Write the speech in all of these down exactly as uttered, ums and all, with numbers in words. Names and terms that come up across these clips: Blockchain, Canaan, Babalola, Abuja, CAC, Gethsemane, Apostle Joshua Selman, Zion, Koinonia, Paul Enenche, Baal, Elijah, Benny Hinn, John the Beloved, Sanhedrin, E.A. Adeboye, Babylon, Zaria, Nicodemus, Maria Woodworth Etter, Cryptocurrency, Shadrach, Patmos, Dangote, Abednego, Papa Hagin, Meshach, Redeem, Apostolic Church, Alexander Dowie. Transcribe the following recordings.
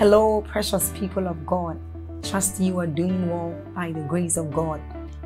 Hello, precious people of God. Trust you are doing well by the grace of God.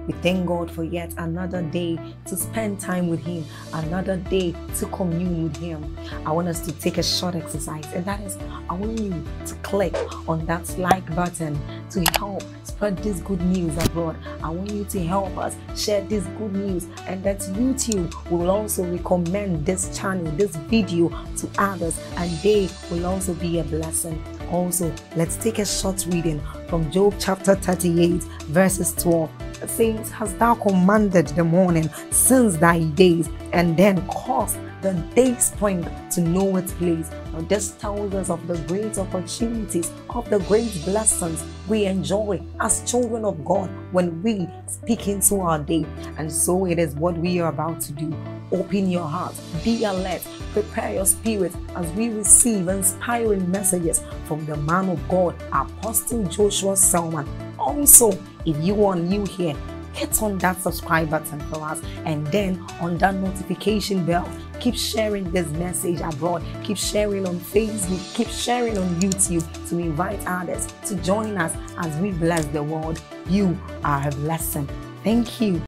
We thank God for yet another day to spend time with Him, another day to commune with Him. I want us to take a short exercise, and that is, I want you to click on that like button to help spread this good news abroad. I want you to help us share this good news, and that YouTube will also recommend this channel, this video to others, and they will also be a blessing. Also, let's take a short reading from Job chapter thirty-eight, verses twelve. It says, "Hast thou commanded the morning since thy days, and then caused the day spring to know its place?" Now, this tells us of the great opportunities, of the great blessings we enjoy as children of God when we speak into our day. And so it is what we are about to do. Open your heart, be alert, prepare your spirit as we receive inspiring messages from the man of God, Apostle Joshua Selman. Also, if you are new here, hit on that subscribe button for us, and then on that notification bell. Keep sharing this message abroad. Keep sharing on Facebook. Keep sharing on YouTube to invite others to join us as we bless the world. You are a blessing. Thank you.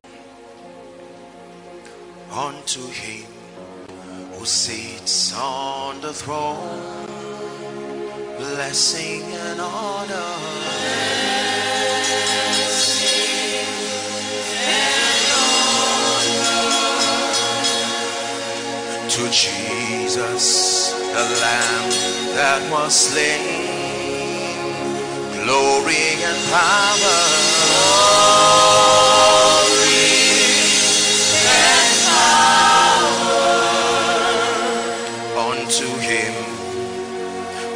Unto Him who sits on the throne, blessing and honor. To Jesus, the Lamb that was slain, glory and power, glory and power. Unto Him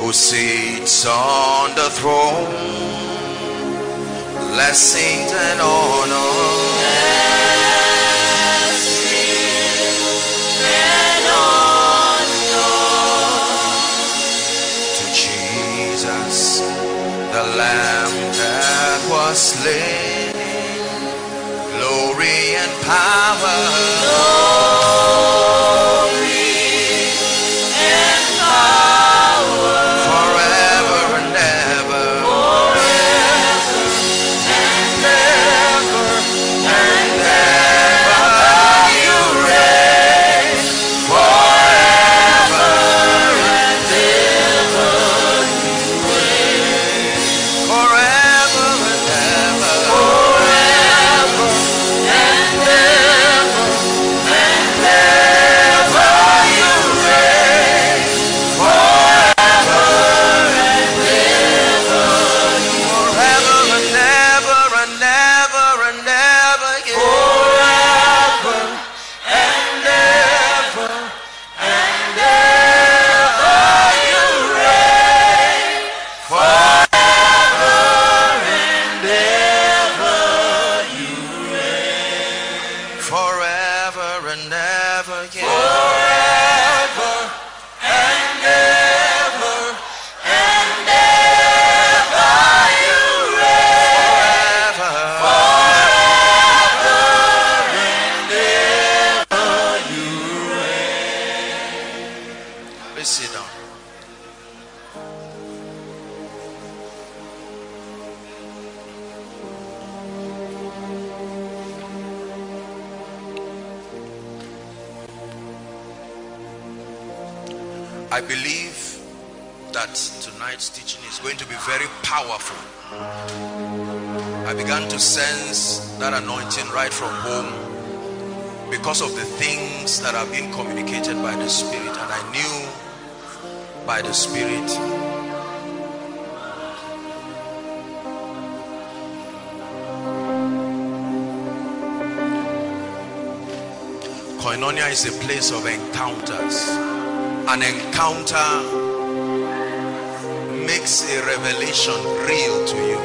who sits on the throne, blessings and honor. Slain, glory and power, glory and power, forever and ever, forever and ever, and ever you reign, forever and ever you reign, forever and ever. I believe that tonight's teaching is going to be very powerful. I began to sense that anointing right from home because of the things that have been communicated by the Spirit, and I knew by the Spirit. Koinonia is a place of encounters. An encounter makes a revelation real to you.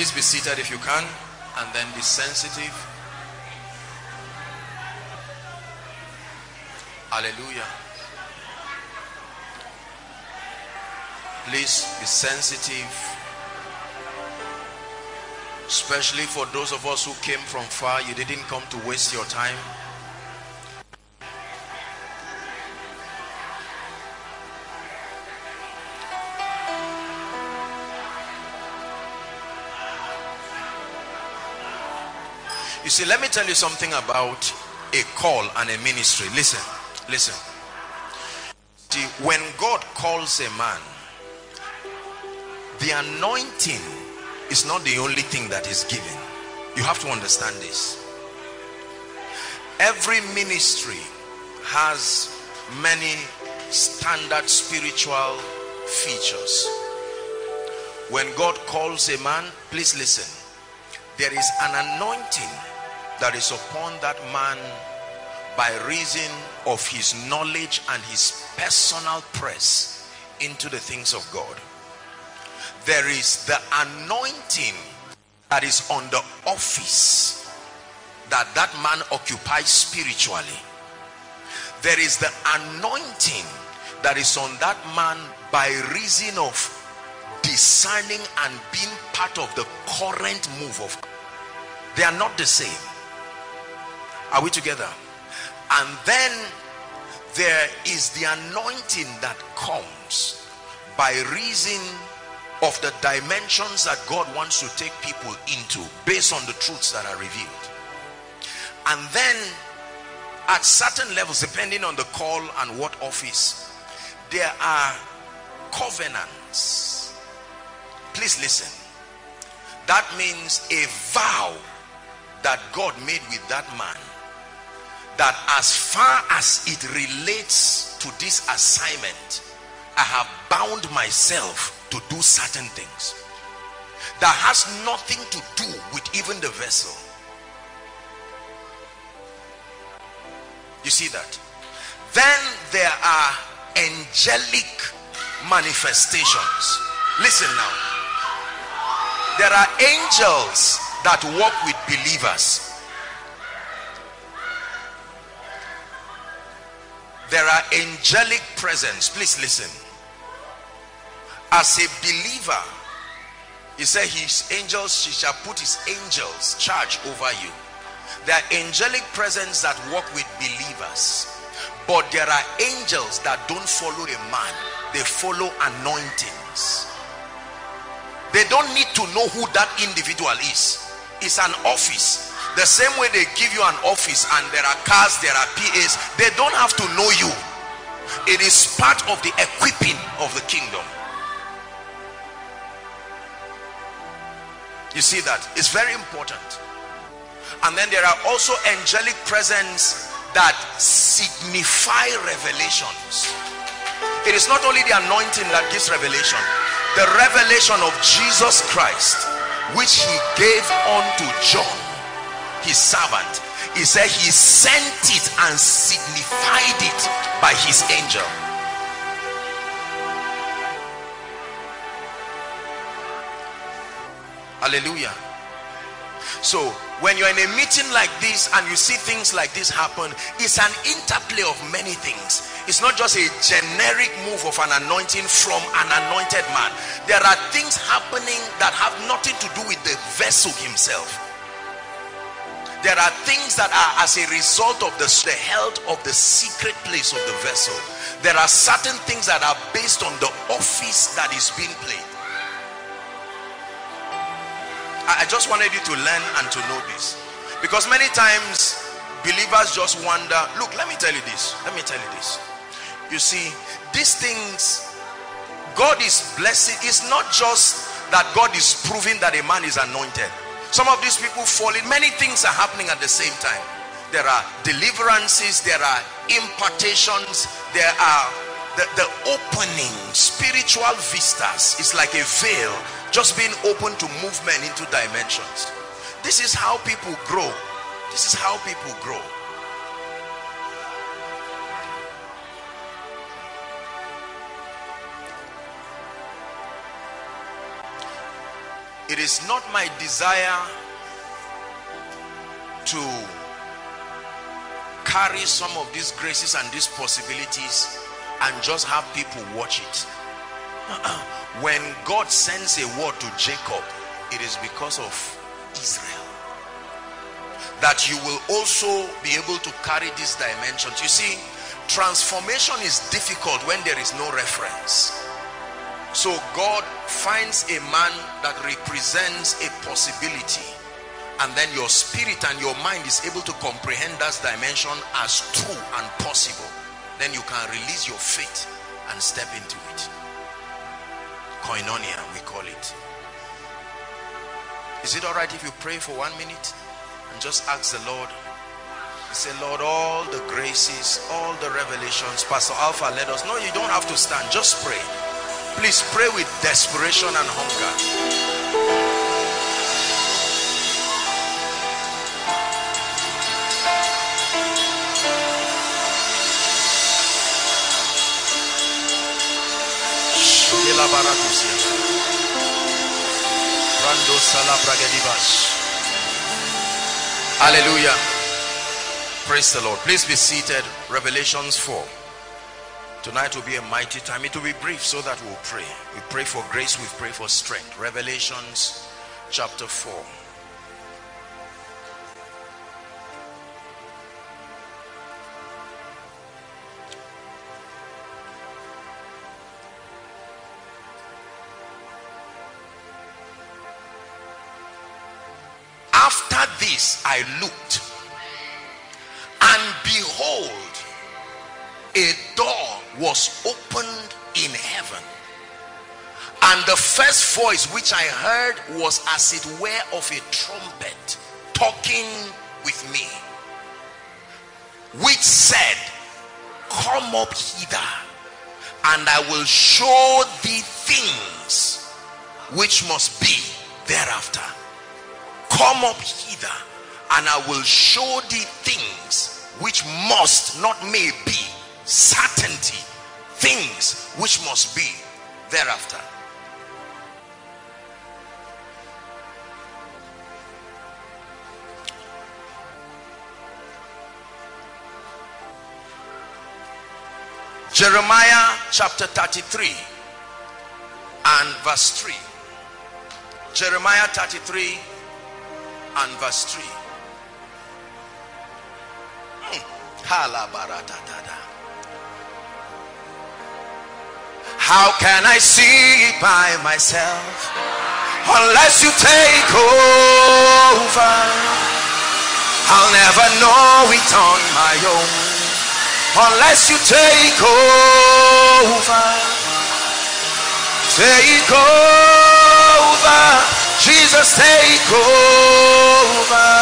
Please be seated if you can, and then be sensitive. Hallelujah. Please be sensitive Especially for those of us who came from far, you didn't come to waste your time. You see, let me tell you something about a call and a ministry. Listen, listen. See, when God calls a man, the anointing is not the only thing that is given. You have to understand this. Every ministry has many standard spiritual features. When God calls a man, please listen, there is an anointing that is upon that man by reason of his knowledge and his personal press into the things of God. There is the anointing that is on the office that that man occupies spiritually. There is the anointing that is on that man by reason of discerning and being part of the current move of God. They are not the same. Are we together? And then there is the anointing that comes by reason of the dimensions that God wants to take people into based on the truths that are revealed. And then at certain levels, depending on the call and what office, there are covenants. Please listen. That means a vow that God made with that man, that as far as it relates to this assignment, I have bound myself to do certain things. That has nothing to do with even the vessel. You see that? Then there are angelic manifestations. Listen now. There are angels that walk with believers. There are angelic presence. Please listen. As a believer, he said his angels, she shall put his angels charge over you. There are angelic presence that work with believers. But there are angels that don't follow a man. They follow anointings. They don't need to know who that individual is. It's an office. The same way they give you an office and there are cars, there are P As, they don't have to know you. It is part of the equipping of the kingdom. You see that? It's very important. And then there are also angelic presence that signify revelations. It is not only the anointing that gives revelation, the revelation of Jesus Christ, which he gave unto John, his servant. He said he sent it and signified it by his angel. Hallelujah. So when you're in a meeting like this and you see things like this happen, it's an interplay of many things. It's not just a generic move of an anointing from an anointed man. There are things happening that have nothing to do with the vessel himself. There are things that are as a result of the, the health of the secret place of the vessel. There are certain things that are based on the office that is being played. I, I just wanted you to learn and to know this. Because many times, believers just wonder, look, let me tell you this. Let me tell you this. You see, these things, God is blessing. It's not just that God is proving that a man is anointed. Some of these people fall in. Many things are happening at the same time. There are deliverances, there are impartations, there are the, the opening spiritual vistas. It's like a veil just being open to movement into dimensions. This is how people grow. This is how people grow. It is not my desire to carry some of these graces and these possibilities and just have people watch it. When God sends a word to Jacob, it is because of Israel, that you will also be able to carry these dimensions. You see, transformation is difficult when there is no reference. So God finds a man that represents a possibility, and then your spirit and your mind is able to comprehend that dimension as true and possible. Then you can release your faith and step into it. Koinonia, we call it. Is it all right if you pray for one minute and just ask the Lord? Say, Lord, all the graces, all the revelations. Pastor Alpha led us. No, you don't have to stand. Just pray. Please pray with desperation and hunger. Hallelujah. Praise the Lord. Please be seated. Revelations four. Tonight will be a mighty time. It will be brief so that we'll pray. We pray for grace, we pray for strength. Revelations chapter four. After this I looked, and behold, a door was opened in heaven, and the first voice which I heard was as it were of a trumpet talking with me, which said, come up hither, and I will show thee things which must be thereafter. Come up hither, and I will show thee things which must, not may be, certainty, things which must be thereafter. Jeremiah chapter thirty-three and verse three. Jeremiah thirty-three and verse three. Hmm. How can I see it by myself unless you take over? I'll never know it on my own unless you take over. Take over, Jesus, take over.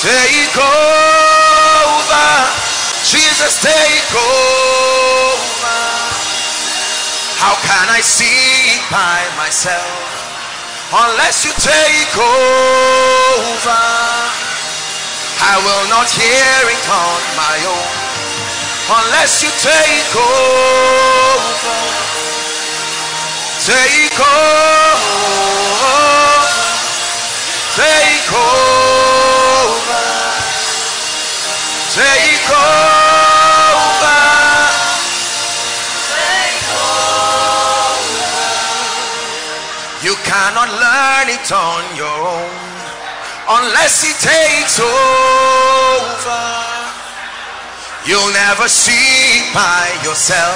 Take over, Jesus, take over. How can I see it by myself unless you take over? I will not hear it on my own unless you take over. Take over. Take over. Take over. Cannot learn it on your own unless it takes over. You'll never see it by yourself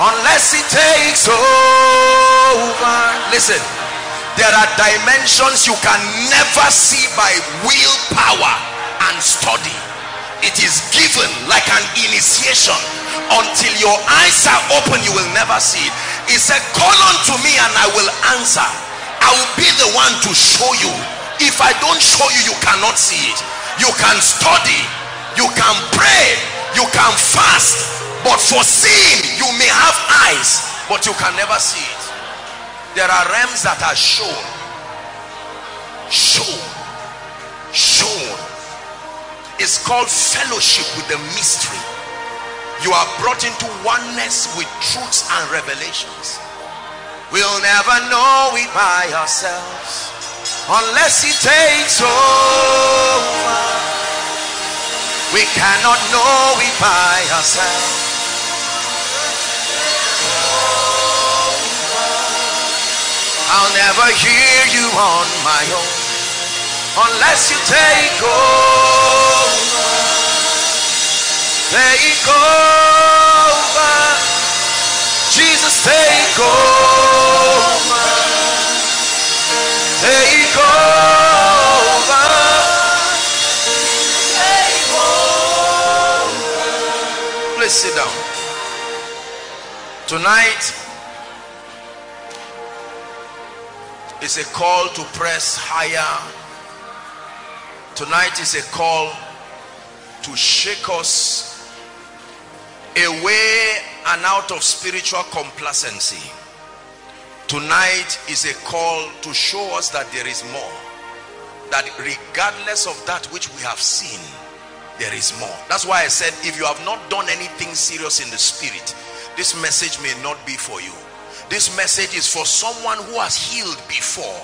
unless it takes over. Listen, there are dimensions you can never see by willpower and study. It is given like an initiation. Until your eyes are open, you will never see it. He said, call unto me and I will answer. I will be the one to show you. If I don't show you, you cannot see it. You can study, you can pray, you can fast, but for seeing, you may have eyes, but you can never see it. There are realms that are shown, shown, shown. It's called fellowship with the mystery. You are brought into oneness with truths and revelations. We'll never know it by ourselves unless it takes over. We cannot know it by ourselves. I'll never hear you on my own unless you take over. Take over. Jesus, take over. Take over. Take over. Please sit down. Tonight is a call to press higher. Tonight is a call to shake us away and out of spiritual complacency. Tonight is a call to show us that there is more. That regardless of that which we have seen, there is more. That's why I said, if you have not done anything serious in the spirit, this message may not be for you. This message is for someone who has healed before.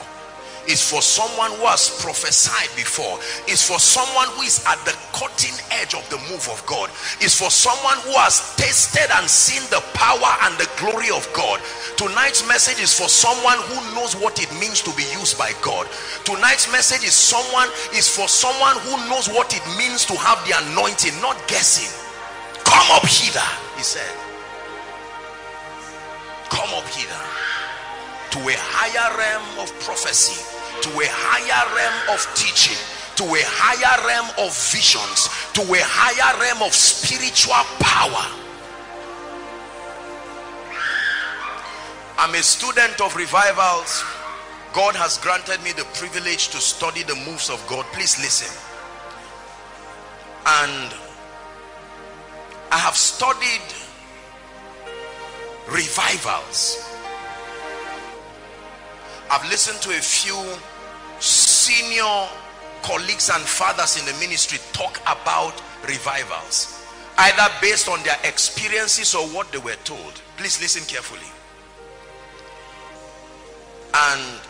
It's for someone who has prophesied before. It's for someone who is at the cutting edge of the move of God. It's for someone who has tasted and seen the power and the glory of God. Tonight's message is for someone who knows what it means to be used by God. Tonight's message is someone is for someone who knows what it means to have the anointing, not guessing. Come up hither, he said. Come up hither to a higher realm of prophecy, to a higher realm of teaching, to a higher realm of visions, to a higher realm of spiritual power. I'm a student of revivals. God has granted me the privilege to study the moves of God. Please listen. And I have studied revivals. I've listened to a few senior colleagues and fathers in the ministry talk about revivals, either based on their experiences or what they were told. Please listen carefully. And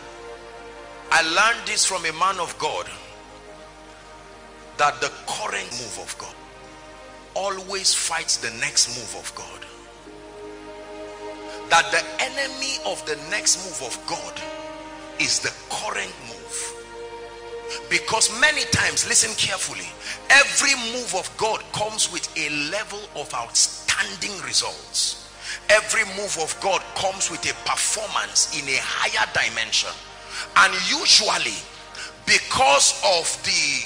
I learned this from a man of God, that the current move of God always fights the next move of God. That the enemy of the next move of God is the current move. Because many times, listen carefully, every move of God comes with a level of outstanding results. Every move of God comes with a performance in a higher dimension. And usually, because of the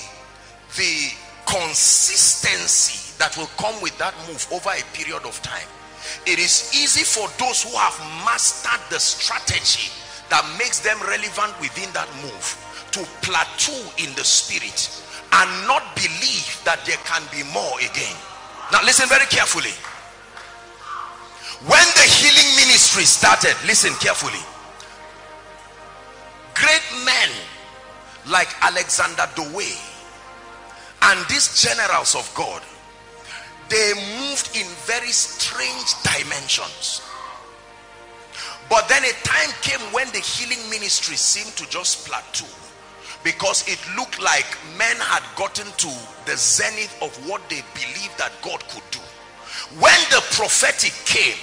the consistency that will come with that move over a period of time, it is easy for those who have mastered the strategy that makes them relevant within that move to plateau in the spirit and not believe that there can be more again. Now listen very carefully. When the healing ministry started, listen carefully, great men like Alexander Dowie and these generals of God, they moved in very strange dimensions. But then a time came when the healing ministry seemed to just plateau, because it looked like men had gotten to the zenith of what they believed that God could do. When the prophetic came,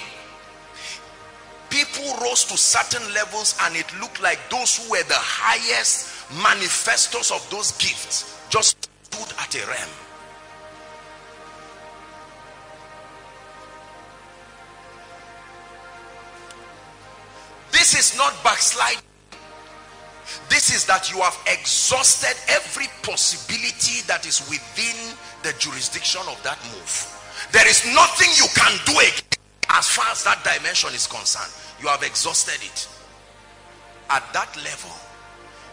people rose to certain levels, and it looked like those who were the highest manifestors of those gifts just stood at a realm. This is not backsliding. This is that you have exhausted every possibility that is within the jurisdiction of that move. There is nothing you can do again as far as that dimension is concerned. You have exhausted it. At that level,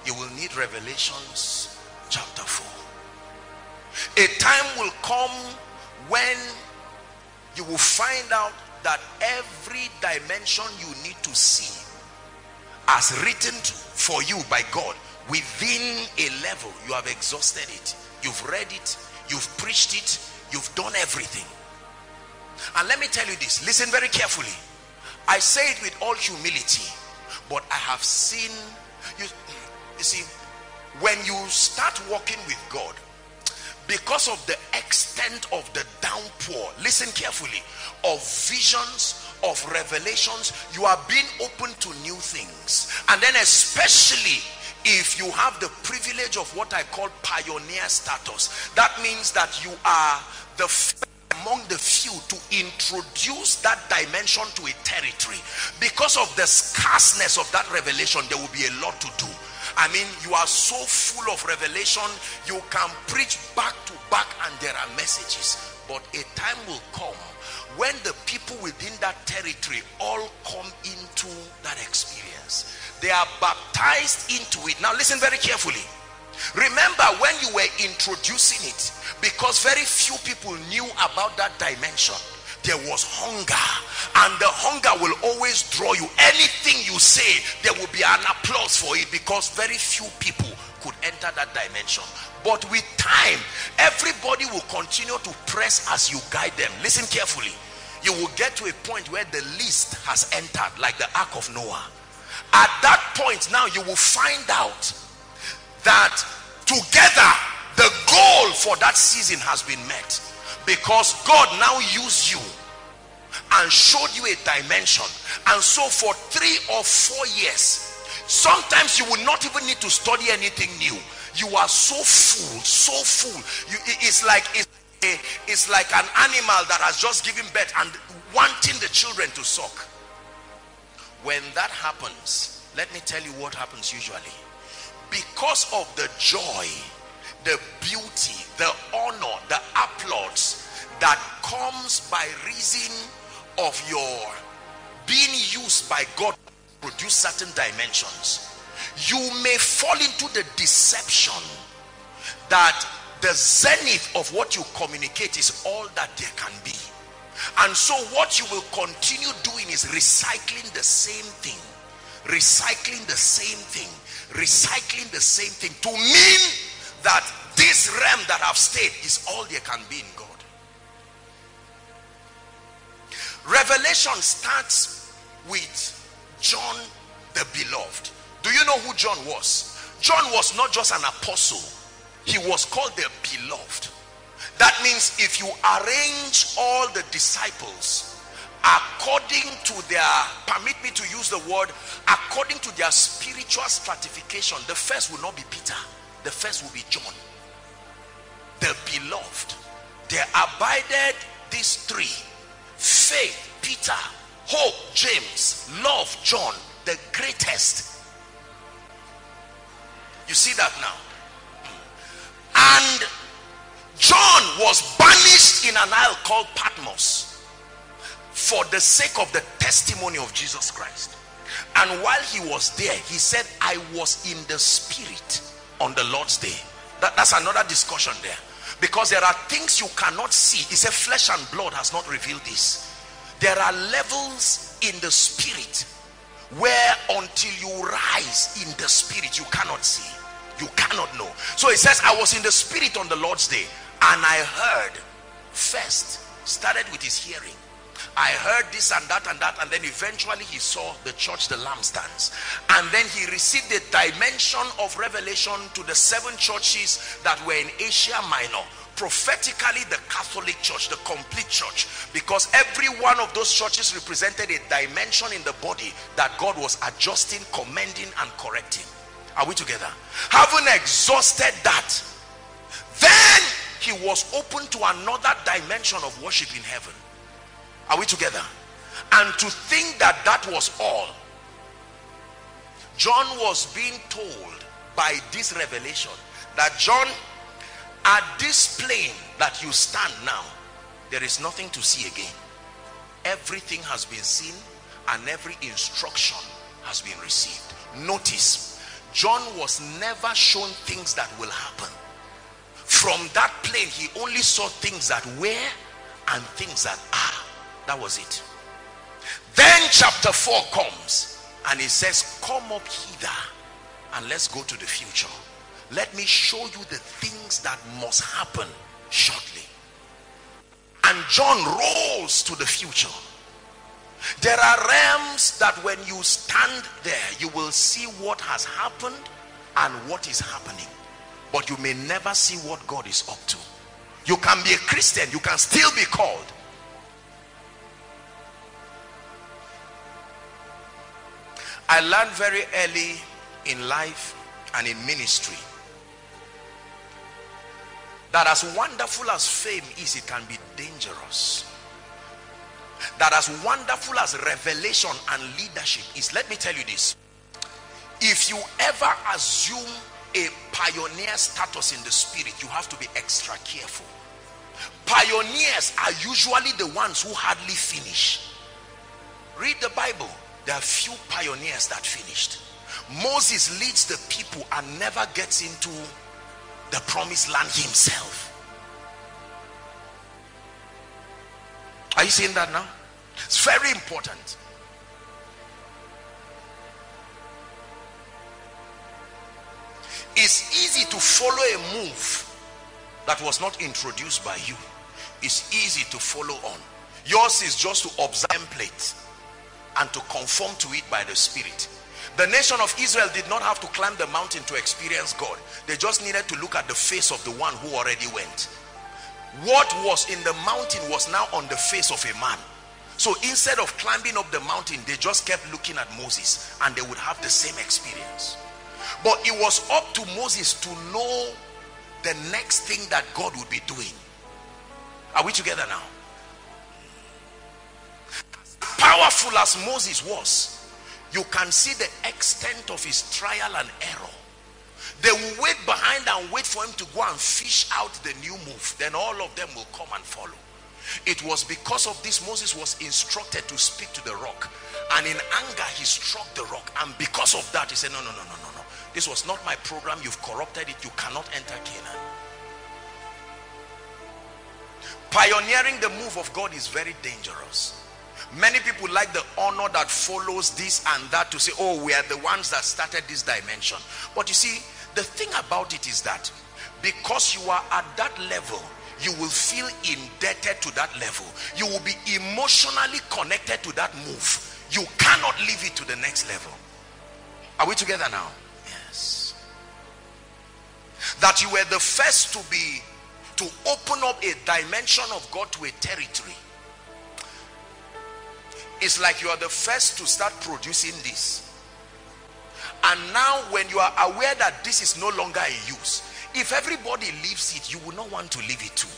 you will need Revelations chapter four. A time will come when you will find out that every dimension you need to see as written for you by God within a level, you have exhausted it. You've read it, you've preached it, you've done everything. And let me tell you this, listen very carefully. I say it with all humility, but I have seen you, you see, when you start walking with God, because of the extent of the downpour, listen carefully, of visions, of revelations, you are being open to new things. And then especially if you have the privilege of what I call pioneer status, that means that you are the first among the few to introduce that dimension to a territory. Because of the scarceness of that revelation, there will be a lot to do. I mean, you are so full of revelation, you can preach back to back and there are messages. But a time will come when the people within that territory all come into that experience. They are baptized into it. Now listen very carefully. Remember when you were introducing it, because very few people knew about that dimension, there was hunger, and the hunger will always draw you. Anything you say, there will be an applause for it, because very few people could enter that dimension. But with time, everybody will continue to press as you guide them. Listen carefully. You will get to a point where the least has entered, like the Ark of Noah. At that point now, you will find out that together the goal for that season has been met, because God now used you and showed you a dimension. And so for three or four years, sometimes you will not even need to study anything new. You are so full, so full. You, it's like it's, a, it's like an animal that has just given birth and wanting the children to suck. When that happens, let me tell you what happens usually. Because of the joy, the beauty, the honor, the applause that comes by reason of your being used by God to produce certain dimensions, you may fall into the deception that the zenith of what you communicate is all that there can be. And so what you will continue doing is recycling the same thing, recycling the same thing, recycling the same thing, to mean that this realm that I've stayed is all there can be in God. Revelation starts with John the Beloved. Do you know who John was? John was not just an apostle. He was called the Beloved. That means if you arrange all the disciples according to their, permit me to use the word, according to their spiritual stratification, the first will not be Peter. The first will be John, the Beloved. There abided these three: faith, Peter; hope, James; love, John, the greatest. You see that now? And John was banished in an isle called Patmos for the sake of the testimony of Jesus Christ. And while he was there, he said, I was in the spirit on the Lord's day. That, that's another discussion there, because there are things you cannot see. He said flesh and blood has not revealed this. There are levels in the spirit where until you rise in the spirit, you cannot see, you cannot know. So he says, I was in the spirit on the Lord's day, and I heard. First started with his hearing. I heard this and that and that, and then eventually he saw the church, the lampstands, and then he received the dimension of revelation to the seven churches that were in Asia Minor, prophetically the Catholic Church, the complete church, because every one of those churches represented a dimension in the body that God was adjusting, commending, and correcting. Are we together? Having exhausted that, then he was open to another dimension of worship in heaven. Are we together? And to think that that was all, John was being told by this revelation that, John, at this plane that you stand now, there is nothing to see again. Everything has been seen and every instruction has been received. Notice, John was never shown things that will happen. From that plane, he only saw things that were and things that are. That was it. Then chapter four comes and it says, come up hither and let's go to the future. Let me show you the things that must happen shortly. And John rolls to the future. There are realms that when you stand there, you will see what has happened and what is happening, but you may never see what God is up to. You can be a Christian, you can still be called I learned very early in life and in ministry that as wonderful as fame is, it can be dangerous. That as wonderful as revelation and leadership is, let me tell you this, if you ever assume a pioneer status in the spirit, you have to be extra careful. Pioneers are usually the ones who hardly finish. Read the Bible. There are few pioneers that finished. Moses leads the people and never gets into the promised land himself. Are you seeing that now? It's very important. It's easy to follow a move that was not introduced by you. It's easy to follow on. Yours is just to obtemplate and to conform to it by the Spirit. The nation of Israel did not have to climb the mountain to experience God. They just needed to look at the face of the one who already went. What was in the mountain was now on the face of a man. So instead of climbing up the mountain, they just kept looking at Moses and they would have the same experience. But it was up to Moses to know the next thing that God would be doing. Are we together now? Powerful as Moses was, you can see the extent of his trial and error. They will wait behind and wait for him to go and fish out the new move. Then all of them will come and follow. It was because of this Moses was instructed to speak to the rock, and in anger he struck the rock, and because of that he said, no, no, no, no, no, no. This was not my program. You've corrupted it. You cannot enter Canaan. Pioneering the move of God is very dangerous. Many people like the honor that follows this and that to say, oh, we are the ones that started this dimension. But you see, the thing about it is that because you are at that level, you will feel indebted to that level. You will be emotionally connected to that move. You cannot leave it to the next level. Are we together now? Yes. That you were the first to be, to open up a dimension of God to a territory. It's like you are the first to start producing this, and now when you are aware that this is no longer in use, if everybody leaves it, you will not want to leave it too,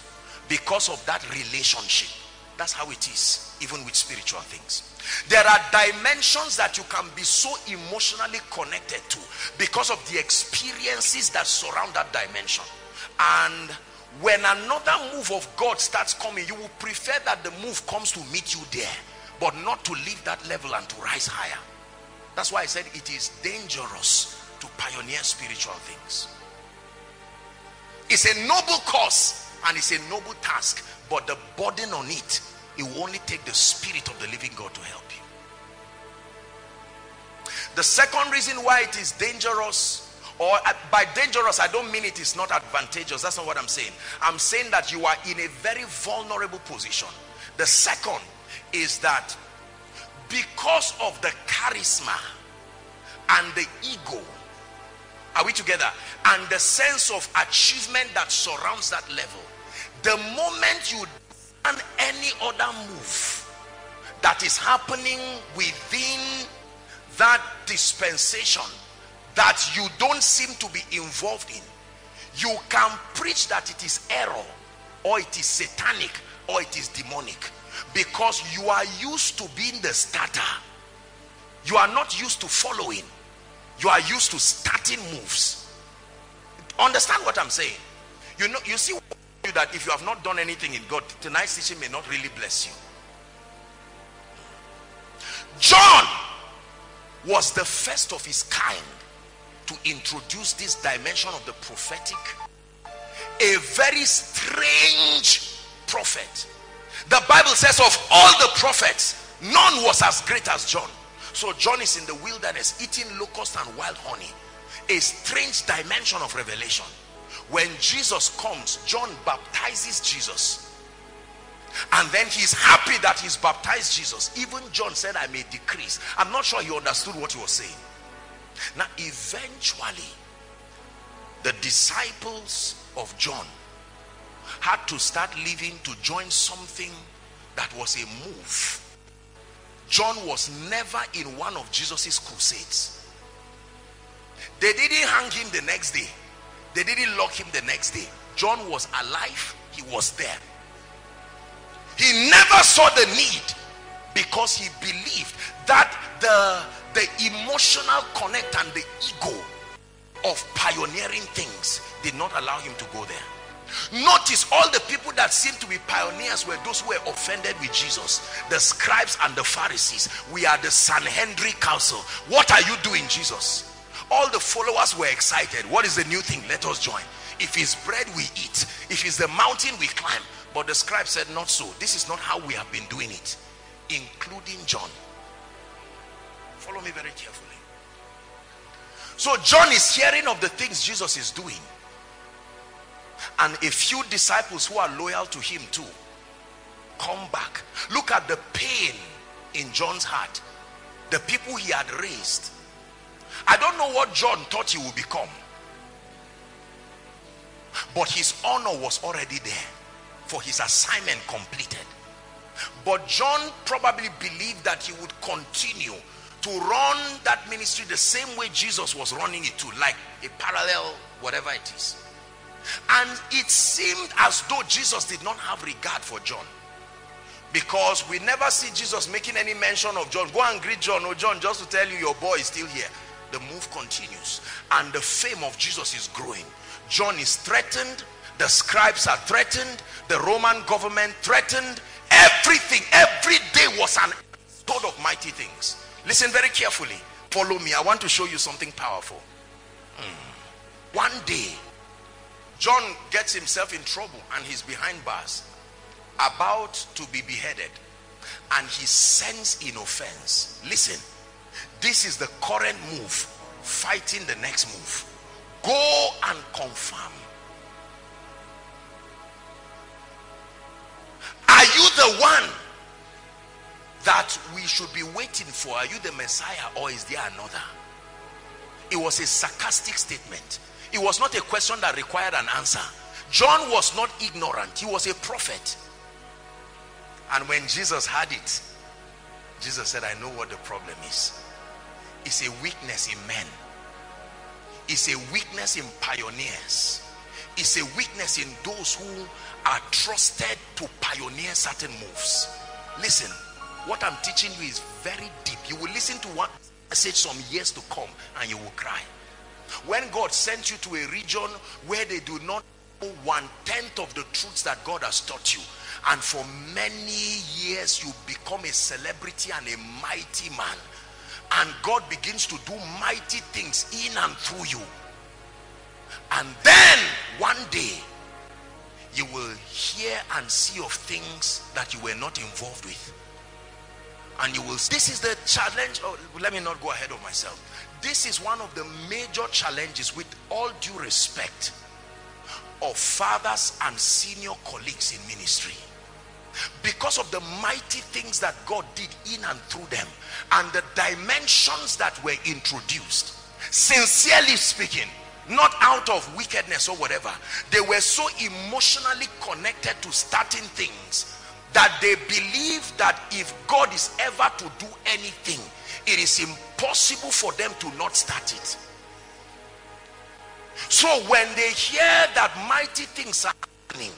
because of that relationship. That's how it is even with spiritual things. There are dimensions that you can be so emotionally connected to because of the experiences that surround that dimension, and when another move of God starts coming, you will prefer that the move comes to meet you there, but not to leave that level and to rise higher. That's why I said it is dangerous to pioneer spiritual things. It's a noble cause and it's a noble task, but the burden on it, it will only take the Spirit of the living God to help you. The second reason why it is dangerous, or by dangerous I don't mean it is not advantageous, that's not what I'm saying. I'm saying that you are in a very vulnerable position. The second is that because of the charisma and the ego, are we together, and the sense of achievement that surrounds that level, the moment you do any other move that is happening within that dispensation that you don't seem to be involved in, you can preach that it is error, or it is satanic, or it is demonic, because you are used to being the starter. You are not used to following. You are used to starting moves. Understand what I'm saying? You know, you see that if you have not done anything in God, tonight's teaching may not really bless you. John was the first of his kind to introduce this dimension of the prophetic. A very strange prophet. The Bible says of all the prophets, none was as great as John. So John is in the wilderness eating locusts and wild honey. A strange dimension of revelation. When Jesus comes, John baptizes Jesus. And then he's happy that he's baptized Jesus. Even John said, I may decrease. I'm not sure he understood what he was saying. Now eventually, the disciples of John had to start living to join something that was a move John was never in one of Jesus's crusades. They didn't hang him the next day. They didn't lock him the next day. John was alive. He was there. He never saw the need because he believed that the, the emotional connect and the ego of pioneering things did not allow him to go there. Notice all the people that seemed to be pioneers were those who were offended with Jesus. The scribes and the Pharisees. We are the Sanhedrin council. What are you doing, Jesus? All the followers were excited. What is the new thing? Let us join. If it's bread, we eat. If it's the mountain, we climb. But the scribe said, not so. This is not how we have been doing it. Including John. Follow me very carefully. So John is hearing of the things Jesus is doing. And a few disciples who are loyal to him too come back. Look at the pain in John's heart. The people he had raised. I don't know what John thought he would become, but his honor was already there, for his assignment completed. But John probably believed that he would continue to run that ministry the same way Jesus was running it too, like a parallel, whatever it is. And it seemed as though Jesus did not have regard for John, because we never see Jesus making any mention of John. Go and greet John. Oh, John, just to tell you, your boy is still here. The move continues, and the fame of Jesus is growing. John is threatened. The scribes are threatened. The Roman government threatened. Everything, every day was an episode of mighty things. Listen very carefully. Follow me. I want to show you something powerful. Mm. One day, John gets himself in trouble and he's behind bars, about to be beheaded, and he sends in offense. Listen, this is the current move, fighting the next move. Go and confirm. Are you the one that we should be waiting for? Are you the Messiah, or is there another? It was a sarcastic statement. It was not a question that required an answer. John was not ignorant. He was a prophet. And when Jesus heard it, Jesus said, I know what the problem is. It's a weakness in men. It's a weakness in pioneers. It's a weakness in those who are trusted to pioneer certain moves. Listen, what I'm teaching you is very deep. You will listen to one message some years to come and you will cry. When God sent you to a region where they do not know one-tenth of the truths that God has taught you, and for many years you become a celebrity and a mighty man, and God begins to do mighty things in and through you, and then one day you will hear and see of things that you were not involved with, and you will see. This is the challenge. Oh, let me not go ahead of myself. This is one of the major challenges, with all due respect, of fathers and senior colleagues in ministry, because of the mighty things that God did in and through them and the dimensions that were introduced. Sincerely speaking, not out of wickedness or whatever, they were so emotionally connected to certain things that they believe that if God is ever to do anything, it is impossible for them to not start it. So when they hear that mighty things are happening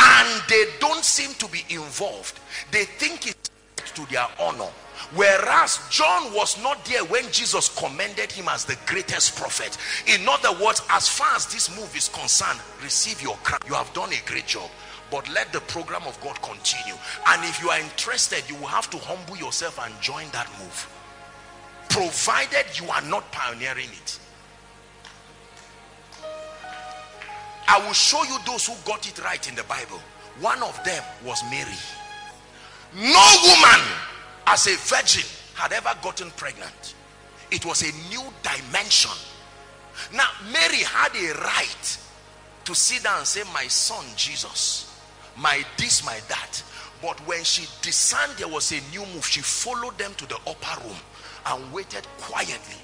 and they don't seem to be involved, they think it's to their honor. Whereas John was not there when Jesus commended him as the greatest prophet. In other words, as far as this move is concerned, receive your crown. You have done a great job. But let the program of God continue. And if you are interested, you will have to humble yourself and join that move. Provided you are not pioneering it. I will show you those who got it right in the Bible. One of them was Mary. No woman as a virgin had ever gotten pregnant. It was a new dimension. Now, Mary had a right to sit down and say, my son Jesus, my this, my that. But when she discerned there was a new move, she followed them to the upper room and waited quietly.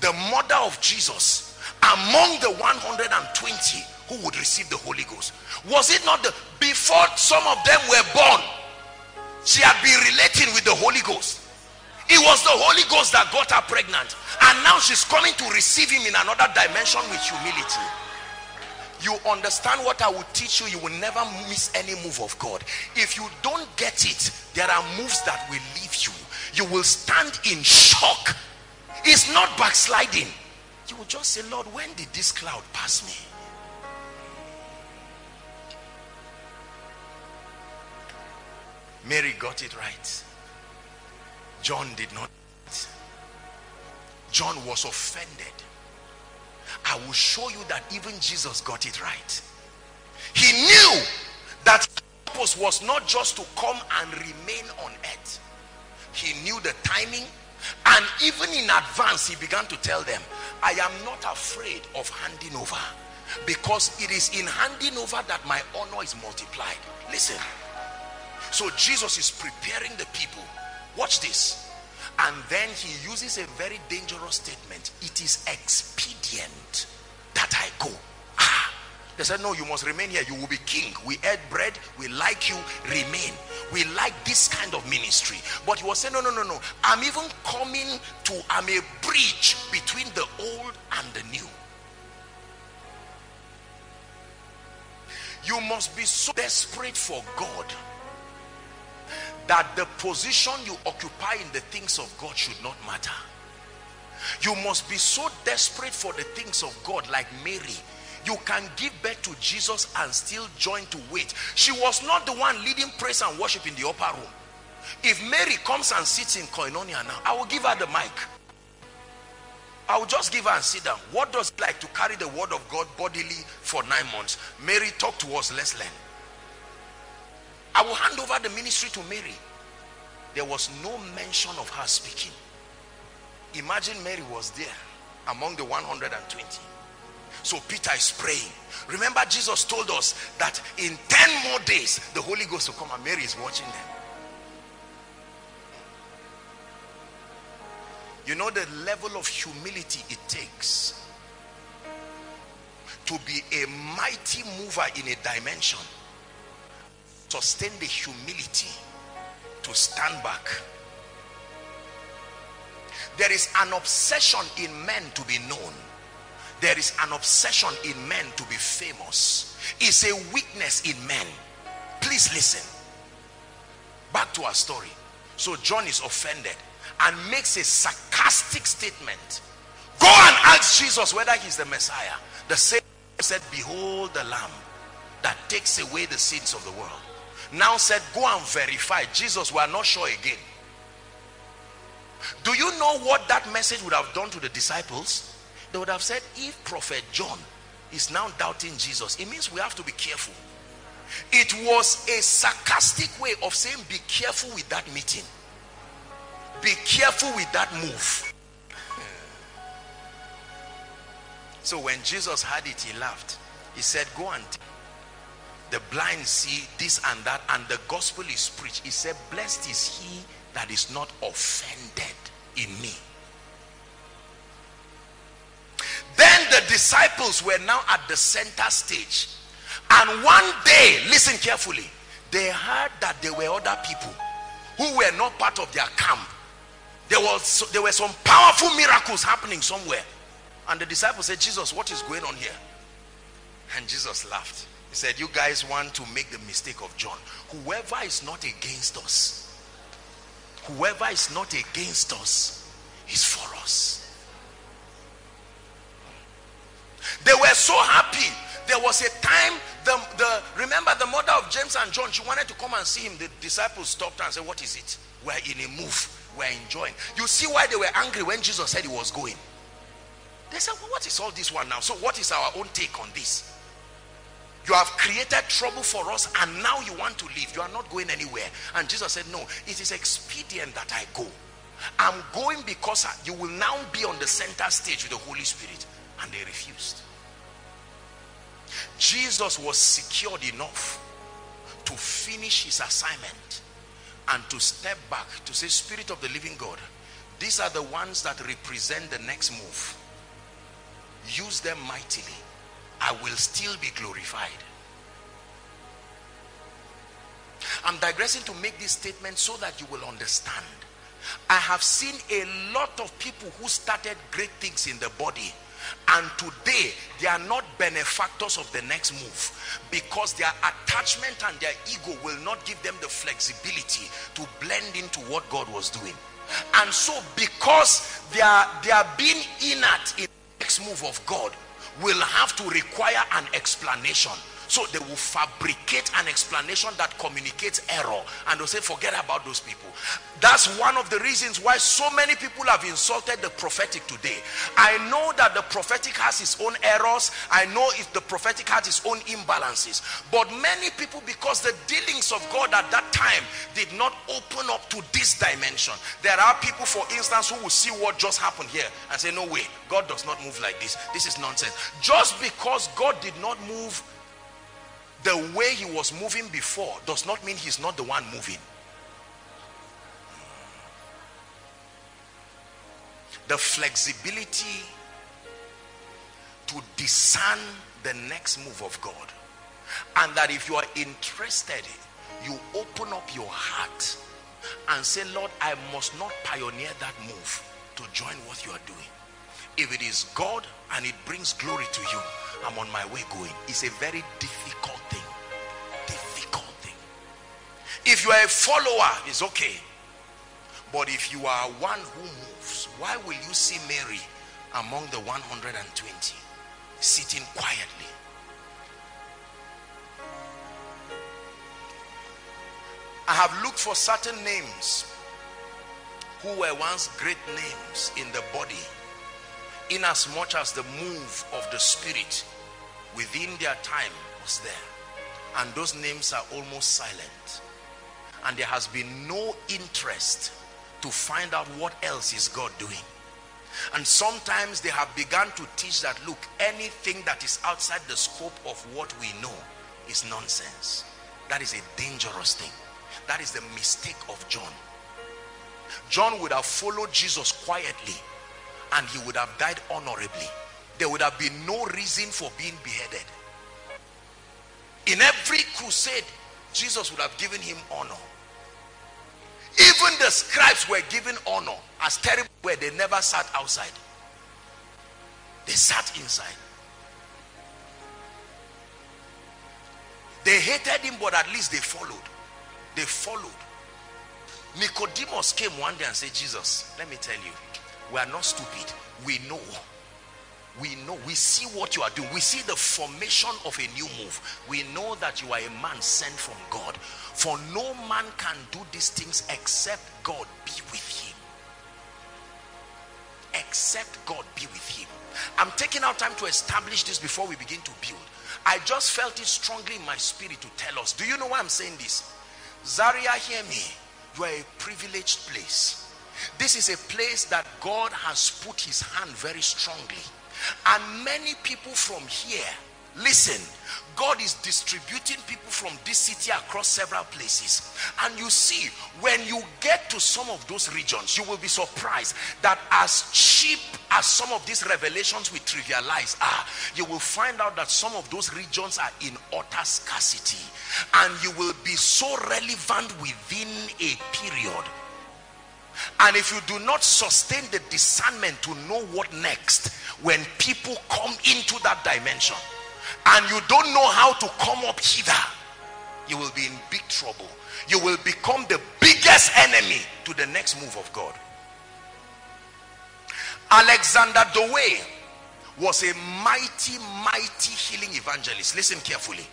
The mother of Jesus, among the one hundred twenty who would receive the Holy Ghost. Was it not the, before some of them were born, She had been relating with the Holy Ghost. It was the Holy Ghost that got her pregnant. And now she's coming to receive him in another dimension with humility. You understand what I would teach you, you will never miss any move of God. If you don't get it, there are moves that will leave you. You will stand in shock. It's not backsliding. You will just say, Lord, when did this cloud pass me? Mary got it right. John did not. John was offended. I will show you that even Jesus got it right. He knew that his purpose was not just to come and remain on earth. He knew the timing, and even in advance he began to tell them, I am not afraid of handing over, because it is in handing over that my honor is multiplied. Listen. So Jesus is preparing the people. Watch this. And then he uses a very dangerous statement. It is expedient that I go. Ah, they said, no, you must remain here. You will be king. We ate bread. We like you. Remain. We like this kind of ministry. But he was saying, no, no, no, no. I'm even coming to, I'm a bridge between the old and the new. You must be so desperate for God that the position you occupy in the things of God should not matter. You must be so desperate for the things of God, like Mary. You can give birth to Jesus and still join to wait. She was not the one leading praise and worship in the upper room. If Mary comes and sits in Koinonia now, I will give her the mic. I will just give her and sit down. What does it like to carry the word of God bodily for nine months? Mary, talk to us, let's learn. I will hand over the ministry to Mary. There was no mention of her speaking. Imagine Mary was there among the one hundred and twenty. So Peter is praying. Remember, Jesus told us that in ten more days, the Holy Ghost will come, and Mary is watching them. You know the level of humility it takes to be a mighty mover in a dimension. Sustain the humility to stand back. There is an obsession in men to be known. There is an obsession in men to be famous. It's a weakness in men. Please listen. Back to our story. So John is offended and makes a sarcastic statement. Go and ask Jesus whether he's the Messiah. The same said, behold the Lamb that takes away the sins of the world. Now said, go and verify. Jesus, we are not sure again. Do you know what that message would have done to the disciples? They would have said, if Prophet John is now doubting Jesus, it means we have to be careful. It was a sarcastic way of saying, be careful with that meeting. Be careful with that move. So when Jesus heard it, he laughed. He said, go and tell. The blind see this and that, and the gospel is preached. He said, blessed is he that is not offended in me. Then the disciples were now at the center stage. And one day, listen carefully, they heard that there were other people who were not part of their camp. There was, there were some powerful miracles happening somewhere. And the disciples said, Jesus, what is going on here? And Jesus laughed. He said, you guys want to make the mistake of John. Whoever is not against us, whoever is not against us is for us. They were so happy. There was a time, the, the, remember the mother of James and John, she wanted to come and see him. The disciples stopped and said, what is it? We're in a move. We're enjoying. You see why they were angry when Jesus said he was going. They said, well, what is all this one now? So what is our own take on this? You have created trouble for us, and now you want to leave. You are not going anywhere. And Jesus said, no, it is expedient that I go. I'm going because you will now be on the center stage with the Holy Spirit. And they refused. Jesus was secured enough to finish his assignment and to step back to say, Spirit of the living God, these are the ones that represent the next move. Use them mightily. I will still be glorified. I'm digressing to make this statement so that you will understand. I have seen a lot of people who started great things in the body, and today they are not benefactors of the next move, because their attachment and their ego will not give them the flexibility to blend into what God was doing. And so because they are they are being inert in the next move of God, will have to require an explanation. So they will fabricate an explanation that communicates error, and they'll say, forget about those people. That's one of the reasons why so many people have insulted the prophetic today. I know that the prophetic has its own errors. I know if the prophetic has its own imbalances. But many people, because the dealings of God at that time did not open up to this dimension. There are people, for instance, who will see what just happened here and say, no way, God does not move like this. This is nonsense. Just because God did not move the way he was moving before does not mean he's not the one moving. The flexibility to discern the next move of God, and that if you are interested, you open up your heart and say, Lord, I must not pioneer that move to join what you are doing. If it is God and it brings glory to you, I'm on my way going. It's a very difficult thing. Difficult thing. If you are a follower, it's okay. But if you are one who moves, why will you see Mary among the one hundred twenty sitting quietly? I have looked for certain names who were once great names in the body, in as much as the move of the Spirit within their time was there, and those names are almost silent, and there has been no interest to find out what else is God doing. And sometimes they have begun to teach that, look, anything that is outside the scope of what we know is nonsense. That is a dangerous thing. That is the mistake of John. John would have followed Jesus quietly, and he would have died honorably. There would have been no reason for being beheaded. In every crusade, Jesus would have given him honor. Even the scribes were given honor. As terrible were they, never sat outside. They sat inside. They hated him, but at least they followed. They followed. Nicodemus came one day and said, Jesus, let me tell you, we are not stupid. We know. We know. We see what you are doing. We see the formation of a new move. We know that you are a man sent from God. For no man can do these things except God be with him. Except God be with him. I'm taking our time to establish this before we begin to build. I just felt it strongly in my spirit to tell us. Do you know why I'm saying this? Zaria, hear me. You are a privileged place. This is a place that God has put his hand very strongly. And many people from here, listen, God is distributing people from this city across several places. And you see, when you get to some of those regions, you will be surprised that as cheap as some of these revelations we trivialize are, you will find out that some of those regions are in utter scarcity. And you will be so relevant within a period. And if you do not sustain the discernment to know what next, when people come into that dimension and you don't know how to come up hither, you will be in big trouble. You will become the biggest enemy to the next move of God. Alexander Dowie was a mighty, mighty healing evangelist. Listen carefully.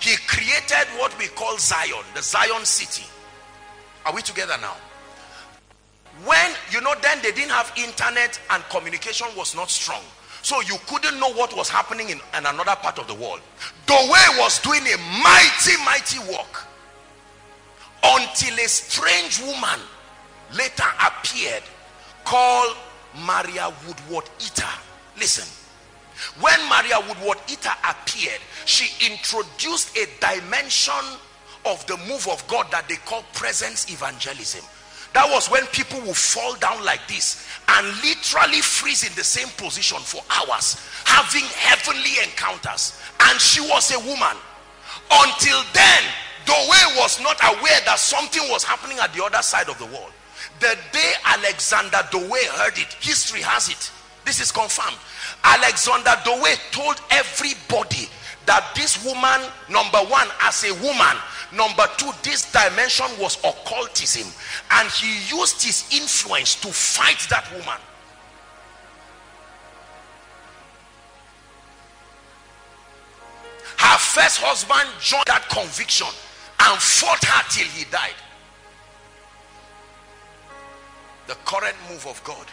He created what we call Zion, the Zion city. Are we together now? When, you know, then they didn't have internet and communication was not strong. So you couldn't know what was happening in, in another part of the world. Dowie was doing a mighty, mighty work until a strange woman later appeared called Maria Woodworth Etter. Listen. When Maria Woodworth Etter appeared, she introduced a dimension of the move of God that they call presence evangelism. That was when people will fall down like this and literally freeze in the same position for hours, having heavenly encounters. And she was a woman. Until then, Dowie was not aware that something was happening at the other side of the world. The day Alexander Dowie heard it, history has it, this is confirmed, Alexander Dowie told everybody that this woman, number one, as a woman, number two, this dimension was occultism, and he used his influence to fight that woman. Her first husband joined that conviction and fought her till he died. The current move of God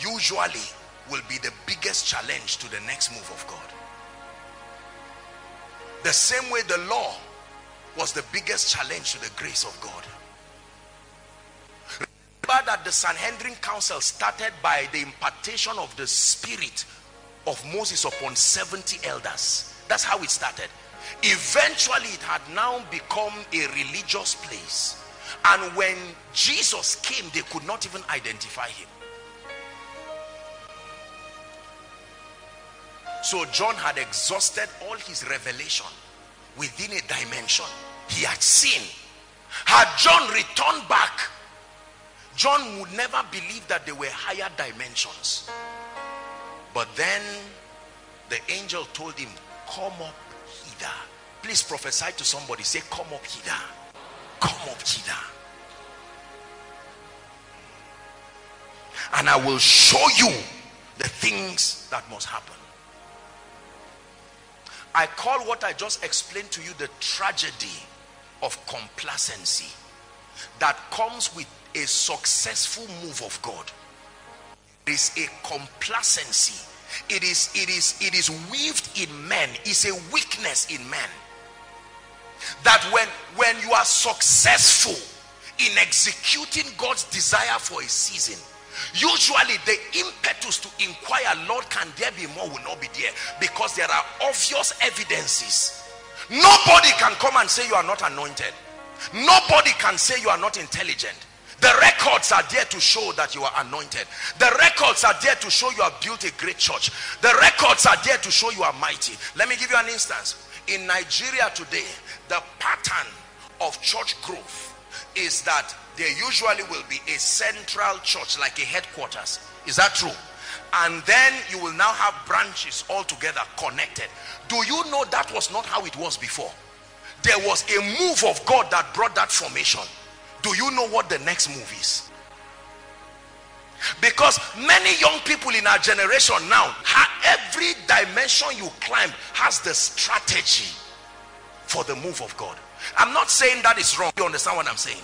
usually will be the biggest challenge to the next move of God. The same way the law was the biggest challenge to the grace of God. Remember that the Sanhedrin Council started by the impartation of the Spirit of Moses upon seventy elders. That's how it started. Eventually, it had now become a religious place. And when Jesus came, they could not even identify him. So John had exhausted all his revelation within a dimension he had seen. Had John returned back, John would never believe that there were higher dimensions. But then the angel told him, come up hither. Please prophesy to somebody, say, come up hither. Come up hither. And I will show you the things that must happen. I call what I just explained to you the tragedy of complacency that comes with a successful move of God. It is a complacency. It is, it is, it is weaved in men. It's a weakness in men. That when, when you are successful in executing God's desire for a season, usually the impetus to inquire, Lord, can there be more, will not be there, because there are obvious evidences. Nobody can come and say you are not anointed. Nobody can say you are not intelligent. The records are there to show that you are anointed. The records are there to show you have built a great church. The records are there to show you are mighty. Let me give you an instance. In Nigeria today, the pattern of church growth is that there usually will be a central church, like a headquarters. Is that true? And then you will now have branches all together connected. Do you know that was not how it was before? There was a move of God that brought that formation. Do you know what the next move is? Because many young people in our generation now, every dimension you climb has the strategy for the move of God. I'm not saying that is wrong. You understand what I'm saying?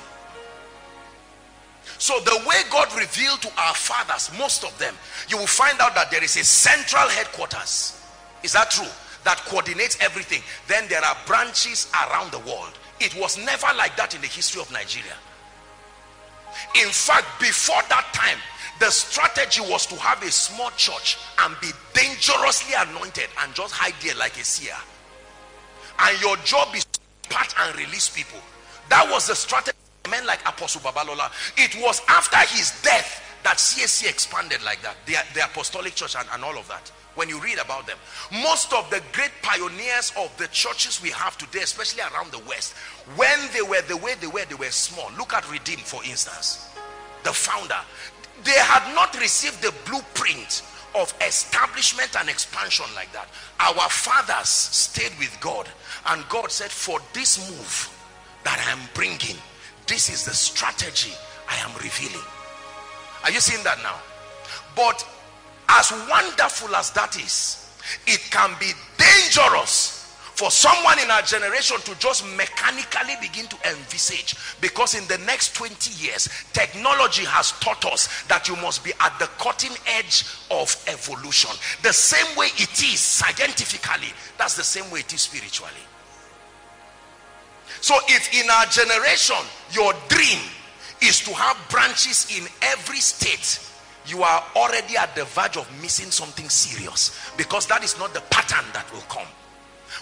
So the way God revealed to our fathers, most of them, you will find out that there is a central headquarters. Is that true? That coordinates everything. Then there are branches around the world. It was never like that in the history of Nigeria. In fact, before that time, the strategy was to have a small church and be dangerously anointed and just hide there like a seer. And your job is part and release people. That was the strategy of men like Apostle Babalola. It was after his death that C A C expanded like that, the, the Apostolic Church and, and all of that. When you read about them, most of the great pioneers of the churches we have today, especially around the West, when they were the way they were, they were small. Look at Redeem, for instance, the founder. They had not received the blueprint of establishment and expansion like that. Our fathers stayed with God, and God said, for this move that I am bringing, this is the strategy I am revealing. Are you seeing that now? But as wonderful as that is, it can be dangerous for someone in our generation to just mechanically begin to envisage, because in the next twenty years, technology has taught us that you must be at the cutting edge of evolution. The same way it is scientifically, that's the same way it is spiritually. So if in our generation your dream is to have branches in every state, you are already at the verge of missing something serious, because that is not the pattern that will come.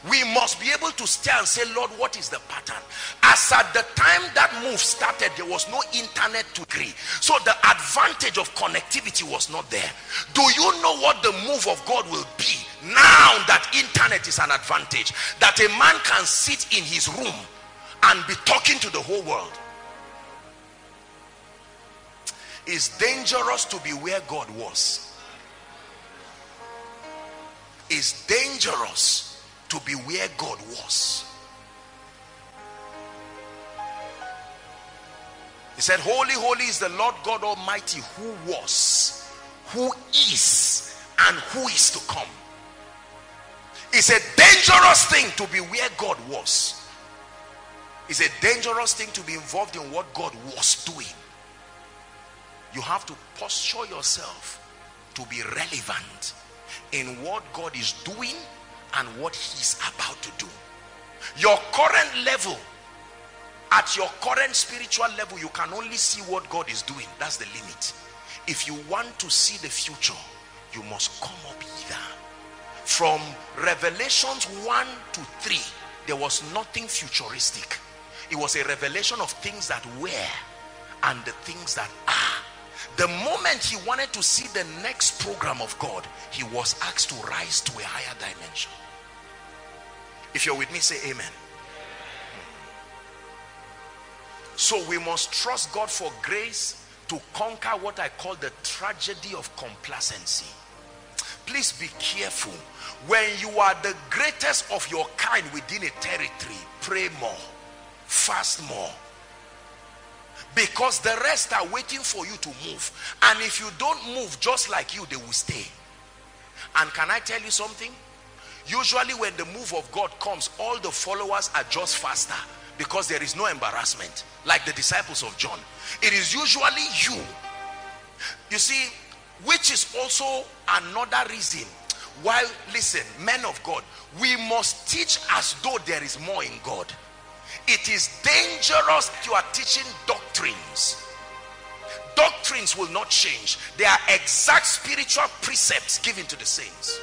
We must be able to stay and say, Lord, what is the pattern? As at the time that move started, there was no internet to agree. So the advantage of connectivity was not there. Do you know what the move of God will be now that that internet is an advantage, that a man can sit in his room and be talking to the whole world. It's dangerous to be where God was. It's dangerous to be where God was. He said, holy, holy is the Lord God Almighty, who was, who is, and who is to come. It's a dangerous thing to be where God was. It's a dangerous thing to be involved in what God was doing. You have to posture yourself to be relevant in what God is doing and what he's about to do. Your current level, at your current spiritual level, you can only see what God is doing. That's the limit. If you want to see the future, you must come up either. From Revelations one to three, there was nothing futuristic. It was a revelation of things that were and the things that are. The moment he wanted to see the next program of God, he was asked to rise to a higher dimension. If you're with me, say amen. So we must trust God for grace to conquer what I call the tragedy of complacency. Please be careful. When you are the greatest of your kind within a territory, pray more, fast more, because the rest are waiting for you to move. And if you don't move, just like you, they will stay. And can I tell you something? Usually when the move of God comes, all the followers are just faster, because there is no embarrassment. Like the disciples of John, it is usually you. You see, which is also another reason why, listen, men of God, we must teach as though there is more in God. It is dangerous if you are teaching doctrines. Doctrines will not change. They are exact spiritual precepts given to the saints.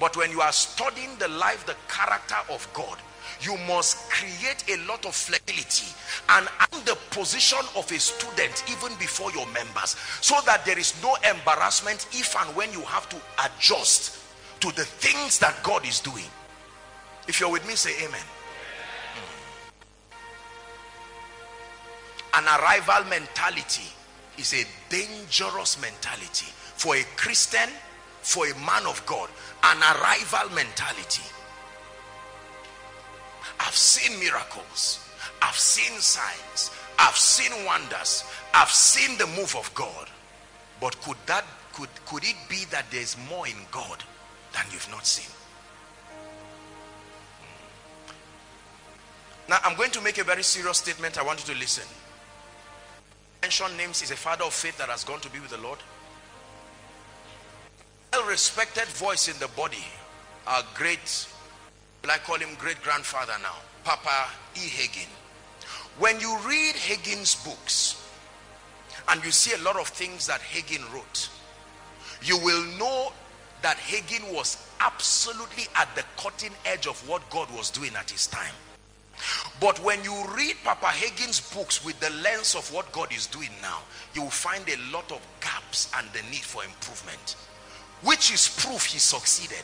But when you are studying the life, the character of God, you must create a lot of flexibility and earn the position of a student even before your members, so that there is no embarrassment if and when you have to adjust to the things that God is doing. If you're with me, say amen. Amen. An arrival mentality is a dangerous mentality for a Christian, for a man of God. An arrival mentality. I've seen miracles, I've seen signs, I've seen wonders, I've seen the move of God. But could that could could it be that there's more in God than you've not seen? Now I'm going to make a very serious statement. I want you to listen. Mention names. Is a father of faith that has gone to be with the Lord. Well respected voice in the body, our great, I call him great-grandfather now, Papa E. Hagin. When you read Hagin's books and you see a lot of things that Hagin wrote, you will know that Hagin was absolutely at the cutting edge of what God was doing at his time. But when you read Papa Hagin's books with the lens of what God is doing now, you will find a lot of gaps and the need for improvement, which is proof he succeeded.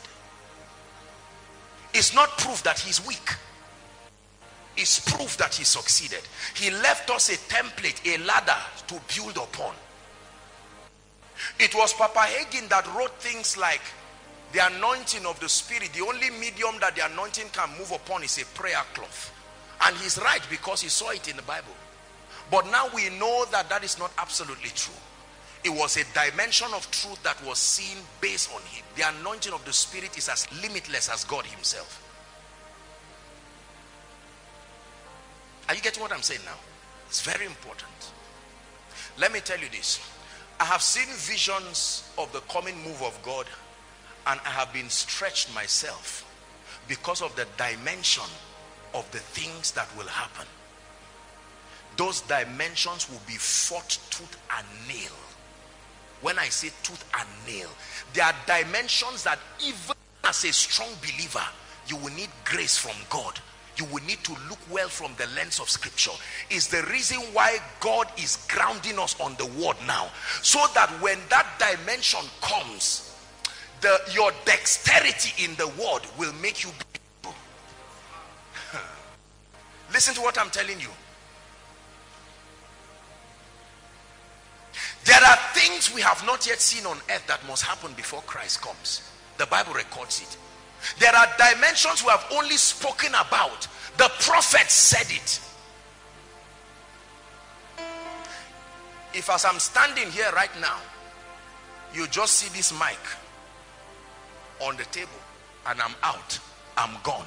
It's not proof that he's weak. It's proof that he succeeded. He left us a template, a ladder to build upon. It was Papa Hagin that wrote things like the anointing of the Spirit. The only medium that the anointing can move upon is a prayer cloth. And he's right, because he saw it in the Bible. But now we know that that is not absolutely true. It was a dimension of truth that was seen based on him. The anointing of the Spirit is as limitless as God himself. Are you getting what I'm saying now? It's very important. Let me tell you this. I have seen visions of the coming move of God, and I have been stretched myself because of the dimension of the things that will happen. Those dimensions will be fought tooth and nail. When I say tooth and nail, there are dimensions that even as a strong believer, you will need grace from God. You will need to look well from the lens of scripture. It's the reason why God is grounding us on the word now, so that when that dimension comes, the, your dexterity in the word will make you beautiful. Listen to what I'm telling you. There are things we have not yet seen on earth that must happen before Christ comes. The Bible records it. There are dimensions we have only spoken about. The prophet said it. If as I'm standing here right now, you just see this mic on the table and I'm out, I'm gone.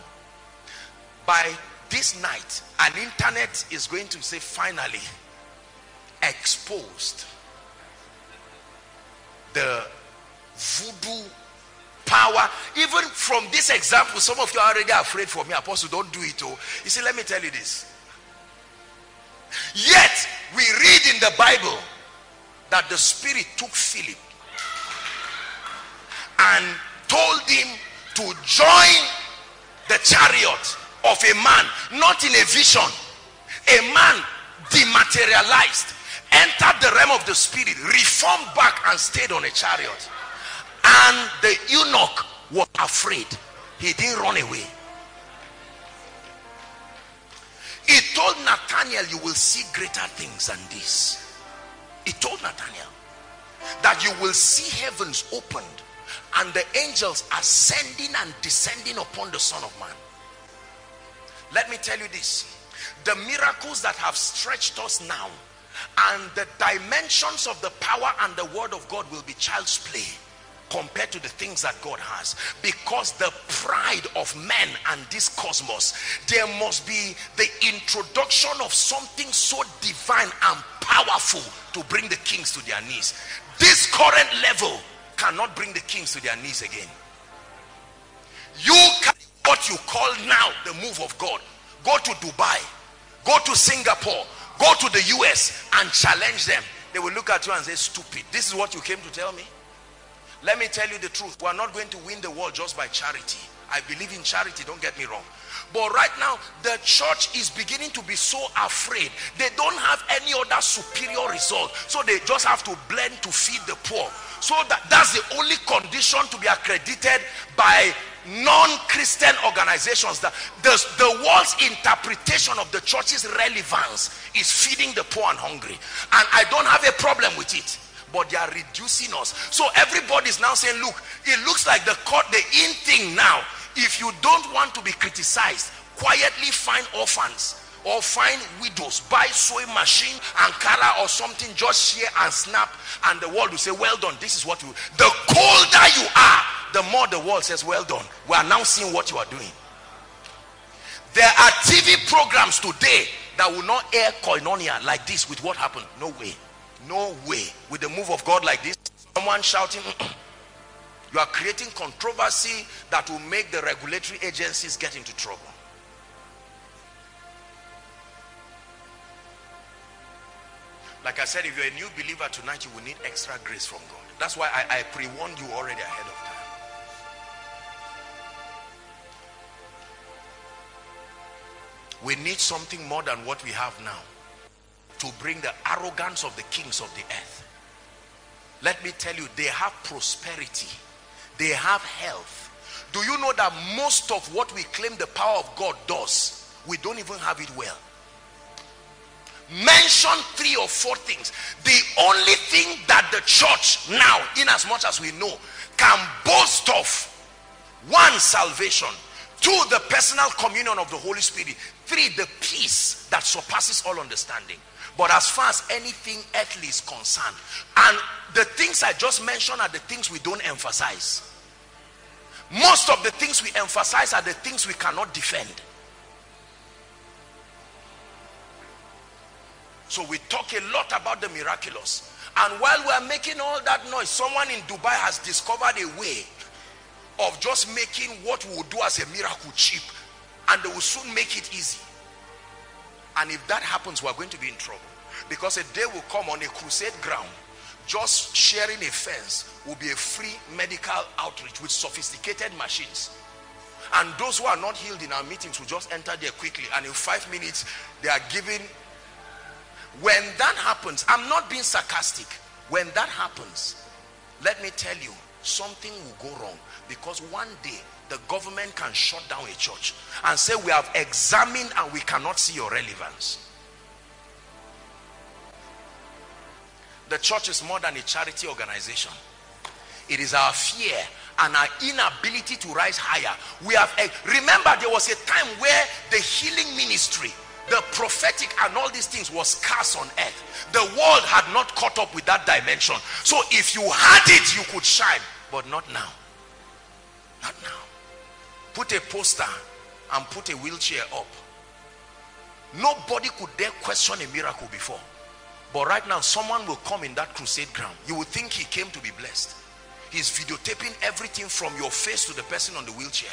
By this night, an internet is going to say, finally, exposed the voodoo power. Even from this example, some of you are already afraid for me. Apostle, don't do it. Oh, you see, let me tell you this. Yet we read in the Bible that the Spirit took Philip and told him to join the chariot of a man, not in a vision. A man dematerialized, entered the realm of the Spirit, reformed back and stayed on a chariot. And the eunuch was afraid. He didn't run away. He told Nathanael, you will see greater things than this. He told Nathanael that you will see heavens opened and the angels ascending and descending upon the Son of Man. Let me tell you this. The miracles that have stretched us now and the dimensions of the power and the word of God will be child's play compared to the things that God has, because the pride of men and this cosmos, there must be the introduction of something so divine and powerful to bring the kings to their knees. This current level cannot bring the kings to their knees again. You can, what you call now the move of God, go to Dubai, go to Singapore, go to the U S and challenge them. They will look at you and say, stupid, this is what you came to tell me? Let me tell you the truth. We are not going to win the world just by charity. I believe in charity, don't get me wrong. But right now, the church is beginning to be so afraid. They don't have any other superior result. So they just have to blend to feed the poor. So that, that's the only condition to be accredited by non-Christian organizations. That the, the world's interpretation of the church's relevance is feeding the poor and hungry. And I don't have a problem with it. But they are reducing us. So everybody's now saying, look, it looks like the court, the in thing now. If you don't want to be criticized, quietly find orphans or find widows, buy sewing machine and color or something, just share and snap, and the world will say, well done, this is what you... The colder you are, the more the world says, well done, we are now seeing what you are doing. There are T V programs today that will not air Koinonia like this with what happened. No way. No way. With the move of God like this, someone shouting, you are creating controversy that will make the regulatory agencies get into trouble. Like I said, if you're a new believer tonight, you will need extra grace from God. That's why I, I pre-warned you already ahead of time. We need something more than what we have now to bring the arrogance of the kings of the earth. Let me tell you, they have prosperity, they have health. Do you know that most of what we claim the power of God does, we don't even have it well? Mention three or four things. The only thing that the church now, in as much as we know, can boast of: one, salvation; two, the personal communion of the Holy Spirit; three, the peace that surpasses all understanding. But as far as anything earthly is concerned, and the things I just mentioned are the things we don't emphasize. Most of the things we emphasize are the things we cannot defend. So we talk a lot about the miraculous. And while we are making all that noise, someone in Dubai has discovered a way of just making what we will do as a miracle cheap. And they will soon make it easy. And if that happens, we are going to be in trouble, because a day will come on a crusade ground, just sharing a fence will be a free medical outreach with sophisticated machines, and those who are not healed in our meetings will just enter there quickly, and in five minutes they are given. When that happens, I'm not being sarcastic, when that happens, let me tell you, something will go wrong, because one day the government can shut down a church and say we have examined and we cannot see your relevance. The church is more than a charity organization. It is our fear and our inability to rise higher. We have a, remember, there was a time where the healing ministry, the prophetic and all these things was scarce on earth. The world had not caught up with that dimension. So if you had it, you could shine. But not now. Not now. Put a poster and put a wheelchair up. Nobody could dare question a miracle before. But right now, someone will come in that crusade ground. You will think he came to be blessed. He's videotaping everything from your face to the person on the wheelchair.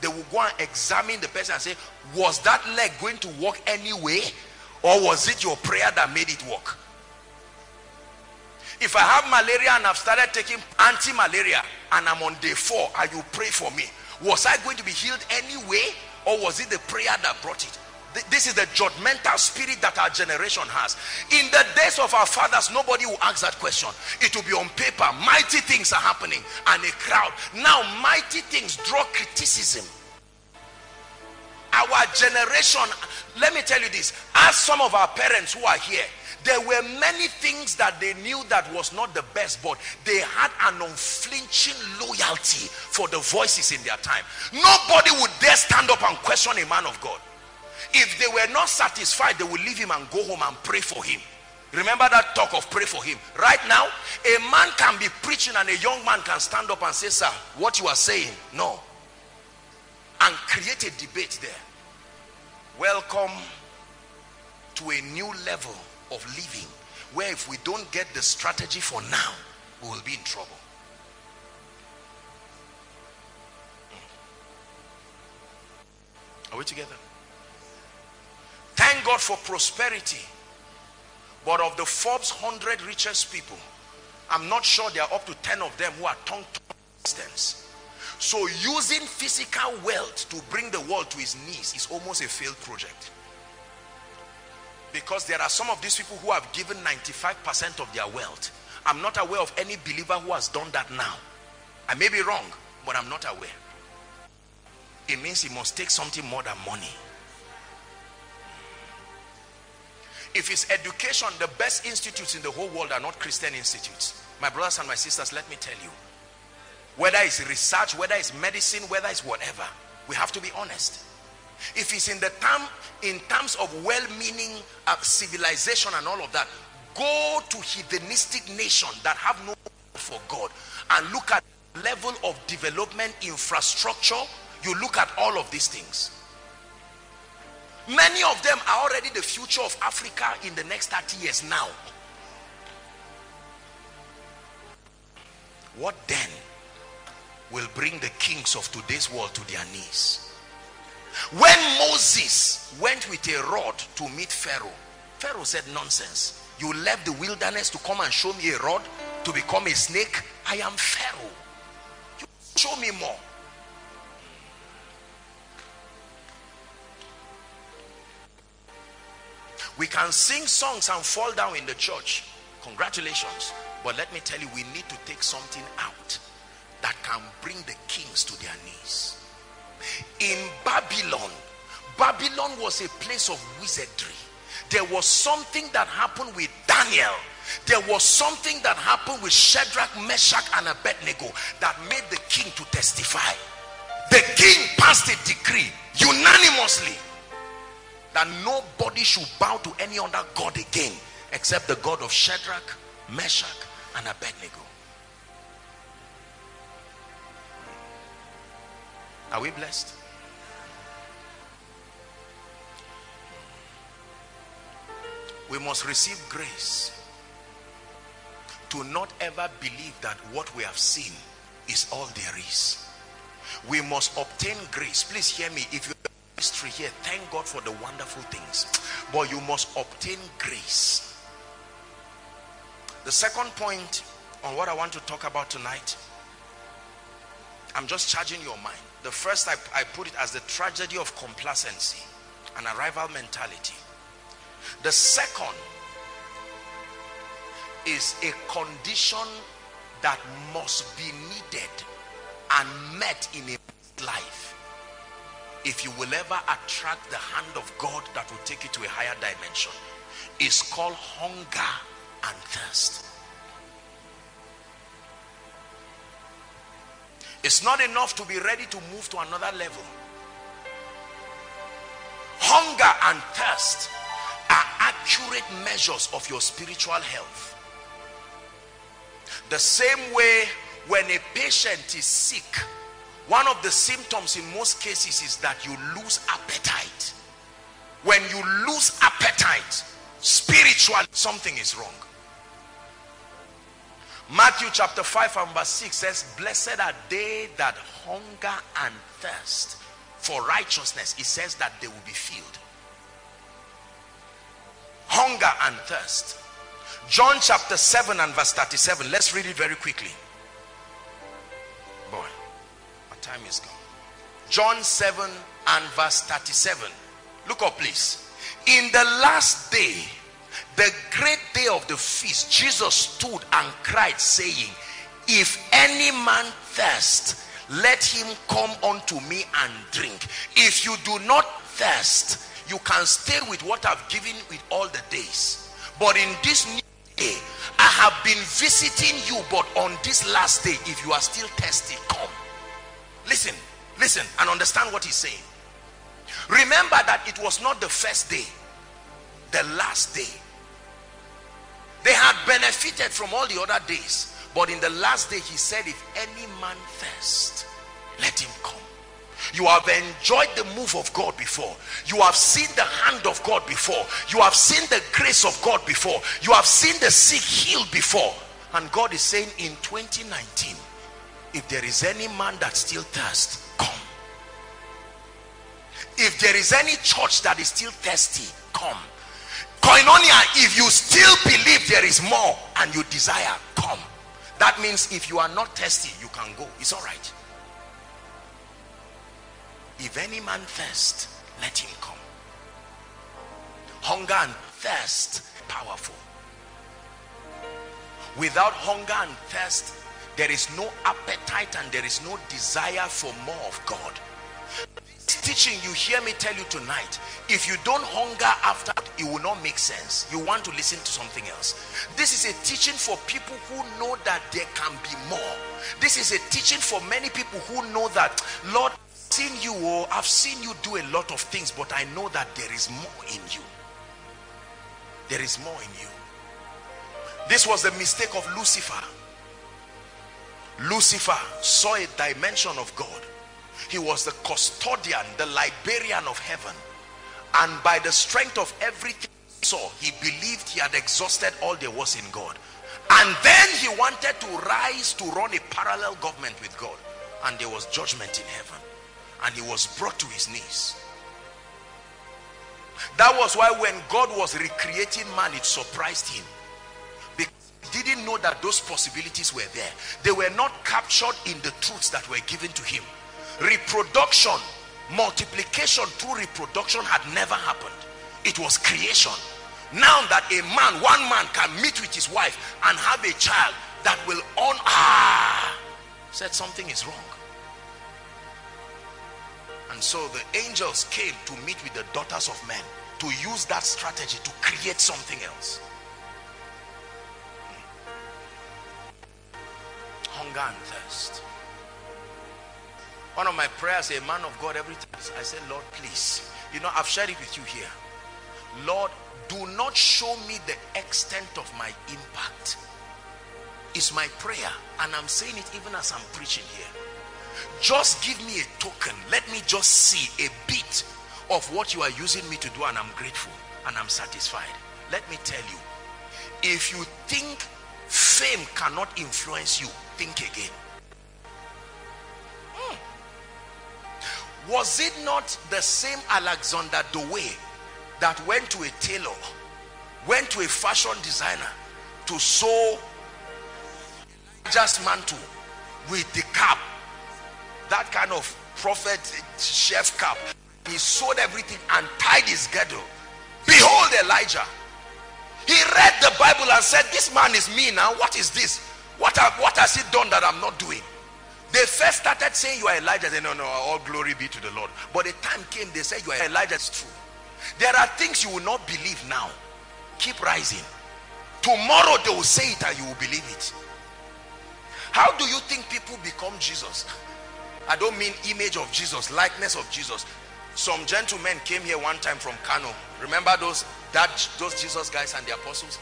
They will go and examine the person and say, was that leg going to walk anyway? Or was it your prayer that made it work? If I have malaria and I've started taking anti-malaria and I'm on day four and you pray for me, was I going to be healed anyway? Or was it the prayer that brought it? This is the judgmental spirit that our generation has. In the days of our fathers, nobody will ask that question. It will be on paper. Mighty things are happening and a crowd. Now mighty things draw criticism. Our generation, let me tell you this, ask some of our parents who are here. There were many things that they knew that was not the best, but they had an unflinching loyalty for the voices in their time. Nobody would dare stand up and question a man of God. If they were not satisfied, they would leave him and go home and pray for him. Remember that talk of pray for him. Right now, a man can be preaching and a young man can stand up and say, sir, what you are saying, no. And create a debate there. Welcome to a new level of living, where if we don't get the strategy for now, we will be in trouble. Are we together? Thank God for prosperity. But of the Forbes one hundred richest people, I'm not sure there are up to ten of them who are tongue-tied Christians. So using physical wealth to bring the world to his knees is almost a failed project. Because there are some of these people who have given ninety-five percent of their wealth. I'm not aware of any believer who has done that now. I may be wrong, but I'm not aware. It means he must take something more than money. If it's education, the best institutes in the whole world are not Christian institutes. My brothers and my sisters, let me tell you. Whether it's research, whether it's medicine, whether it's whatever, we have to be honest. If it's in the term, in terms of well-meaning uh, civilization and all of that, go to heathenistic nations that have no hope for God and look at the level of development, infrastructure. You look at all of these things. Many of them are already the future of Africa in the next thirty years now. What then will bring the kings of today's world to their knees? When Moses went with a rod to meet Pharaoh, Pharaoh said, nonsense. You left the wilderness to come and show me a rod to become a snake? I am Pharaoh. You show me more. We can sing songs and fall down in the church. Congratulations. But let me tell you, we need to take something out that can bring the kings to their knees. In Babylon, Babylon was a place of wizardry. There was something that happened with Daniel. There was something that happened with Shadrach, Meshach, and Abednego that made the king to testify. The king passed a decree unanimously that nobody should bow to any other God again except the God of Shadrach, Meshach, and Abednego. Are we blessed? We must receive grace to not ever believe that what we have seen is all there is. We must obtain grace. Please hear me. If you history here, thank God for the wonderful things, but you must obtain grace. The second point on what I want to talk about tonight, I'm just charging your mind. The first, I, I put it as the tragedy of complacency and arrival mentality. The second is a condition that must be needed and met in a life if you will ever attract the hand of God that will take you to a higher dimension. It's called hunger and thirst. It's not enough to be ready to move to another level. Hunger and thirst are accurate measures of your spiritual health. The same way when a patient is sick, one of the symptoms in most cases is that you lose appetite. When you lose appetite, spiritually, something is wrong. Matthew chapter five and verse six says, blessed are they that hunger and thirst for righteousness. It says that they will be filled. Hunger and thirst. John chapter seven and verse thirty-seven. Let's read it very quickly. Boy, our time is gone. John seven and verse thirty-seven. Look up, please. In the last day, the great day of the feast, Jesus stood and cried, saying, if any man thirst, let him come unto me and drink. If you do not thirst, you can stay with what I've given with all the days. But in this new day, I have been visiting you, but on this last day, if you are still thirsty, come. Listen, listen, and understand what he's saying. Remember that it was not the first day, the last day. They had benefited from all the other days, but in the last day he said, if any man thirst, let him come. You have enjoyed the move of God before. You have seen the hand of God before. You have seen the grace of God before. You have seen the sick healed before. And God is saying in twenty nineteen, if there is any man that still thirsts, come. If there is any church that is still thirsty, come. Koinonia, if you still believe there is more and you desire, come. That means if you are not thirsty, you can go. It's all right. If any man thirst, let him come. Hunger and thirst, powerful. Without hunger and thirst, there is no appetite and there is no desire for more of God. This teaching, you hear me tell you tonight, if you don't hunger after, it will not make sense. You want to listen to something else. This is a teaching for people who know that there can be more. This is a teaching for many people who know that, Lord, seen you, oh, I've seen you do a lot of things, but I know that there is more in you. There is more in you. This was the mistake of Lucifer. Lucifer saw a dimension of God. He was the custodian, the librarian of heaven, and by the strength of everything he saw, he believed he had exhausted all there was in God. And then he wanted to rise to run a parallel government with God, and there was judgment in heaven. And he was brought to his knees. That was why when God was recreating man, it surprised him, because he didn't know that those possibilities were there. They were not captured in the truths that were given to him. Reproduction, multiplication through reproduction had never happened. It was creation. Now that a man, one man can meet with his wife and have a child that will honor, ah, said something is wrong. And so the angels came to meet with the daughters of men to use that strategy to create something else. Hunger and thirst. One of my prayers, a man of God, every time I say, Lord, please, you know, I've shared it with you here. Lord, do not show me the extent of my impact. It's my prayer, and I'm saying it even as I'm preaching here. Just give me a token. Let me just see a bit of what you are using me to do, and I'm grateful and I'm satisfied. Let me tell you, if you think fame cannot influence you, think again. Hmm. Was it not the same Alexander Dowie that went to a tailor, went to a fashion designer to sew Elijah's mantle with the cap? That kind of prophet chef cap. He sold everything and tied his girdle. Behold Elijah. He read the Bible and said, this man is me now. What is this? What, have, what has he done that I'm not doing? They first started saying you are Elijah. They said, no, no, all glory be to the Lord. But the time came, they said you are Elijah. It's true. There are things you will not believe now. Keep rising. Tomorrow they will say it and you will believe it. How do you think people become Jesus? I don't mean image of Jesus, likeness of Jesus. Some gentlemen came here one time from Kano. Remember those, that, those Jesus guys and the apostles?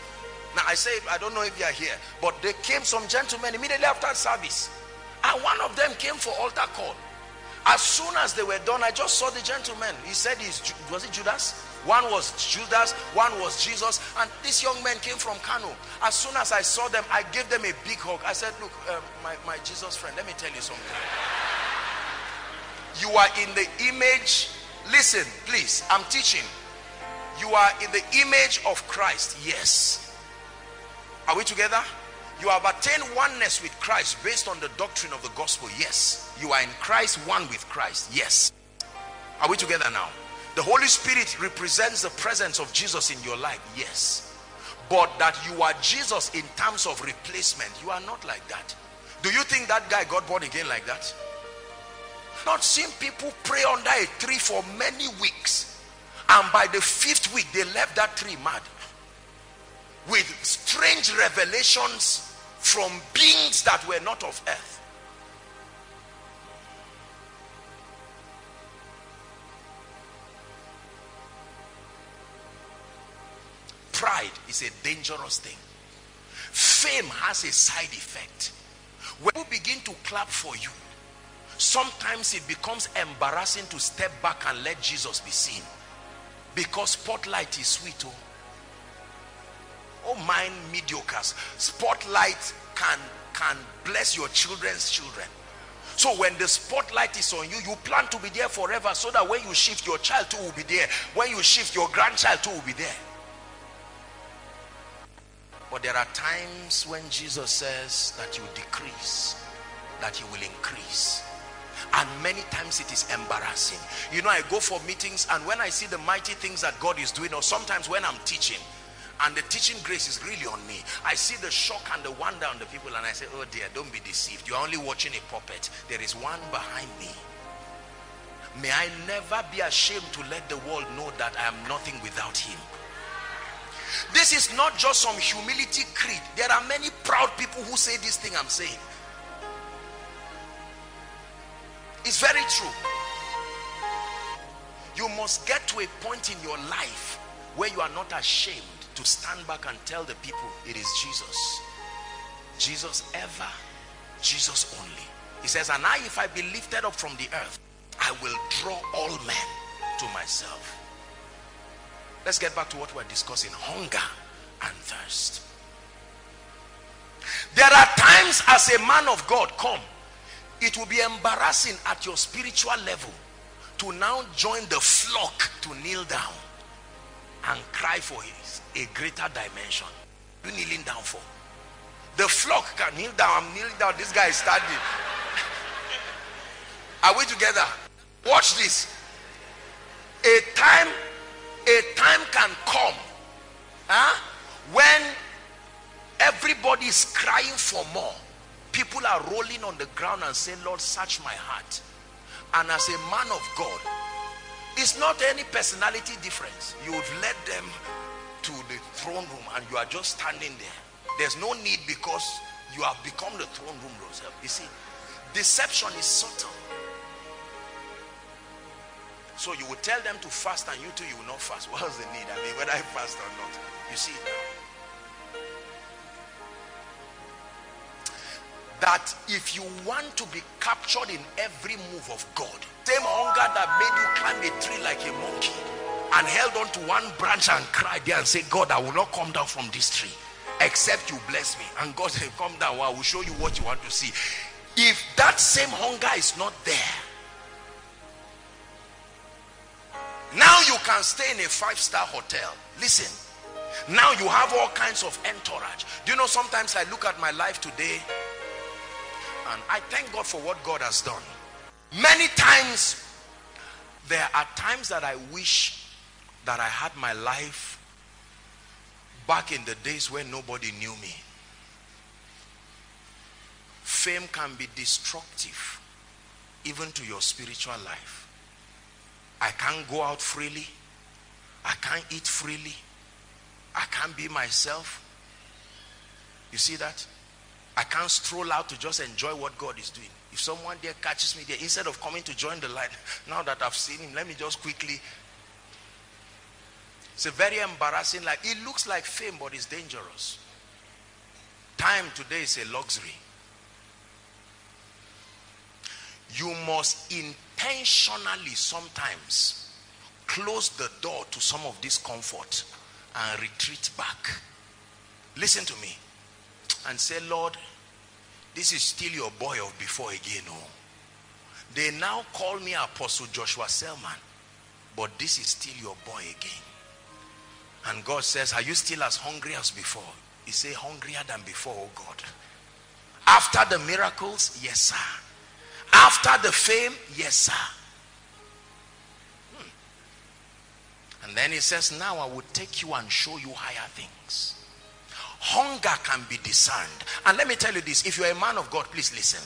Now I say, I don't know if you are here, but they came, some gentlemen, immediately after service. And one of them came for altar call. As soon as they were done, I just saw the gentleman. He said, he's, was it Judas? One was Judas, one was Jesus. And this young man came from Kano. As soon as I saw them, I gave them a big hug. I said, look, uh, my, my Jesus friend, let me tell you something. You are in the image, listen, please, I'm teaching. You are in the image of Christ, yes. Are we together? You have attained oneness with Christ based on the doctrine of the gospel, yes. You are in Christ, one with Christ, yes. Are we together now? The Holy Spirit represents the presence of Jesus in your life, yes. But that you are Jesus in terms of replacement, you are not like that. Do you think that guy got born again like that? Not seen people pray under a tree for many weeks, and by the fifth week they left that tree mad, with strange revelations from beings that were not of earth. Pride is a dangerous thing. Fame has a side effect. When people begin to clap for you, sometimes it becomes embarrassing to step back and let Jesus be seen, because spotlight is sweet. Oh, oh mind mediocres. Spotlight can can bless your children's children. So when the spotlight is on you, you plan to be there forever, so that when you shift, your child too will be there. When you shift, your grandchild too will be there. But there are times when Jesus says that you decrease, that you will increase. And many times it is embarrassing. You know, I go for meetings, and when I see the mighty things that God is doing, or sometimes when I'm teaching and the teaching grace is really on me, I see the shock and the wonder on the people, and I say, oh dear, don't be deceived. You're only watching a puppet. There is one behind me. May I never be ashamed to let the world know that I am nothing without him. This is not just some humility creed. There are many proud people who say this thing I'm saying. It's very true. You must get to a point in your life where you are not ashamed to stand back and tell the people it is Jesus. Jesus ever, Jesus only. He says, and I, if I be lifted up from the earth, I will draw all men to myself. Let's get back to what we're discussing, hunger and thirst. There are times as a man of God, come, it will be embarrassing at your spiritual level to now join the flock to kneel down and cry for his, a greater dimension. You kneeling down for? The flock can kneel down. I'm kneeling down. This guy is standing. Are we together? Watch this. A time, a time can come, huh, when everybody is crying for more. People are rolling on the ground and saying, Lord, search my heart. And as a man of God, it's not any personality difference. You've led them to the throne room and you are just standing there. There's no need, because you have become the throne room yourself. You see, deception is subtle. So you will tell them to fast and you too, you will not fast. What's the need? I mean, whether I fast or not. You see it now. That if you want to be captured in every move of God, same hunger that made you climb a tree like a monkey and held on to one branch and cried there and said, God, I will not come down from this tree except you bless me. And God said, come down, I will show you what you want to see. If that same hunger is not there, now you can stay in a five-star hotel. Listen, now you have all kinds of entourage. Do you know, sometimes I look at my life today, and I thank God for what God has done. Many times, there are times that I wish that I had my life back in the days when nobody knew me. Fame can be destructive even to your spiritual life. I can't go out freely. I can't eat freely. I can't be myself. You see that? I can't stroll out to just enjoy what God is doing. If someone there catches me there, instead of coming to join the line, now that I've seen him, let me just quickly. It's a very embarrassing life. It looks like fame, but it's dangerous. Time today is a luxury. You must intentionally sometimes close the door to some of this comfort and retreat back. Listen to me and say, Lord, this is still your boy of before again. Oh, they now call me Apostle Joshua Selman, but this is still your boy again. And God says, are you still as hungry as before? He said, hungrier than before, oh God. After the miracles, yes sir. After the fame, yes sir. Hmm. And then he says, now I will take you and show you higher things. Hunger can be discerned. And let me tell you this, if you're a man of God, please listen.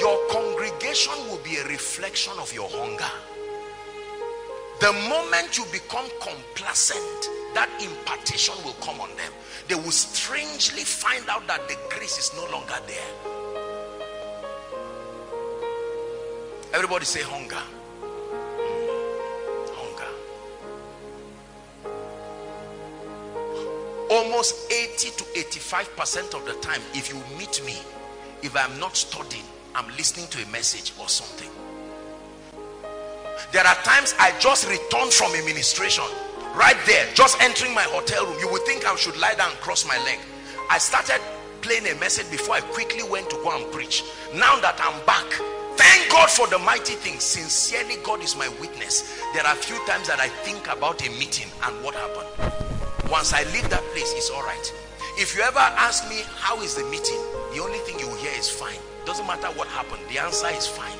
Your congregation will be a reflection of your hunger. The moment you become complacent, that impartation will come on them. They will strangely find out that the grace is no longer there. Everybody say hunger. Almost eighty to eighty-five percent of the time, if you meet me, if I'm not studying, I'm listening to a message or something. There are times I just return from a ministration. Right there, just entering my hotel room, you would think I should lie down and cross my leg. I started playing a message before I quickly went to go and preach. Now that I'm back, thank God for the mighty things. Sincerely, God is my witness. There are a few times that I think about a meeting and what happened. Once I leave that place, it's all right. If you ever ask me, how is the meeting? The only thing you hear is fine. Doesn't matter what happened. The answer is fine.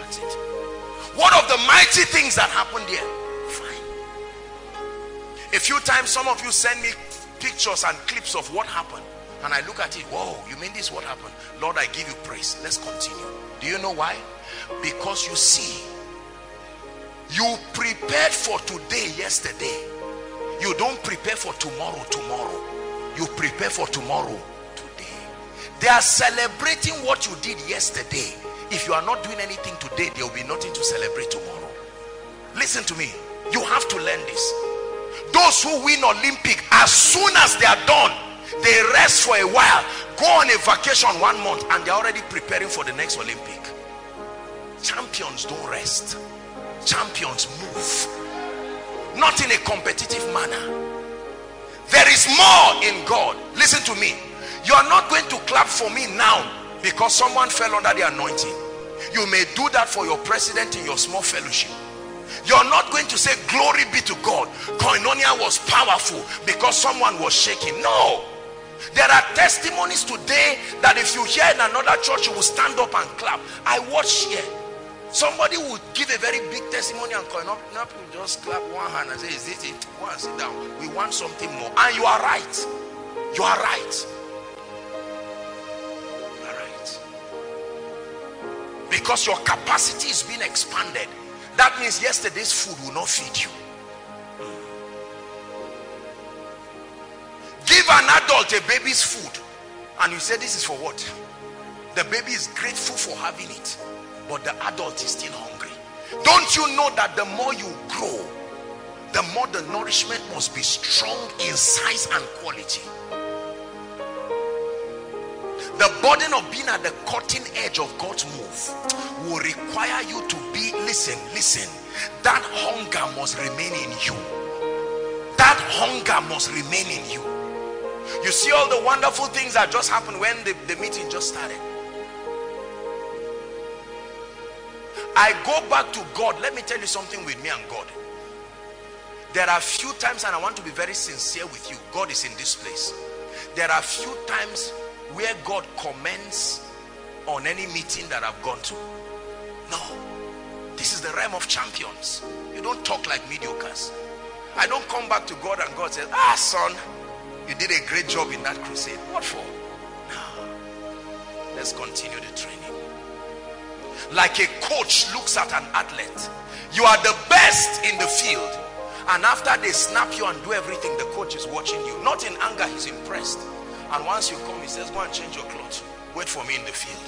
That's it. What of the mighty things that happened there? Fine. A few times, some of you send me pictures and clips of what happened. And I look at it. Whoa, you mean this what happened? Lord, I give you praise. Let's continue. Do you know why? Because you see, you prepared for today yesterday. You don't prepare for tomorrow, tomorrow. You prepare for tomorrow, today. They are celebrating what you did yesterday. If you are not doing anything today, there will be nothing to celebrate tomorrow. Listen to me. You have to learn this. Those who win Olympic, as soon as they are done, they rest for a while, go on a vacation one month, and they're already preparing for the next Olympic. Champions don't rest. Champions move. Not in a competitive manner. There is more in God. Listen to me. You are not going to clap for me now because someone fell under the anointing. You may do that for your president in your small fellowship. You are not going to say glory be to God, Koinonia was powerful because someone was shaking. No. There are testimonies today that if you hear in another church, you will stand up and clap. I watch here. Somebody would give a very big testimony and coin up, you just clap one hand and say, is this it? Go and sit down. We want something more. And you are right. You are right. You are right. Because your capacity is being expanded. That means yesterday's food will not feed you. Hmm. Give an adult a baby's food. And you say, this is for what? The baby is grateful for having it. But the adult is still hungry. Don't you know that the more you grow, the more the nourishment must be strong in size and quality? The burden of being at the cutting edge of God's move will require you to be, listen, listen, that hunger must remain in you. That hunger must remain in you. You see all the wonderful things that just happened when the, the meeting just started. I go back to God. Let me tell you something with me and God. There are few times, and I want to be very sincere with you, God is in this place. There are few times where God comments on any meeting that I've gone to. No, this is the realm of champions. You don't talk like mediocres. I don't come back to God and God says, ah son, you did a great job in that crusade. What for? No. Let's continue the training. Like a coach looks at an athlete. You are the best in the field. And after they snap you and do everything, the coach is watching you. Not in anger, he's impressed. And once you come, he says, go and change your clothes. Wait for me in the field.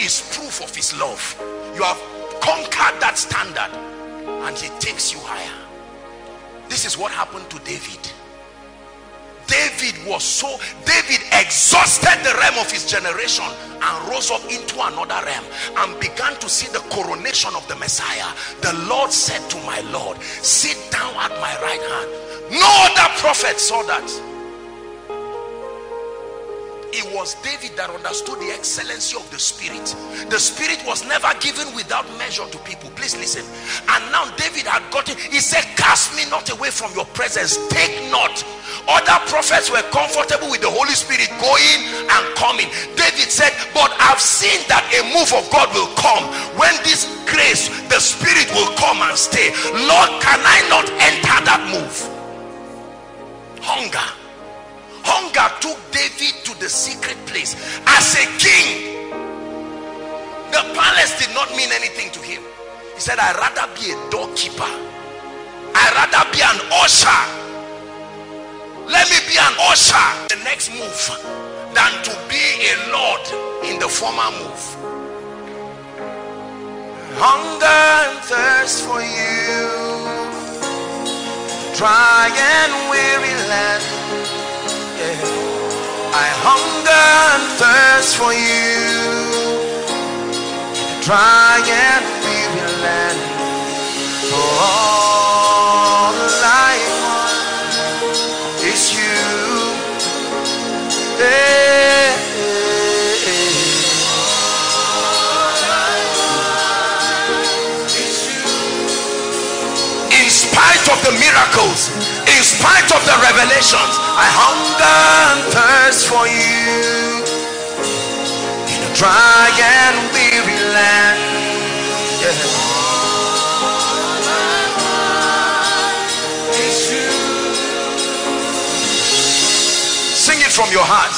It's proof of his love. You have conquered that standard. And he takes you higher. This is what happened to David. David was so, David exhausted the realm of his generation and rose up into another realm and began to see the coronation of the Messiah. The Lord said to my Lord, sit down at my right hand. No other prophet saw that. It was David that understood the excellency of the Spirit. The Spirit was never given without measure to people. Please listen. And now David had got it. He said, cast me not away from your presence. Take not. Other prophets were comfortable with the Holy Spirit going and coming. David said, but I've seen that a move of God will come. When this grace, the Spirit will come and stay. Lord, can I not enter that move? Hunger. Hunger took David to the secret place as a king. The palace did not mean anything to him. He said, I'd rather be a doorkeeper. I'd rather be an usher. Let me be an usher. The next move than to be a lord in the former move. Hunger and thirst for you. Dry and weary land. I hunger and thirst for you, dry and weary land. For all I want is you. Hey, hey, hey. All I want is you. In spite of the miracles, in spite of the revelations, I hunger and thirst for you in a dry and weary land. Yeah. All I want is you. Sing it from your heart.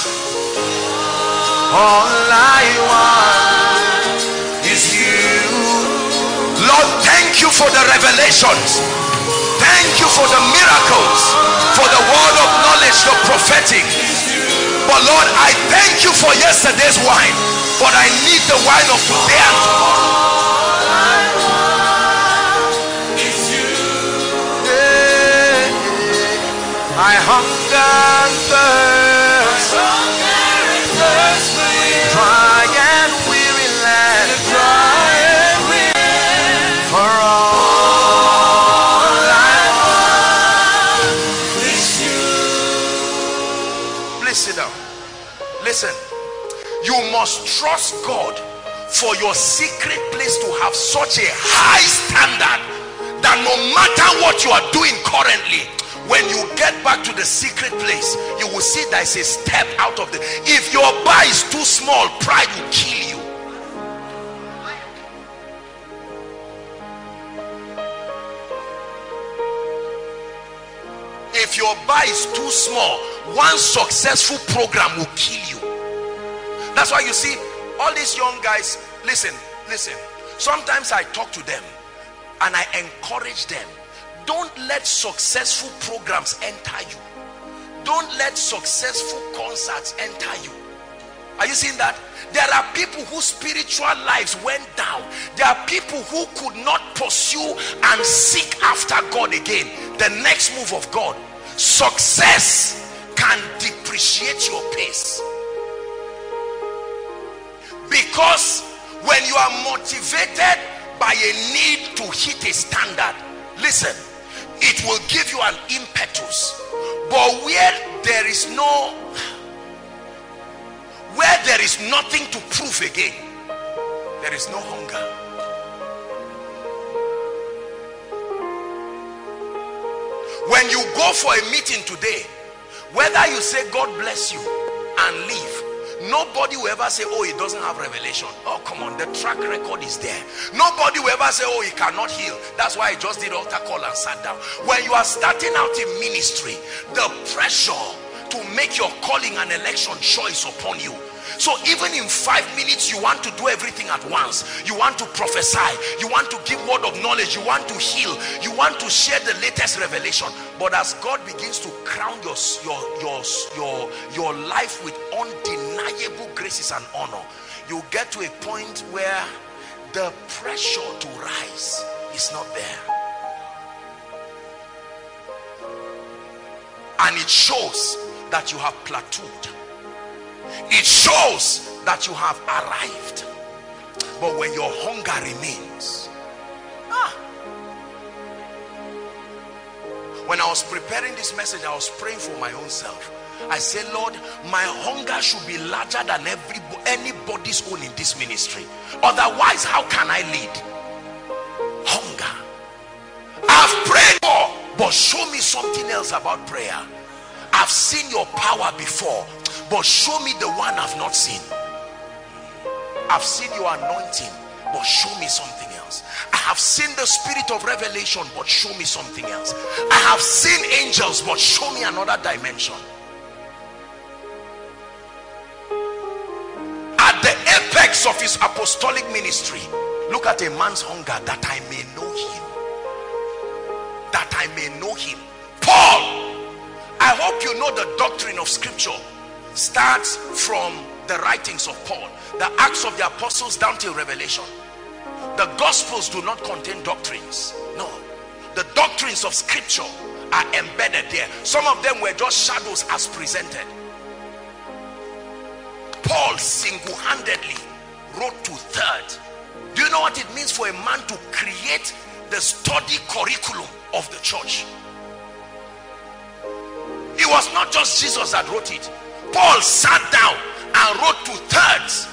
All I want is you. Lord, thank you for the revelations. Thank you for the miracles. For the word of knowledge, the prophetic. But Lord, I thank you for yesterday's wine, but I need the wine of today and tomorrow. All I want is you. Yeah. I hunger and thirst. I hunger and thirst for you. Dry and weary land. Dry and weary. For all. You must trust God for your secret place to have such a high standard that no matter what you are doing currently, when you get back to the secret place, you will see there is a step out of the. If your bar is too small, pride will kill you. If your bar is too small, one successful program will kill you. That's why you see all these young guys. Listen, listen. Sometimes I talk to them and I encourage them. Don't let successful programs enter you. Don't let successful concerts enter you. Are you seeing that? There are people whose spiritual lives went down. There are people who could not pursue and seek after God again. The next move of God. Success can depreciate your pace. Because when you are motivated by a need to hit a standard, listen, it will give you an impetus. But where there is no, where there is nothing to prove again, there is no hunger. When you go for a meeting today, whether you say God bless you and leave, nobody will ever say, oh, he doesn't have revelation. Oh, come on, the track record is there. Nobody will ever say, oh, he cannot heal. That's why he just did altar call and sat down. When you are starting out in ministry, the pressure to make your calling and election choice upon you, So even in five minutes, you want to do everything at once. You want to prophesy. You want to give word of knowledge. You want to heal. You want to share the latest revelation. But as God begins to crown your, your, your, your, your life with undeniable graces and honor, you get to a point where the pressure to rise is not there. And it shows that you have plateaued. It shows that you have arrived. But when your hunger remains, ah. When I was preparing this message, I was praying for my own self. I said, Lord, my hunger should be larger than every anybody's own in this ministry. Otherwise, how can I lead? Hunger. I've prayed more, but show me something else about prayer. I've seen your power before, but show me the one I've not seen. I've seen your anointing, but show me something else. I have seen the spirit of revelation, but show me something else. I have seen angels, but show me another dimension. At the apex of his apostolic ministry, look at a man's hunger, that I may know him. That I may know him. Paul, I hope you know the doctrine of scripture starts from the writings of Paul, the Acts of the Apostles down till Revelation. The Gospels do not contain doctrines. No, the doctrines of scripture are embedded there. Some of them were just shadows as presented. Paul single-handedly wrote two-thirds. Do you know what it means for a man to create the study curriculum of the church? It was not just Jesus that wrote it. Paul sat down and wrote two-thirds.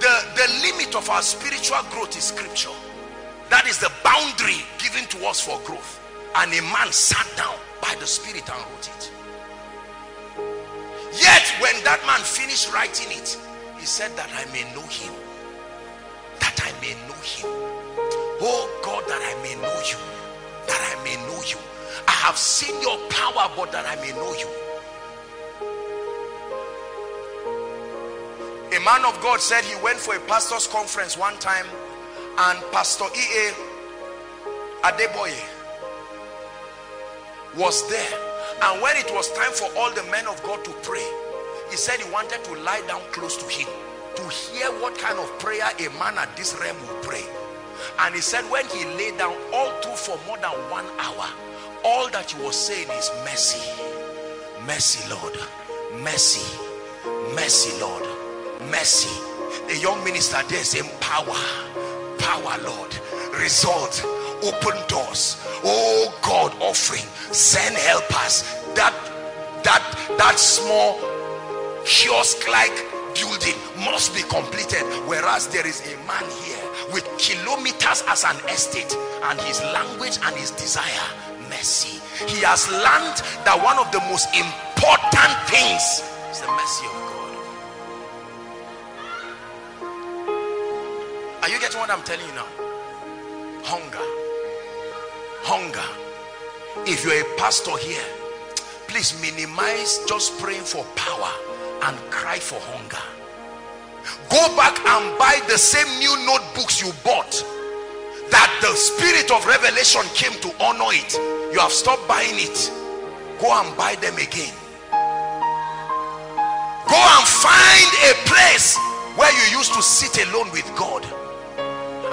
The, the limit of our spiritual growth is scripture. That is the boundary given to us for growth. And a man sat down by the Spirit and wrote it. Yet when that man finished writing it, he said that I may know him. That I may know him. Oh God, that I may know you. That I may know you. I have seen your power, but that I may know you. A man of God said he went for a pastor's conference one time, and Pastor E A Adeboye was there. And when it was time for all the men of God to pray, he said he wanted to lie down close to him to hear what kind of prayer a man at this realm will pray. And he said when he lay down all through for more than one hour, all that he was saying is mercy, mercy Lord, mercy, mercy Lord. Mercy. The young minister there saying power, power Lord, result, open doors, oh God, offering, send helpers. That that that small kiosk-like building must be completed. Whereas there is a man here with kilometers as an estate, and his language and his desire, mercy. He has learned that one of the most important things is the mercy of God. Are you getting what I'm telling you now? Hunger. Hunger. If you're a pastor here, please minimize just praying for power and cry for hunger. Go back and buy the same new notebooks you bought that the spirit of revelation came to honor it. You have stopped buying it. Go and buy them again. Go and find a place where you used to sit alone with God.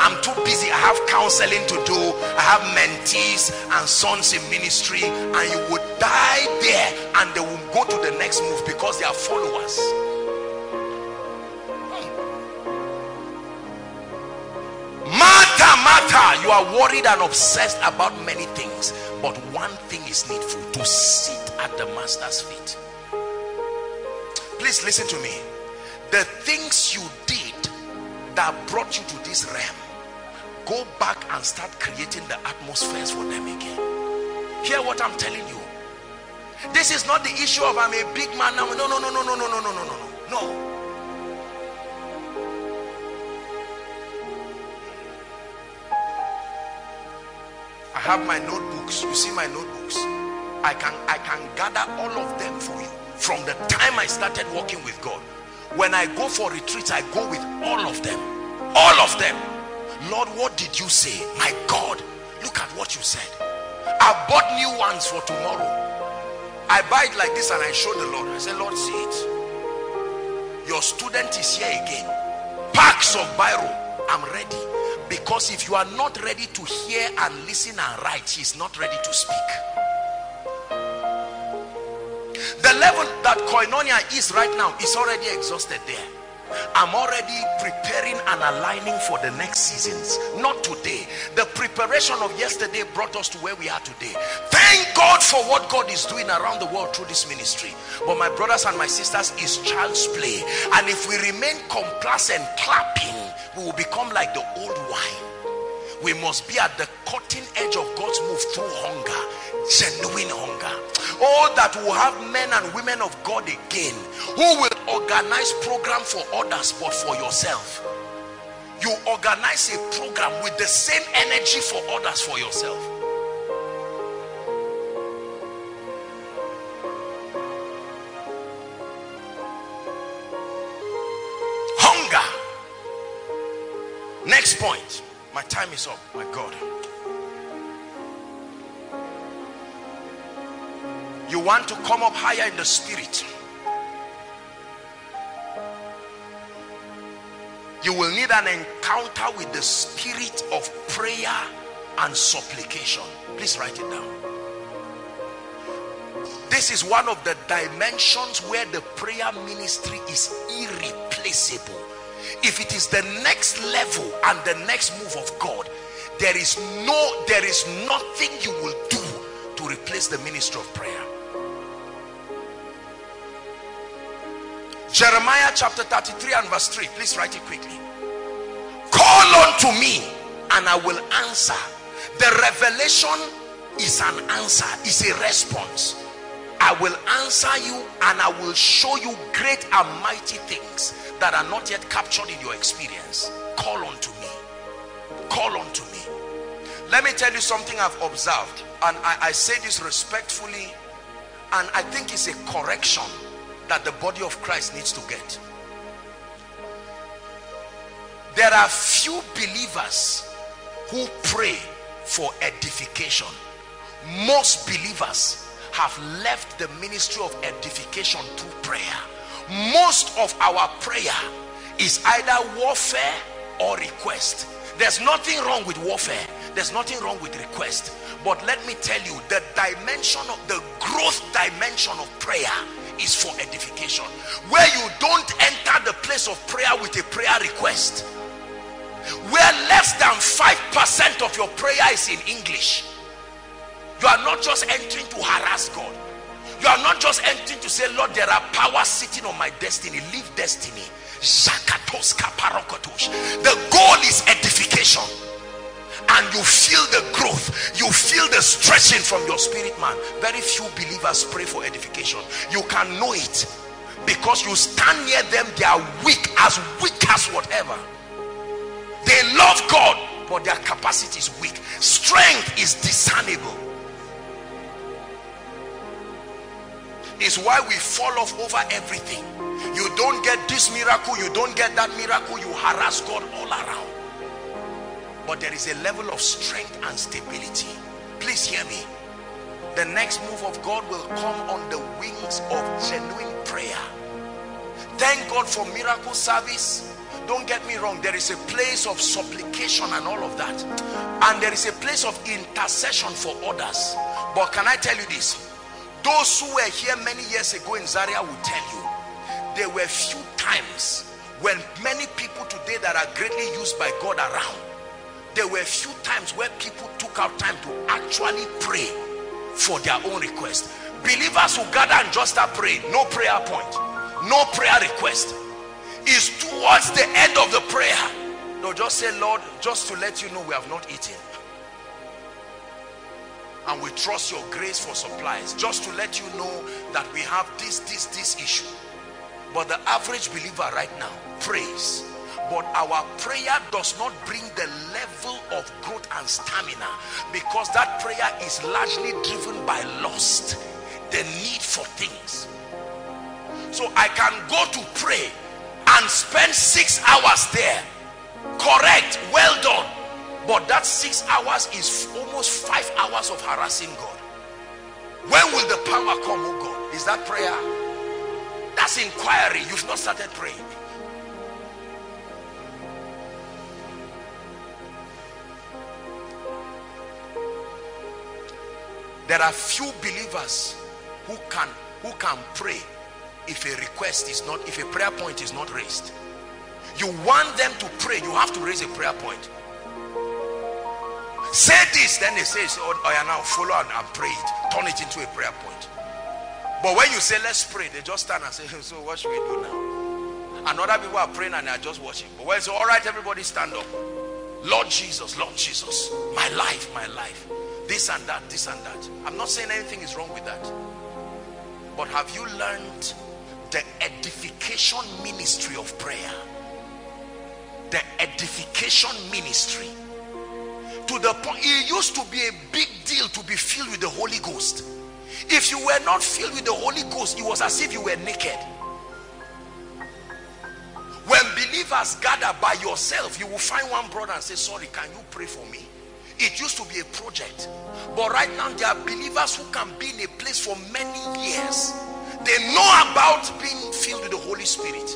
I'm too busy. I have counseling to do. I have mentees and sons in ministry. And you would die there and they will go to the next move because they are followers. Hmm. Martha, Martha, you are worried and obsessed about many things. But one thing is needful: to sit at the master's feet. Please listen to me. The things you did that brought you to this realm, go back and start creating the atmospheres for them again. Hear what I'm telling you. This is not the issue of I'm a big man now. No, no, no, no, no, no, no, no, no, no, no. I have my notebooks. You see my notebooks. I can I can gather all of them for you from the time I started working with God. When I go for retreats, I go with all of them. All of them. Lord, what did you say? My God, look at what you said. I bought new ones for tomorrow. I buy it like this and I show the Lord. I say, Lord, see it. Your student is here again. Packs of Bible. I'm ready. Because if you are not ready to hear and listen and write, he's not ready to speak. The level that Koinonia is right now is already exhausted there. I'm already preparing and aligning for the next seasons. Not today. The preparation of yesterday brought us to where we are today. Thank God for what God is doing around the world through this ministry. But my brothers and my sisters, it's child's play. And if we remain complacent, clapping, we will become like the old wine. We must be at the cutting edge of God's move through hunger, genuine hunger. Oh, that we will have men and women of God again who will organize program for others but for yourself. You organize a program with the same energy for others for yourself. Hunger. Next point. My time is up, my God. You want to come up higher in the spirit. You will need an encounter with the spirit of prayer and supplication. Please write it down. This is one of the dimensions where the prayer ministry is irreplaceable. If it is the next level and the next move of God, there is no, there is nothing you will do to replace the ministry of prayer. Jeremiah chapter thirty-three and verse three. Please write it quickly. Call unto me and I will answer. The revelation is an answer, is a response. I will answer you and I will show you great and mighty things that are not yet captured in your experience. Call unto me. Call unto me. Let me tell you something I've observed, and I, I say this respectfully, and I think it's a correction that the body of Christ needs to get. There are few believers who pray for edification. Most believers have left the ministry of edification through prayer. Most of our prayer is either warfare or request. There's nothing wrong with warfare, there's nothing wrong with request, but let me tell you, the dimension of the growth dimension of prayer is for edification, where you don't enter the place of prayer with a prayer request, where less than five percent of your prayer is in English. You are not just entering to harass God. You are not just entering to say, Lord, there are powers sitting on my destiny. Leave destiny. The goal is edification. And you feel the growth. You feel the stretching from your spirit man. Very few believers pray for edification. You can know it. Because you stand near them, they are weak, as weak as whatever. They love God, but their capacity is weak. Strength is discernible. Is why we fall off over everything. You don't get this miracle, you don't get that miracle, you harass God all around. But there is a level of strength and stability. Please hear me. The next move of God will come on the wings of genuine prayer. Thank God for miracle service. Don't get me wrong, there is a place of supplication and all of that, and there is a place of intercession for others. But can I tell you this? Those who were here many years ago in Zaria will tell you, there were few times when many people today that are greatly used by God around, there were few times where people took out time to actually pray for their own request. Believers who gather and just start praying, no prayer point, no prayer request. It's towards the end of the prayer, they'll just say, Lord, just to let you know we have not eaten. And we trust your grace for supplies, just to let you know that we have this, this, this issue. But the average believer right now prays, but our prayer does not bring the level of growth and stamina, because that prayer is largely driven by lust, the need for things. So I can go to pray and spend six hours there. Correct, well done. But that six hours is almost five hours of harassing God. When will the power come, oh God? Is that prayer? That's inquiry. You've not started praying. There are few believers who can who can pray if a request is not, if a prayer point is not raised. You want them to pray, you have to raise a prayer point. Say this, then they say, oh, oh yeah, now follow and, and pray it, turn it into a prayer point. But when you say let's pray, they just stand and say, so what should we do now? And other people are praying and they are just watching. But when it's all right, everybody stand up. Lord Jesus, Lord Jesus, my life, my life, this and that, this and that. I'm not saying anything is wrong with that. But have you learned the edification ministry of prayer? The edification ministry. To the point, it used to be a big deal to be filled with the Holy Ghost. If you were not filled with the Holy Ghost, it was as if you were naked. When believers gather by yourself, you will find one brother and say, sorry, can you pray for me? It used to be a project. But right now, there are believers who can be in a place for many years. They know about being filled with the Holy Spirit.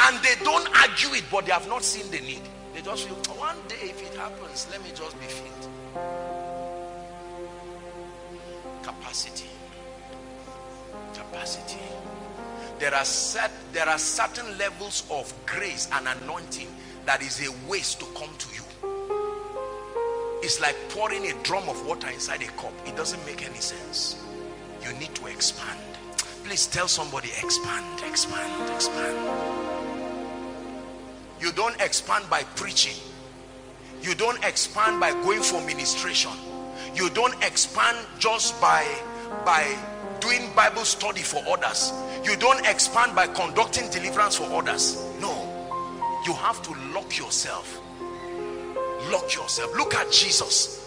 And they don't argue it, but they have not seen the need. They just feel, one day if it happens, let me just be filled. Capacity. Capacity. There are, set, there are certain levels of grace and anointing that is a waste to come to you. It's like pouring a drum of water inside a cup. It doesn't make any sense. You need to expand. Please tell somebody, expand, expand, expand. You don't expand by preaching. You don't expand by going for ministration. You don't expand just by, by doing Bible study for others. You don't expand by conducting deliverance for others. No. You have to lock yourself. Lock yourself. Look at Jesus.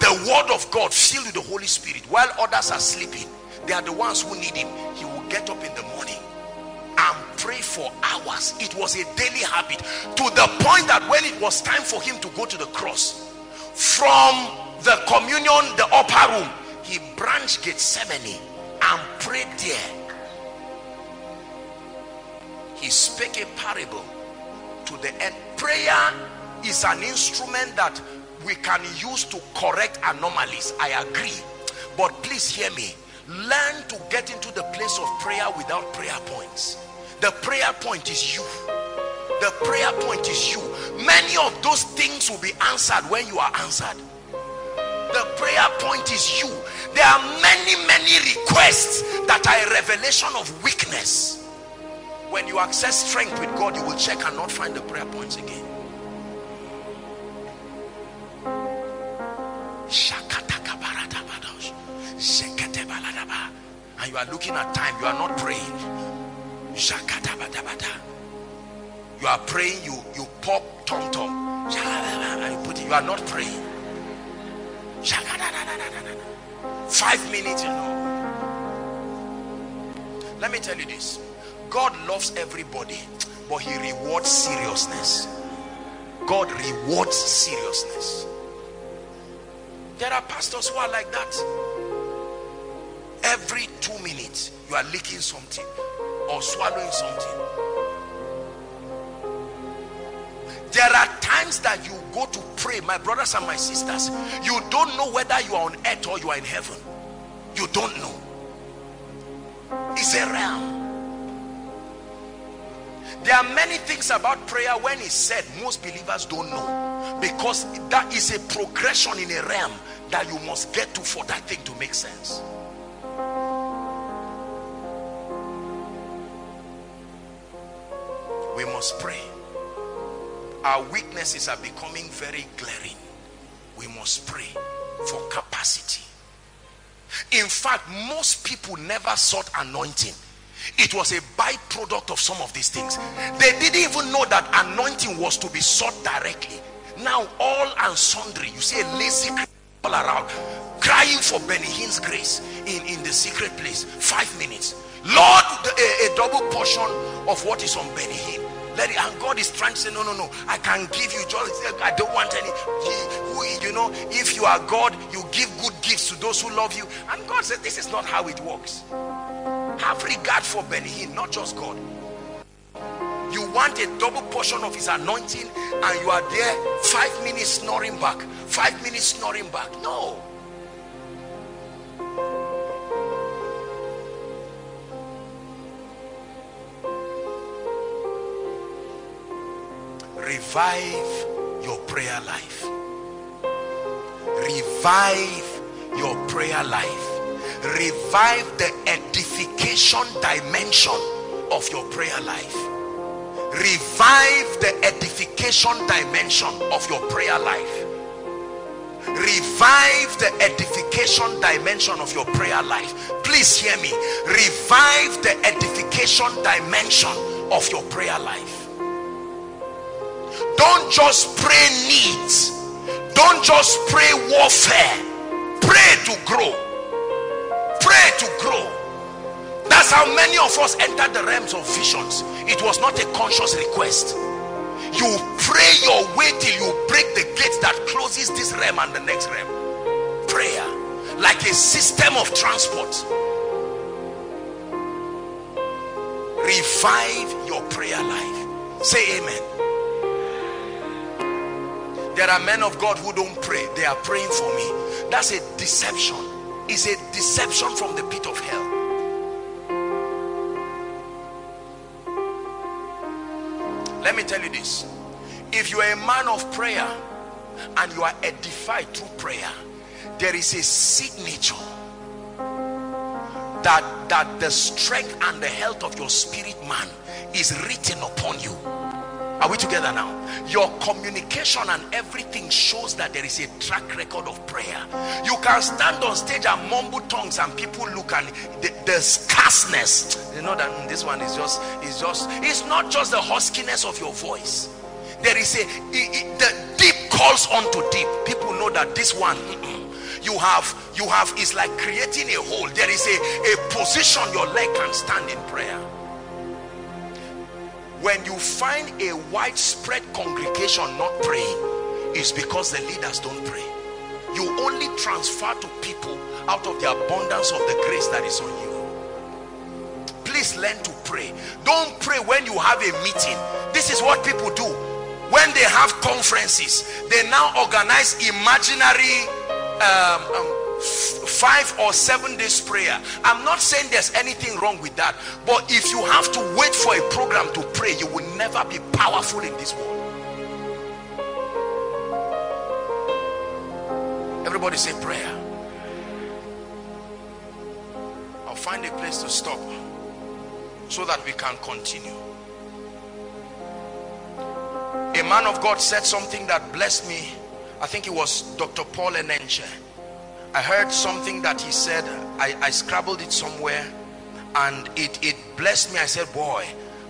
The word of God filled with the Holy Spirit. While others are sleeping, they are the ones who need him. He will get up in the morning and pray for hours. It was a daily habit, to the point that when it was time for him to go to the cross, from the communion, the upper room, he branched Gethsemane and prayed there. He spake a parable to the end. Prayer is an instrument that we can use to correct anomalies. I agree, but please hear me. Learn to get into the place of prayer without prayer points. The prayer point is you. The prayer point is you. Many of those things will be answered when you are answered. The prayer point is you. There are many, many requests that are a revelation of weakness. When you access strength with God, you will check and not find the prayer points again. And you are looking at time, you are not praying. You are praying, you, you pop tom tom, and you put it, you are not praying. Five minutes, you know. Let me tell you this. God loves everybody, but he rewards seriousness. God rewards seriousness. There are pastors who are like that. Every two minutes, you are licking something or swallowing something. There are times that you go to pray, my brothers and my sisters, you don't know whether you are on earth or you are in heaven. You don't know. It's a realm. There are many things about prayer when it's said, most believers don't know, because that is a progression in a realm that you must get to for that thing to make sense. We must pray. Our weaknesses are becoming very glaring. We must pray for capacity. In fact, most people never sought anointing. It was a byproduct of some of these things. They didn't even know that anointing was to be sought directly. Now all and sundry, you see a lazy all around crying for Benny Hinn's grace in, in the secret place. Five minutes. Lord, a, a double portion of what is on Benny Hinn. Let it, and God is trying to say, no, no, no, I can give you just, I don't want any. You know, if you are God, you give good gifts to those who love you. And God says, this is not how it works. Have regard for Benny Hinn, not just God. You want a double portion of his anointing, and you are there five minutes snoring back, five minutes snoring back. No. Revive your prayer life. Revive your prayer life. Revive the edification dimension of your prayer life. Revive the edification dimension of your prayer life. Revive the edification dimension of your prayer life. Please hear me. Revive the edification dimension of your prayer life. Don't just pray needs. Don't just pray warfare. Pray to grow. Pray to grow. That's how many of us entered the realms of visions. It was not a conscious request. You pray your way till you break the gate that closes this realm and the next realm. Prayer, like a system of transport. Revive your prayer life. Say amen. There are men of God who don't pray. They are praying for me. That's a deception. Is a deception from the pit of hell. Let me tell you this. If you are a man of prayer and you are edified through prayer, there is a signature that, that the strength and the health of your spirit man is written upon you. Are we together now? Your communication and everything shows that there is a track record of prayer. You can stand on stage and mumble tongues and people look, and the, the scarceness, you know, that this one is just, is just, it's not just the huskiness of your voice. There is a, it, it, the deep calls unto deep. People know that this one, you have, you have, it's like creating a hole. There is a, a position your leg can stand in prayer. When you find a widespread congregation not praying, it's because the leaders don't pray. You only transfer to people out of the abundance of the grace that is on you. Please learn to pray. Don't pray when you have a meeting. This is what people do. When they have conferences, they now organize imaginary um, um, five or seven days prayer. I'm not saying there's anything wrong with that, but if you have to wait for a program to pray, you will never be powerful in this world. Everybody say prayer. I'll find a place to stop so that we can continue. A man of God said something that blessed me. I think it was Doctor Paul Enenche. I heard something that he said. I, I scrabbled it somewhere, and it, it blessed me. I said, boy,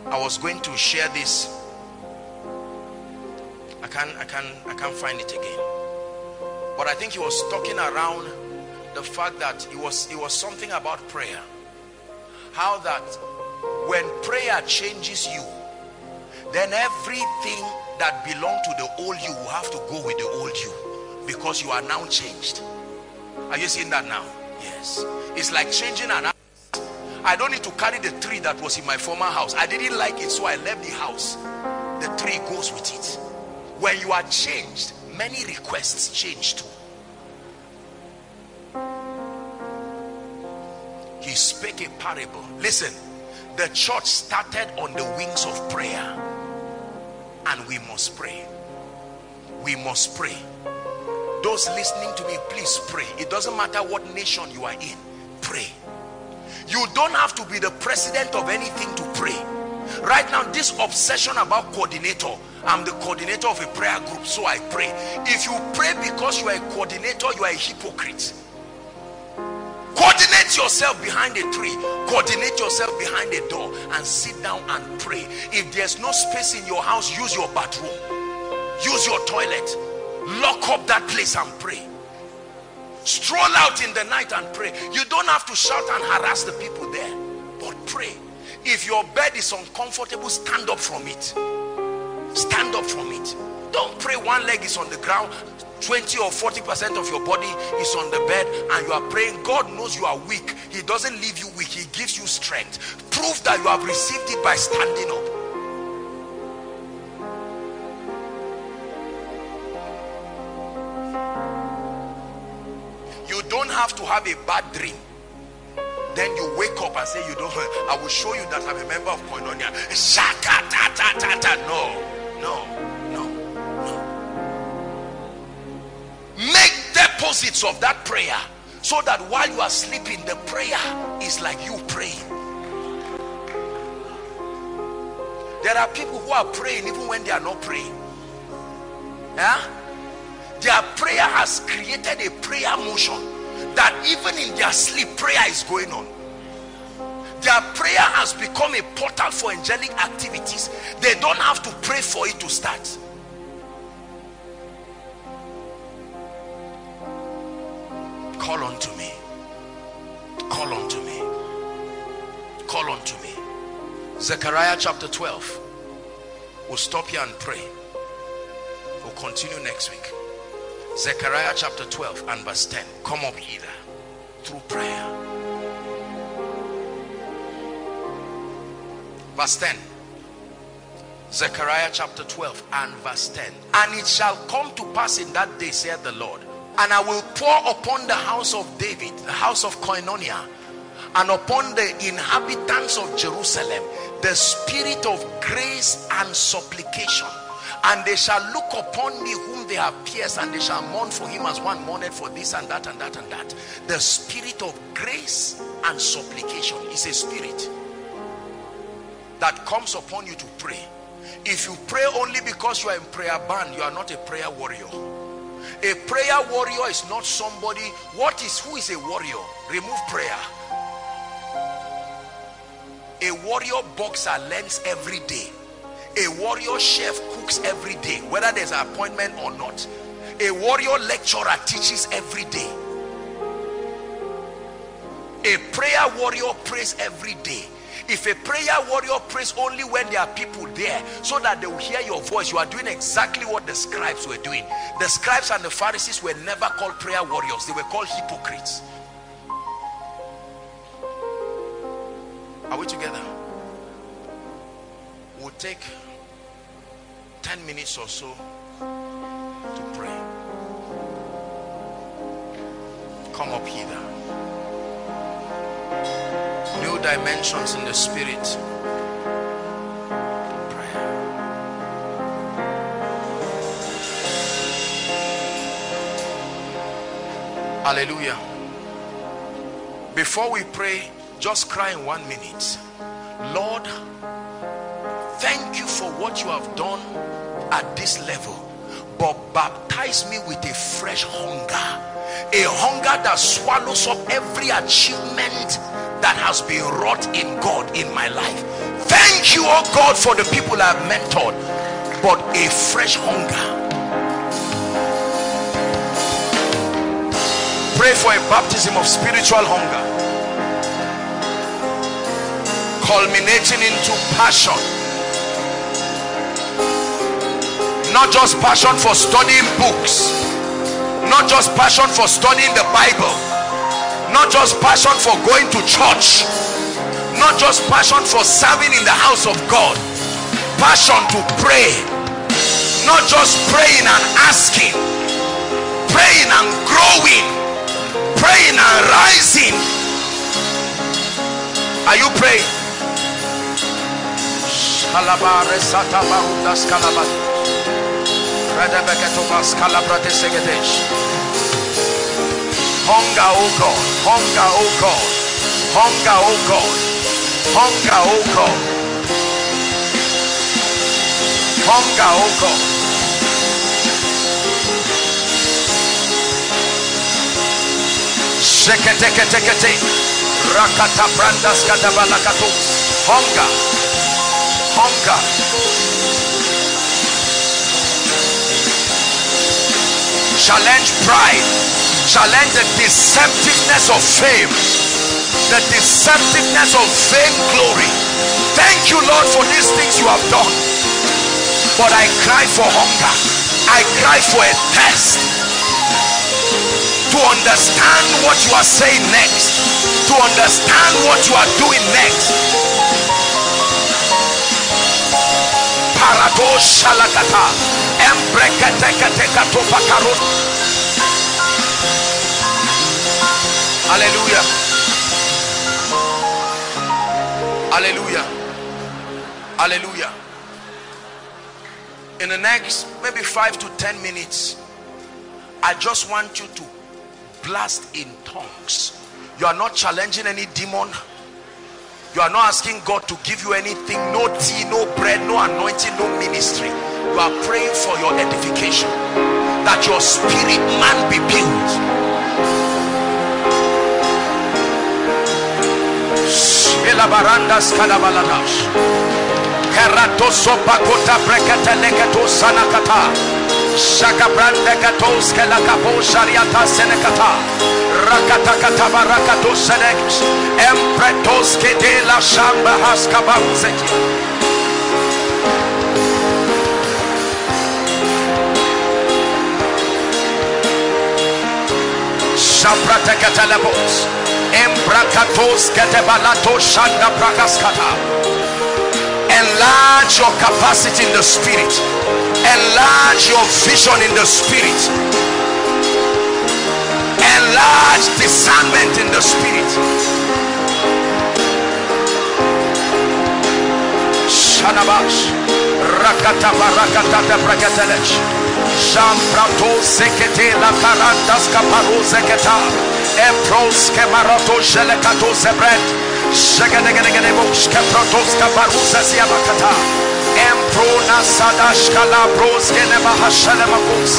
I was going to share this. I can't, I can't, I can't find it again. But I think he was talking around the fact that it was, it was something about prayer. How that when prayer changes you, then everything that belonged to the old you will have to go with the old you, because you are now changed. Are you seeing that now? Yes. It's like changing an house. I don't need to carry the tree that was in my former house. I didn't like it, so I left the house. The tree goes with it. When you are changed, many requests change too. He spake a parable. Listen, the church started on the wings of prayer, and we must pray. We must pray. Those listening to me, please pray. It doesn't matter what nation you are in, pray. You don't have to be the president of anything to pray. Right now, this obsession about coordinator, I'm the coordinator of a prayer group, so I pray. If you pray because you are a coordinator, you are a hypocrite. Coordinate yourself behind a tree. Coordinate yourself behind a door and sit down and pray. If there's no space in your house, use your bathroom. Use your toilet. Lock up that place and pray. Stroll out in the night and pray. You don't have to shout and harass the people there, but pray. If your bed is uncomfortable, stand up from it. Stand up from it. Don't pray one leg is on the ground, twenty or forty percent of your body is on the bed, and you are praying. God knows you are weak. He doesn't leave you weak. He gives you strength. Prove that you have received it by standing up. You don't have to have a bad dream. Then you wake up and say, you don't, I will show you that I'm a member of Koinonia. No, no, no, no. Make deposits of that prayer so that while you are sleeping, the prayer is like you praying. There are people who are praying even when they are not praying. Yeah? Their prayer has created a prayer motion. That even in their sleep, prayer is going on. Their prayer has become a portal for angelic activities. They don't have to pray for it to start. Call unto me. Call unto me. Call unto me. Zechariah chapter twelve. We'll stop here and pray. We'll continue next week. Zechariah chapter twelve and verse ten. Come up hither through prayer. Verse ten. Zechariah chapter twelve and verse ten. And it shall come to pass in that day, saith the Lord, and I will pour upon the house of David, the house of Koinonia, and upon the inhabitants of Jerusalem, the spirit of grace and supplication. And they shall look upon me whom they have pierced, and they shall mourn for him as one mourned for this and that and that and that. The spirit of grace and supplication is a spirit that comes upon you to pray. If you pray only because you are in prayer band, you are not a prayer warrior. A prayer warrior is not somebody. What is, who is a warrior? Remove prayer. A warrior boxer learns every day. A warrior chef cooks every day, whether there's an appointment or not. A warrior lecturer teaches every day. A prayer warrior prays every day. If a prayer warrior prays only when there are people there so that they will hear your voice, you are doing exactly what the scribes were doing. The scribes and the Pharisees were never called prayer warriors. They were called hypocrites. Are we together? We'll take ten minutes or so to pray. Come up hither. New dimensions in the spirit. Prayer. Hallelujah. Before we pray, just cry in one minute. Lord, thank you for what you have done at this level, but baptize me with a fresh hunger, a hunger that swallows up every achievement that has been wrought in God in my life. Thank you, oh God, for the people I have mentored, but a fresh hunger. Pray for a baptism of spiritual hunger, culminating into passion. Not just passion for studying books, not just passion for studying the Bible, not just passion for going to church, not just passion for serving in the house of God, passion to pray, not just praying and asking, praying and growing, praying and rising. Are you praying? Hunger, oh God, hunger, oh God, hunger, oh God, hunger, oh God, hunger, oh God. Shekete, rakata brandas kadabalakato, hunger, hunger. Challenge pride. Challenge the deceptiveness of fame. The deceptiveness of vainglory. Thank you, Lord, for these things you have done. But I cry for hunger. I cry for a thirst. To understand what you are saying next. To understand what you are doing next. Paradoshalakata. Embrekatekatekatopakarot. Hallelujah. Hallelujah. Hallelujah. In the next maybe five to ten minutes, I just want you to blast in tongues. You are not challenging any demon. You are not asking God to give you anything. No tea, no bread, no anointing, no ministry. You are praying for your edification, that your spirit man be built. Enlarge your capacity in the spirit. Enlarge your vision in the spirit. Enlarge discernment in the spirit. Shanabash rakataba rakatata prakatelech. Shamprato zekete la karantas kaparo zeketa. Empros kemarato jelekato zebret. Shegenegenegenebosh kepratos kaparu zeziabakata. Emprona sadashka la broske neba hashalemakus.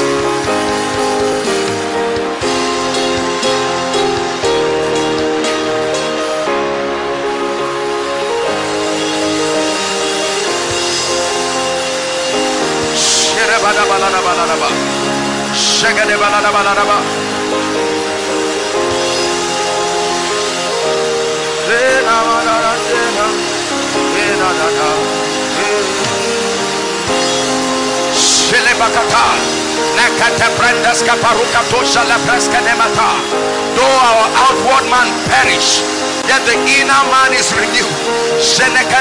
Sherebada balada balada ba. Shegede balada balada ba. Lena balada lena lena lena. Though our outward man perish, yet the inner man is renewed. Shekete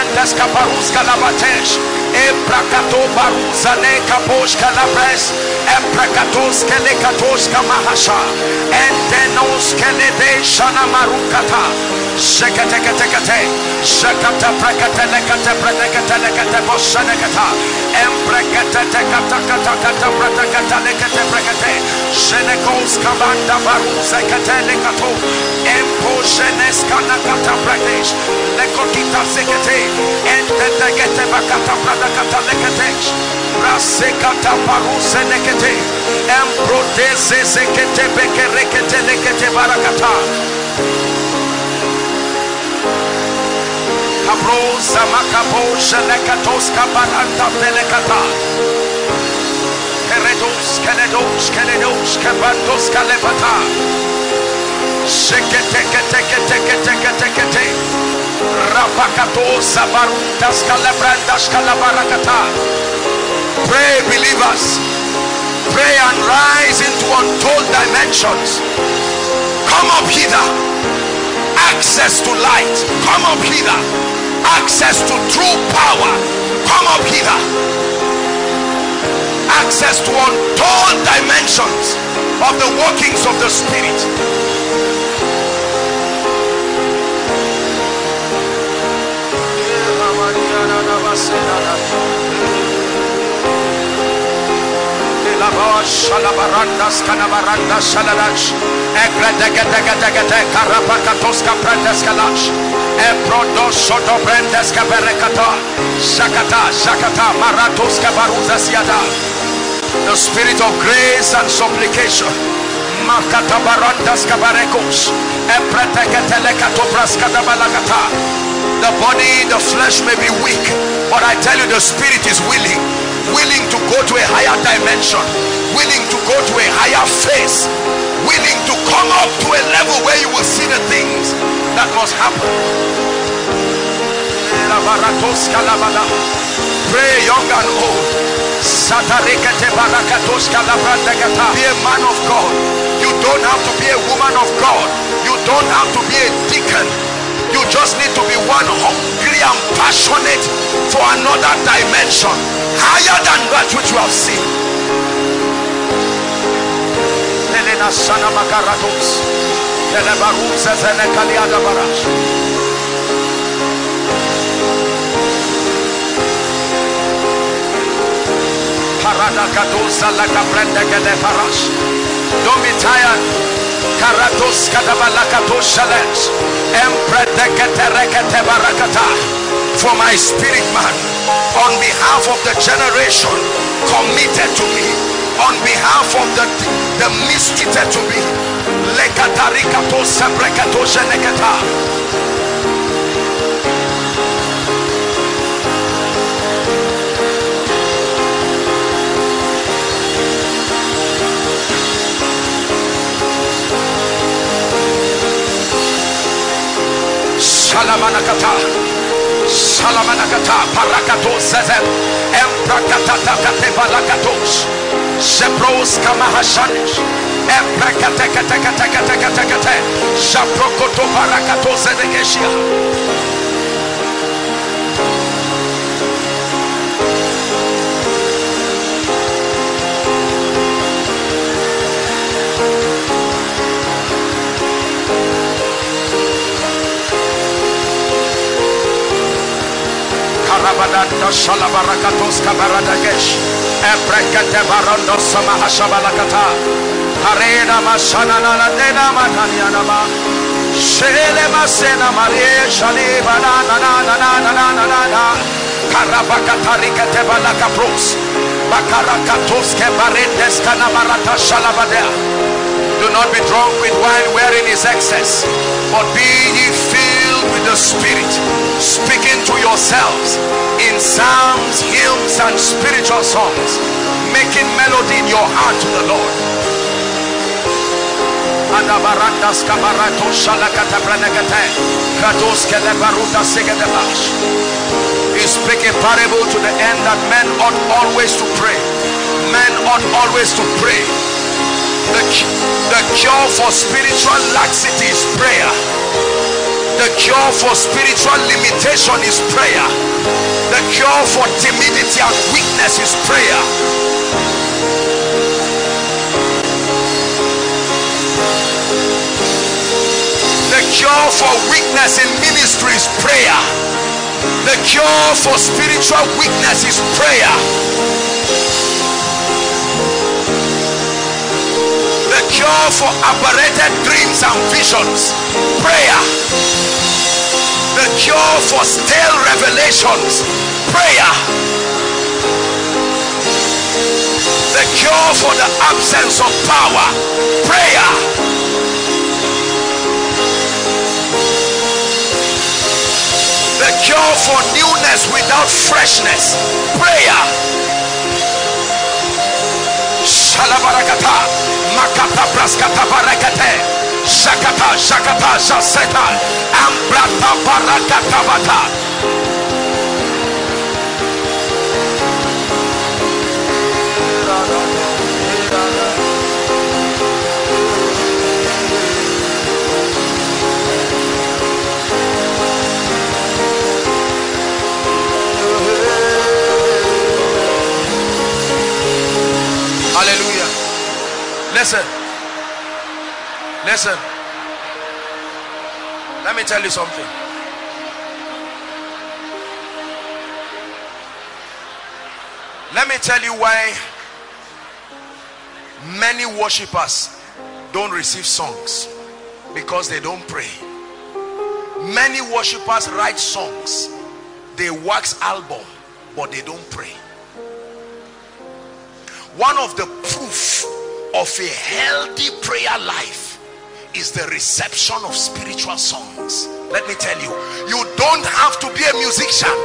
Rapakatosa baruntas kalabrandas kalabarakata. Pray, believers. Pray and rise into untold dimensions. Come up hither. Access to light. Come up hither. Access to true power. Come up hither. Access to untold dimensions of the workings of the Spirit. The spirit of grace and supplication. The body, the flesh may be weak, but I tell you the spirit is willing, willing to go to a higher dimension, willing to go to a higher phase, willing to come up to a level where you will see the things that must happen. Pray young and old. Be a man of God. You don't have to be a woman of God. You don't have to be a deacon. You just need to be one hungry and passionate for another dimension higher than that which you have seen. Don't be tired. For my spirit man, on behalf of the generation committed to me, on behalf of the the mistreated to me, Salamanakata, Salamanakata, Parakatos, Zezem, Emprakatata, Katebalakatos, Zebros, Kamahashanish, Emprakatekatekatekatekatekate, Zaprokoto, Parakatos, Zedegesia. Shalabarakatos Kabaradagesh, Eprekate Barandos Samahasabalakata, Arena Masanana Dena Matanianama, Selema Sena Maria Shalibana Nanananananana, Karabakatarikate Balakapros, Bakarakatos Kebaretes Kanamarata Shalabadea. Do not be drunk with wine wherein is excess, but be ye filled with the Spirit, speaking to yourselves in psalms, hymns, and spiritual songs, making melody in your heart to the Lord. He spake a parable to the end that men ought always to pray. Men ought always to pray. The, the cure for spiritual laxity is prayer. The cure for spiritual limitation is prayer. The cure for timidity and weakness is prayer. The cure for weakness in ministry is prayer. The cure for spiritual weakness is prayer. Cure for aberrated dreams and visions, prayer. The cure for stale revelations, prayer. The cure for the absence of power, prayer. The cure for newness without freshness, prayer. Shalabarakata, Makata Braskata Barakate, Shakata, Shakata, Shaseta, Ambrata Barakata Bata. Listen, listen, let me tell you something. Let me tell you why many worshipers don't receive songs, because they don't pray. Many worshipers write songs, they wax album, but they don't pray. One of the proof of a healthy prayer life is the reception of spiritual songs. Let me tell you, you don't have to be a musician.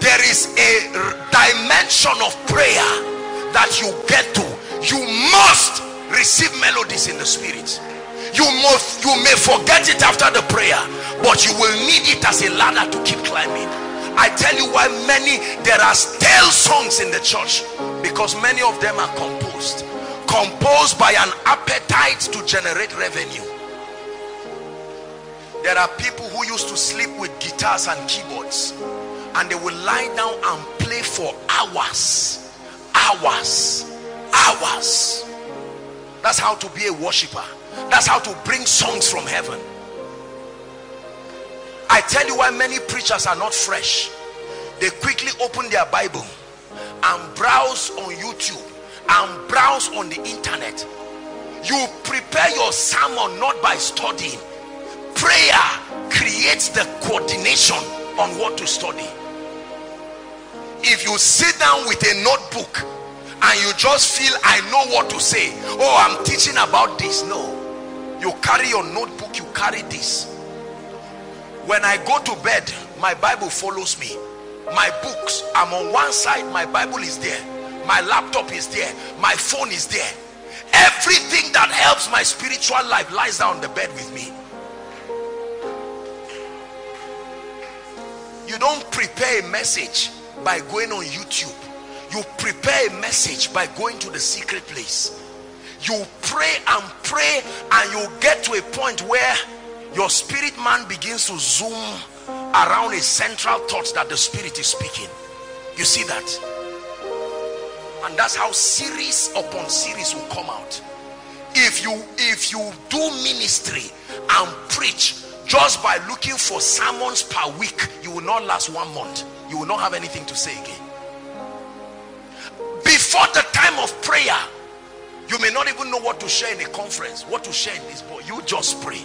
There is a dimension of prayer that you get to. You must receive melodies in the spirit. You must, you may forget it after the prayer, but you will need it as a ladder to keep climbing. I tell you why many, there are stale songs in the church, because many of them are composed. Composed by an appetite to generate revenue. There are people who used to sleep with guitars and keyboards, and they will lie down and play for hours, hours, hours. That's how to be a worshiper. That's how to bring songs from heaven. I tell you why many preachers are not fresh. They quickly open their Bible and browse on YouTube and browse on the internet. You prepare your sermon not by studying. Prayer creates the coordination on what to study. If you sit down with a notebook and you just feel, I know what to say, oh, I'm teaching about this. No, you carry your notebook, you carry this. When I go to bed, my Bible follows me. My books, I'm on one side, my Bible is there, my laptop is there, my phone is there. Everything that helps my spiritual life lies down on the bed with me. You don't prepare a message by going on YouTube. You prepare a message by going to the secret place. You pray and pray, and you get to a point where your spirit man begins to zoom around a central thought that the Spirit is speaking. You see that? And that's how series upon series will come out. If you, if you do ministry and preach just by looking for sermons per week, you will not last one month. You will not have anything to say again. Before the time of prayer, you may not even know what to share in a conference, what to share in this, but you just pray.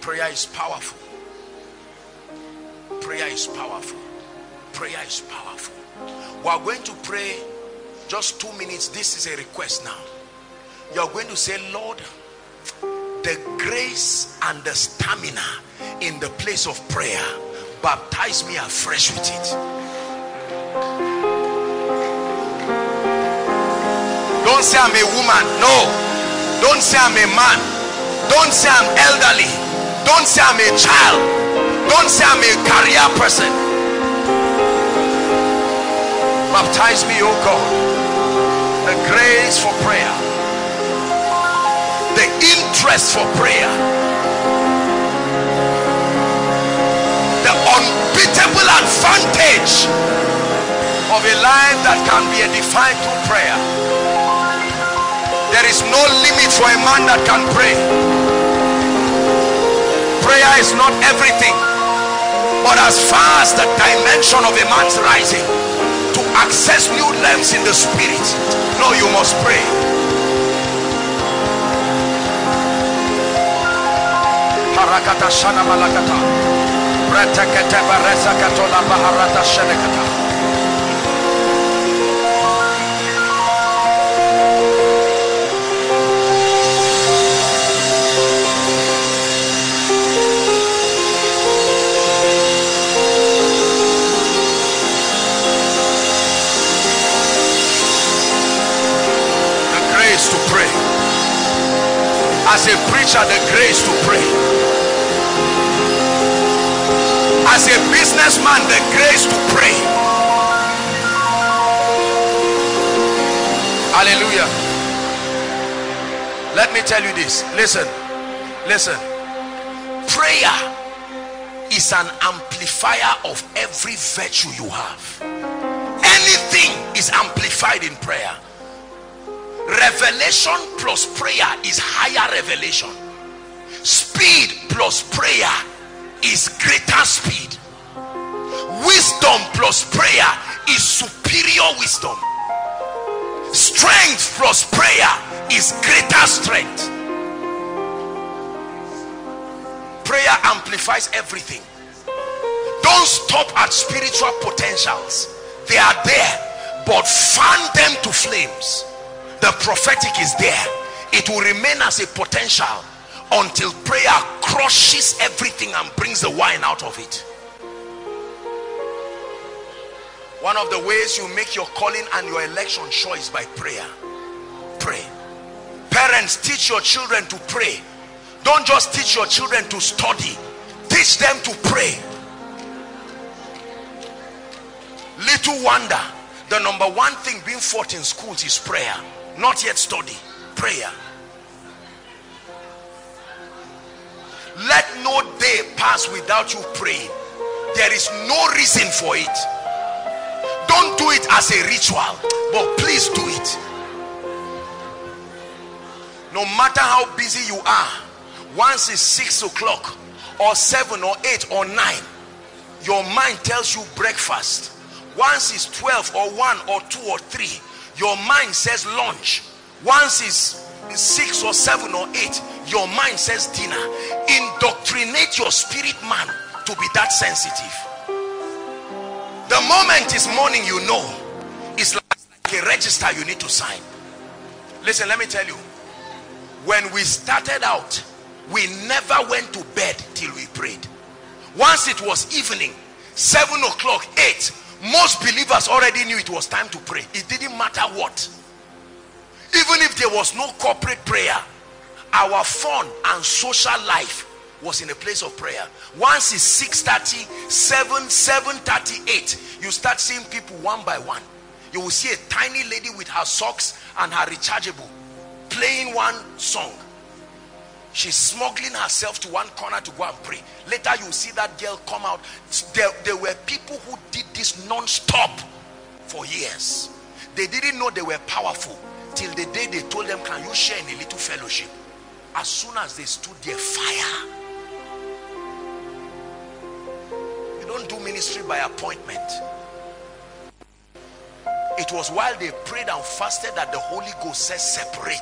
Prayer is powerful. Prayer is powerful. Prayer is powerful. We are going to pray just two minutes. This is a request now. You are going to say, Lord, the grace and the stamina in the place of prayer, baptize me afresh with it. Don't say I'm a woman. No. Don't say I'm a man. Don't say I'm elderly. Don't say I'm a child. Don't say I'm a career person. Baptize me, oh God. The grace for prayer. The interest for prayer, the unbeatable advantage of a life that can be defined through prayer. There is no limit for a man that can pray. Prayer is not everything, but as far as the dimension of a man's rising to access new realms in the spirit, no, you must pray. Rakata shana malakata pratakata barasa katola baharata shenekata. The grace to pray. As a preacher, the grace to pray. As a businessman, the grace to pray. Hallelujah. Let me tell you this. Listen, listen. Prayer is an amplifier of every virtue you have. Anything is amplified in prayer. Revelation plus prayer is higher revelation. Speed plus prayer is greater speed. Wisdom plus prayer is superior wisdom. Strength plus prayer is greater strength. Prayer amplifies everything. Don't stop at spiritual potentials. They are there, but fan them to flames. The prophetic is there. It will remain as a potential until prayer crushes everything and brings the wine out of it. One of the ways you make your calling and your election sure is by prayer. Pray. Parents, teach your children to pray. Don't just teach your children to study. Teach them to pray. Little wonder, the number one thing being fought in schools is prayer. Not yet study. Prayer. Let no day pass without you praying. There is no reason for it. Don't do it as a ritual, but please do it. No matter how busy you are, once it's six o'clock or seven or eight or nine, your mind tells you breakfast. Once it's twelve or one or two or three, your mind says lunch. Once it's six or seven or eight, your mind says dinner. Indoctrinate your spirit man to be that sensitive. The moment is morning, you know, it's like a register you need to sign. Listen, let me tell you, when we started out, we never went to bed till we prayed. Once it was evening, seven o'clock, eight, most believers already knew it was time to pray. It didn't matter what. Even if there was no corporate prayer, our fun and social life was in a place of prayer. Once it's six thirty, seven, seven thirty, eight, you start seeing people one by one. You will see a tiny lady with her socks and her rechargeable playing one song. She's smuggling herself to one corner to go and pray. Later you see that girl come out. There, there were people who did this non-stop for years. They didn't know they were powerful till the day they told them, can you share in a little fellowship? As soon as they stood there, fire. You don't do ministry by appointment. It was while they prayed and fasted that the Holy Ghost says separate,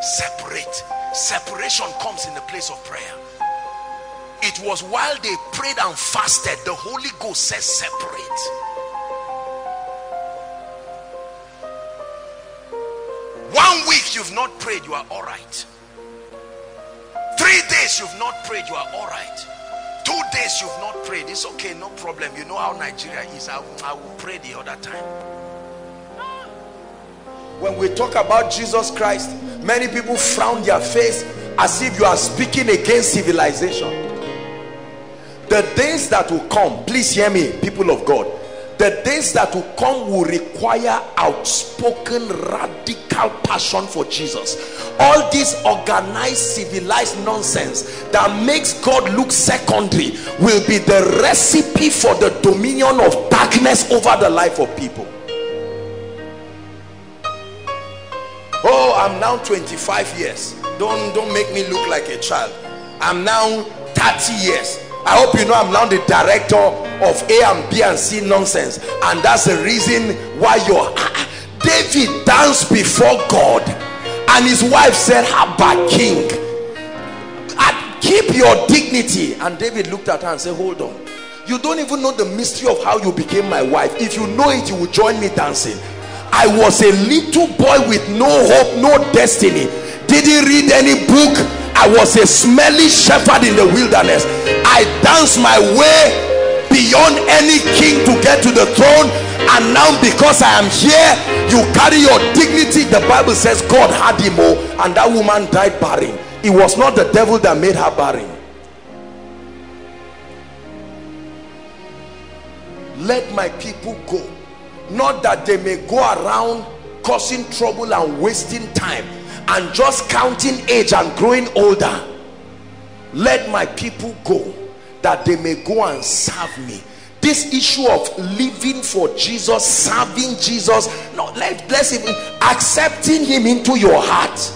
separate. Separation comes in the place of prayer. It was while they prayed and fasted, the Holy Ghost says separate. One week you've not prayed, you are all right. Three days you've not prayed, you are all right. Two days you've not prayed, it's okay, no problem. You know how Nigeria is. I will, I will pray the other time. When we talk about Jesus Christ, many people frown their face as if you are speaking against civilization. The days that will come, please hear me, people of God, the days that will come will require outspoken, radical passion for Jesus. All this organized, civilized nonsense that makes God look secondary will be the recipe for the dominion of darkness over the life of people. Oh, I'm now twenty-five years. Don't don't make me look like a child. I'm now thirty years. I hope you know I'm now the director of A and B and C nonsense. And that's the reason why your David danced before God. And his wife said, Abba King, keep your dignity. And David looked at her and said, hold on. You don't even know the mystery of how you became my wife. If you know it, you will join me dancing. I was a little boy with no hope, no destiny. Didn't read any book. I was a smelly shepherd in the wilderness. I danced my way beyond any king to get to the throne. And now because I am here, you carry your dignity. The Bible says God had him all, and that woman died barren. It was not the devil that made her barren. Let my people go. Not that they may go around causing trouble and wasting time and just counting age and growing older. Let my people go, that they may go and serve me. This issue of living for Jesus, serving Jesus, no, let, let's even accepting him into your heart.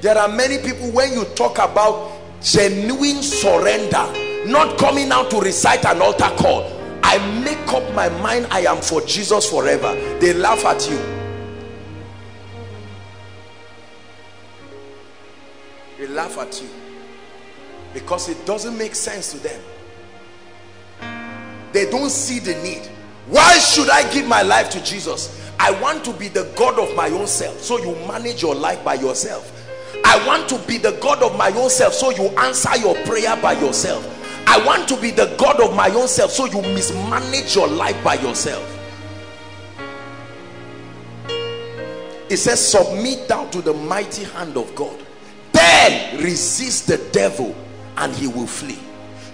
There are many people, when you talk about genuine surrender, not coming out to recite an altar call, I make up my mind, I am for Jesus forever. They laugh at you. They laugh at you. Because it doesn't make sense to them. They don't see the need. Why should I give my life to Jesus? I want to be the God of my own self. So you manage your life by yourself. I want to be the God of my own self. So you answer your prayer by yourself. I want to be the God of my own self. So you mismanage your life by yourself. It says, submit thou to the mighty hand of God. Then resist the devil and he will flee.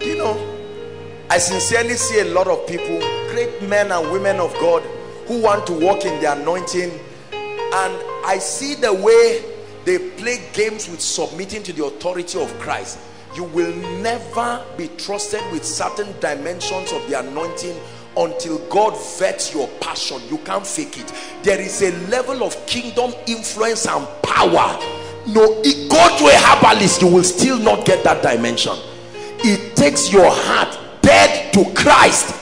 You know, I sincerely see a lot of people, great men and women of God, who want to walk in the anointing, and I see the way they play games with submitting to the authority of Christ. You will never be trusted with certain dimensions of the anointing until God vets your passion. You can't fake it. There is a level of kingdom influence and power. No, it, go to a herbalist, you will still not get that dimension. It takes your heart dead to Christ,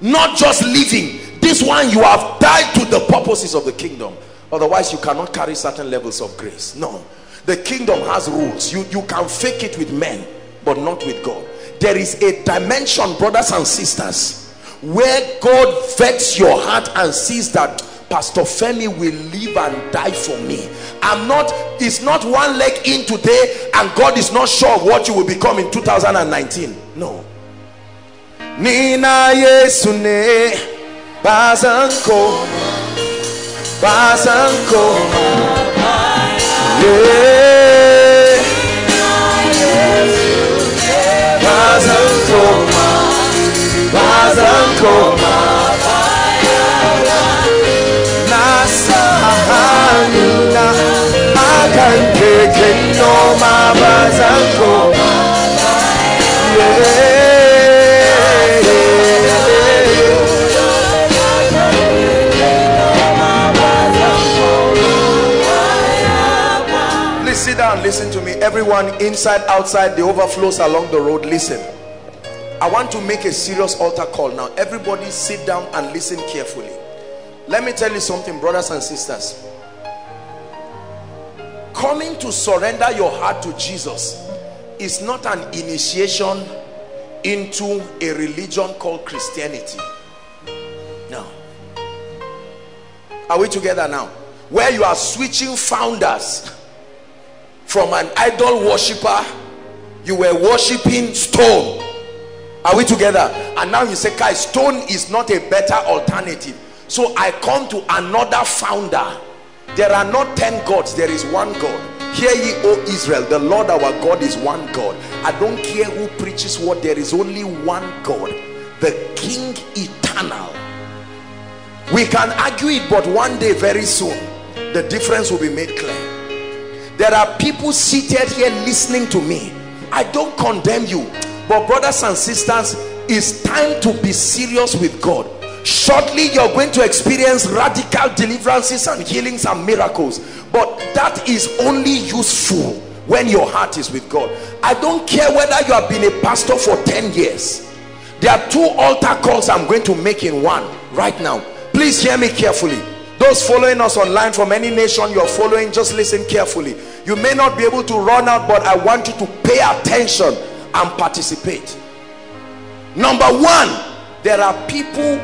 not just living. This one, you have died to the purposes of the kingdom. Otherwise, you cannot carry certain levels of grace. No, the kingdom has rules. You, you can fake it with men, but not with God. There is a dimension, brothers and sisters, where God vets your heart and sees that Pastor Femi will live and die for me. I'm not, it's not one leg in today and God is not sure what you will become in two thousand nineteen. No. Nina Yesune Bazanko Bazanko Bazanko Bazanko no my bazanko yeah. Please sit down, listen to me, everyone, inside, outside, the overflows along the road. Listen, I want to make a serious altar call now. Everybody sit down and listen carefully. Let me tell you something, brothers and sisters. Coming to surrender your heart to Jesus is not an initiation into a religion called Christianity. Now, are we together now? Where you are switching founders from an idol worshiper, you were worshiping stone. Are we together? And now you say, Kai, stone is not a better alternative. So I come to another founder. There are not ten gods, there is one God. Hear ye, O Israel, the Lord our God is one God. I don't care who preaches what, there is only one God, the King Eternal. We can argue it, but one day, very soon, the difference will be made clear. There are people seated here listening to me. I don't condemn you, but brothers and sisters, it's time to be serious with God. Shortly you're going to experience radical deliverances and healings and miracles, but that is only useful when your heart is with God. I don't care whether you have been a pastor for ten years. There are two altar calls I'm going to make in one right now. Please hear me carefully. Those following us online from any nation you're following, just listen carefully. You may not be able to run out, but I want you to pay attention and participate. Number one, there are people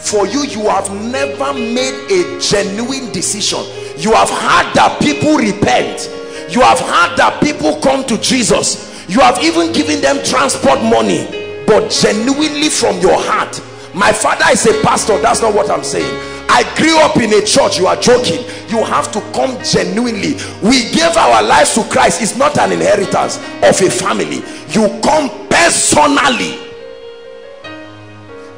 for you, you have never made a genuine decision. You have heard that people repent. You have heard that people come to Jesus. You have even given them transport money, but genuinely from your heart. My father is a pastor, that's not what I'm saying. I grew up in a church. You are joking. You have to come genuinely. We gave our lives to Christ. It's not an inheritance of a family. You come personally.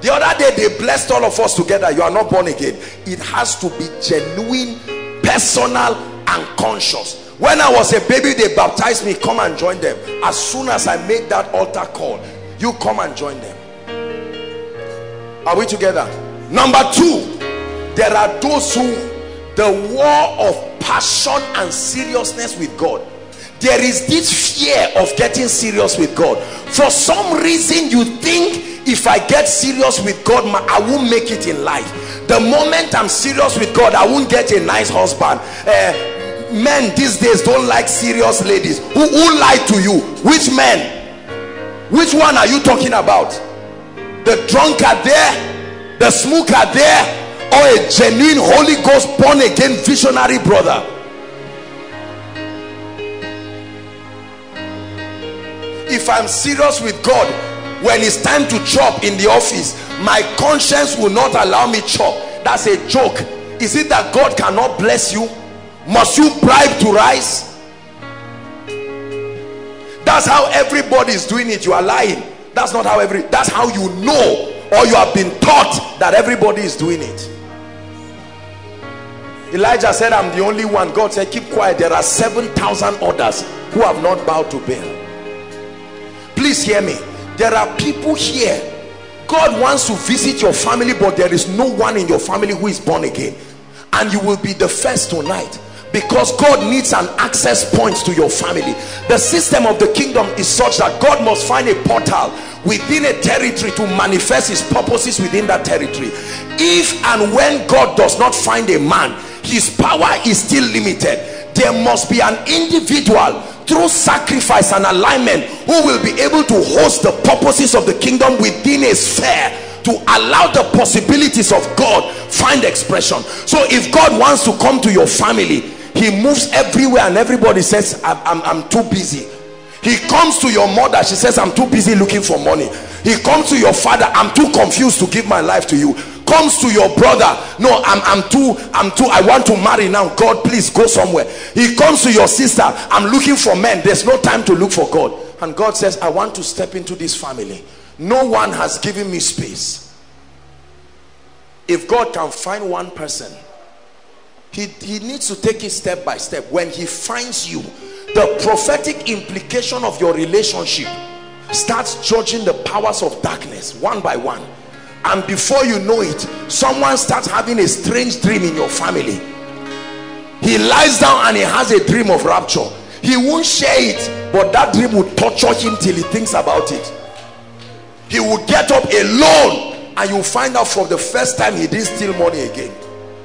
The other day they blessed all of us together. You are not born again. It has to be genuine, personal, and conscious. When I was a baby, they baptized me. Come and join them. As soon as I made that altar call, you come and join them. Are we together? Number two, there are those who the war of passion and seriousness with God. There is this fear of getting serious with God. For some reason you think, if I get serious with God, I won't make it in life. The moment I'm serious with God, I won't get a nice husband. Uh, men these days don't like serious ladies. Who, who lied to you? Which men? Which one are you talking about? The drunk are there? The smoker are there? Or a genuine Holy Ghost born again visionary brother? If I'm serious with God, when it's time to chop in the office, my conscience will not allow me chop. That's a joke. Is it that God cannot bless you? Must you bribe to rise? That's how everybody is doing it. You are lying. That's not how every, that's how you know, or you have been taught that everybody is doing it. Elijah said, I'm the only one. God said, keep quiet. There are seven thousand others who have not bowed to Baal. Please hear me. There are people here. God wants to visit your family, but there is no one in your family who is born again. And you will be the first tonight. Because God needs an access point to your family. The system of the kingdom is such that God must find a portal within a territory to manifest his purposes within that territory. If and when God does not find a man, his power is still limited. There must be an individual through sacrifice and alignment who will be able to host the purposes of the kingdom within a sphere, to allow the possibilities of God find expression. So if God wants to come to your family, he moves everywhere and everybody says, I'm, I'm, I'm too busy. He comes to your mother, she says, I'm too busy looking for money. He comes to your father, I'm too confused to give my life to you. Comes to your brother, no, I'm, I'm too, I'm too, I want to marry now. God, please go somewhere. He comes to your sister, I'm looking for men. There's no time to look for God. And God says, I want to step into this family. No one has given me space. If God can find one person, he, he needs to take it step by step. When he finds you, the prophetic implication of your relationship starts judging the powers of darkness one by one. And before you know it, someone starts having a strange dream in your family. He lies down and he has a dream of rapture. He won't share it, but that dream will torture him till he thinks about it. He will get up alone and you'll find out for the first time he didn't steal money again.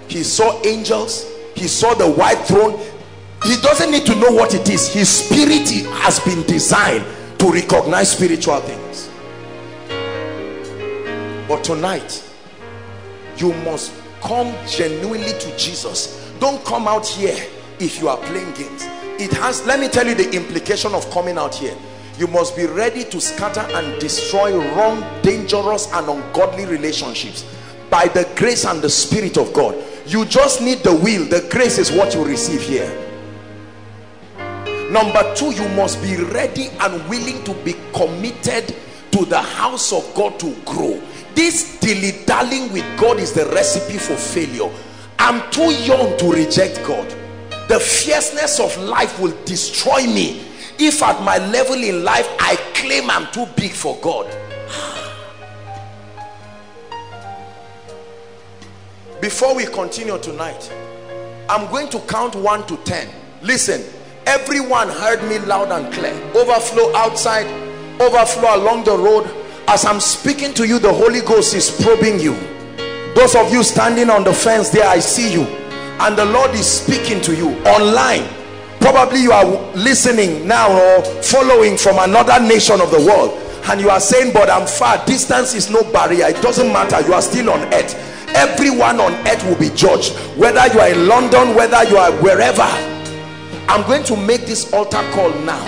He saw angels. He saw the white throne. He doesn't need to know what it is. His spirit has been designed to recognize spiritual things. But tonight, you must come genuinely to Jesus. Don't come out here if you are playing games. It has, let me tell you the implication of coming out here. You must be ready to scatter and destroy wrong, dangerous, and ungodly relationships by the grace and the Spirit of God. You just need the will. The grace is what you receive here. Number two, you must be ready and willing to be committed to the house of God to grow. This dilly-dallying with God is the recipe for failure. I'm too young to reject God. The fierceness of life will destroy me if at my level in life I claim I'm too big for God. Before we continue tonight, I'm going to count one to ten. Listen, everyone heard me loud and clear. Overflow outside, overflow along the road. As I'm speaking to you, the Holy Ghost is probing you. Those of you standing on the fence there, I see you. And the Lord is speaking to you online. Probably you are listening now or following from another nation of the world, and you are saying, but I'm far. Distance is no barrier. It doesn't matter. You are still on earth. Everyone on earth will be judged, whether you are in London, whether you are wherever. I'm going to make this altar call now.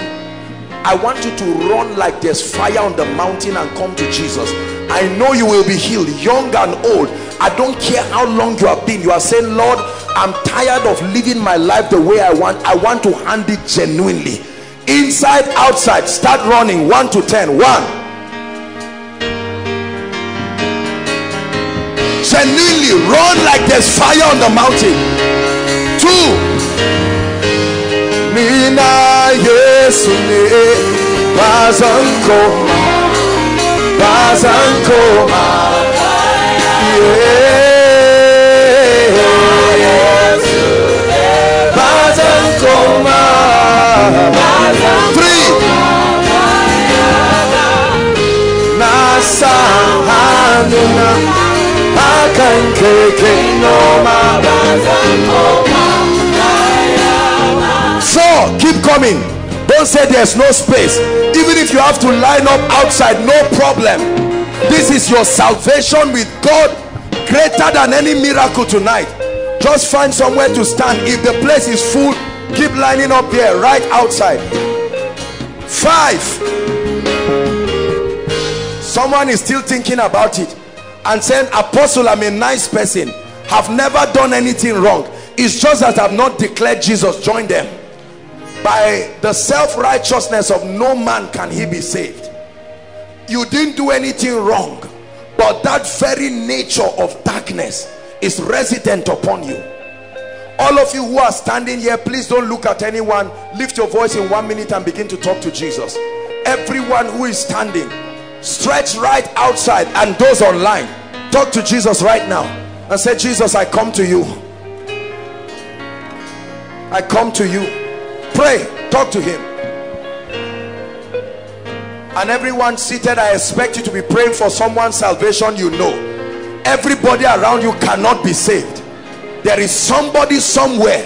I want you to run like there's fire on the mountain and come to Jesus. I know you will be healed, young and old. I don't care how long you have been. You are saying, Lord, I'm tired of living my life the way I want. I want to hand it genuinely. Inside, outside, start running. One to ten. One. Genuinely run like there's fire on the mountain. Two. Mina Yesu ne Bazanko. Bazankoma, yes, Bazankoma. Three, Nasa Hanuna, Akankeke Noma. Four, keep coming. Don't say there's no space. Even if you have to line up outside, no problem. This is your salvation with God, greater than any miracle tonight. Just find somewhere to stand. If the place is full, keep lining up there, right outside. Five. Someone is still thinking about it and saying, Apostle, I'm a nice person. I've never done anything wrong. It's just that I've not declared Jesus. Join them. By the self-righteousness of no man can he be saved. You didn't do anything wrong, but that very nature of darkness is resident upon you. All of you who are standing here, please don't look at anyone. Lift your voice in one minute and begin to talk to Jesus. Everyone who is standing, stretch right outside, and those online, talk to Jesus right now and say, Jesus, I come to you. I come to you. Pray, talk to him. And everyone seated, I expect you to be praying for someone's salvation. You know, everybody around you cannot be saved. There is somebody somewhere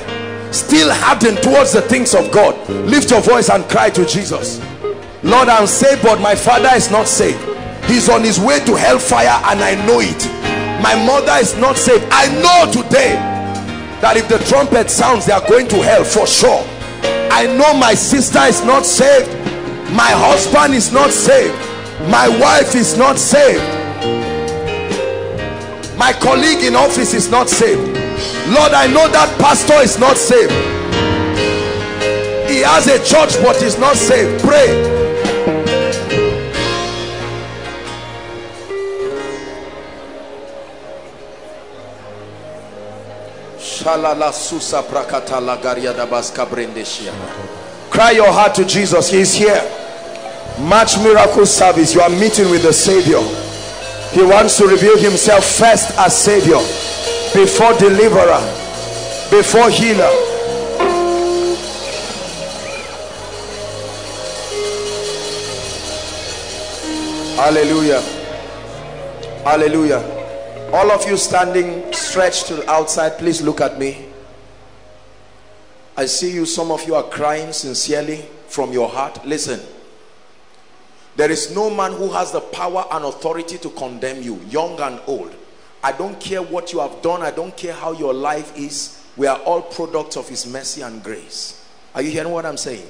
still hardened towards the things of God. Lift your voice and cry to Jesus. Lord, I'm saved, but my father is not saved. He's on his way to hellfire, and I know it. My mother is not saved. I know today that if the trumpet sounds, they are going to hell for sure. I know my sister is not saved. My husband is not saved. My wife is not saved. My colleague in office is not saved. Lord, I know that pastor is not saved. He has a church but is not saved. Pray. Cry your heart to Jesus. He is here. Much miracle service. You are meeting with the Savior. He wants to reveal himself first as Savior, before deliverer, before healer. Hallelujah. Hallelujah. All of you standing, stretched to the outside, please look at me. I see you. Some of you are crying sincerely from your heart. Listen, there is no man who has the power and authority to condemn you, young and old. I don't care what you have done. I don't care how your life is. We are all products of his mercy and grace. Are you hearing what I'm saying?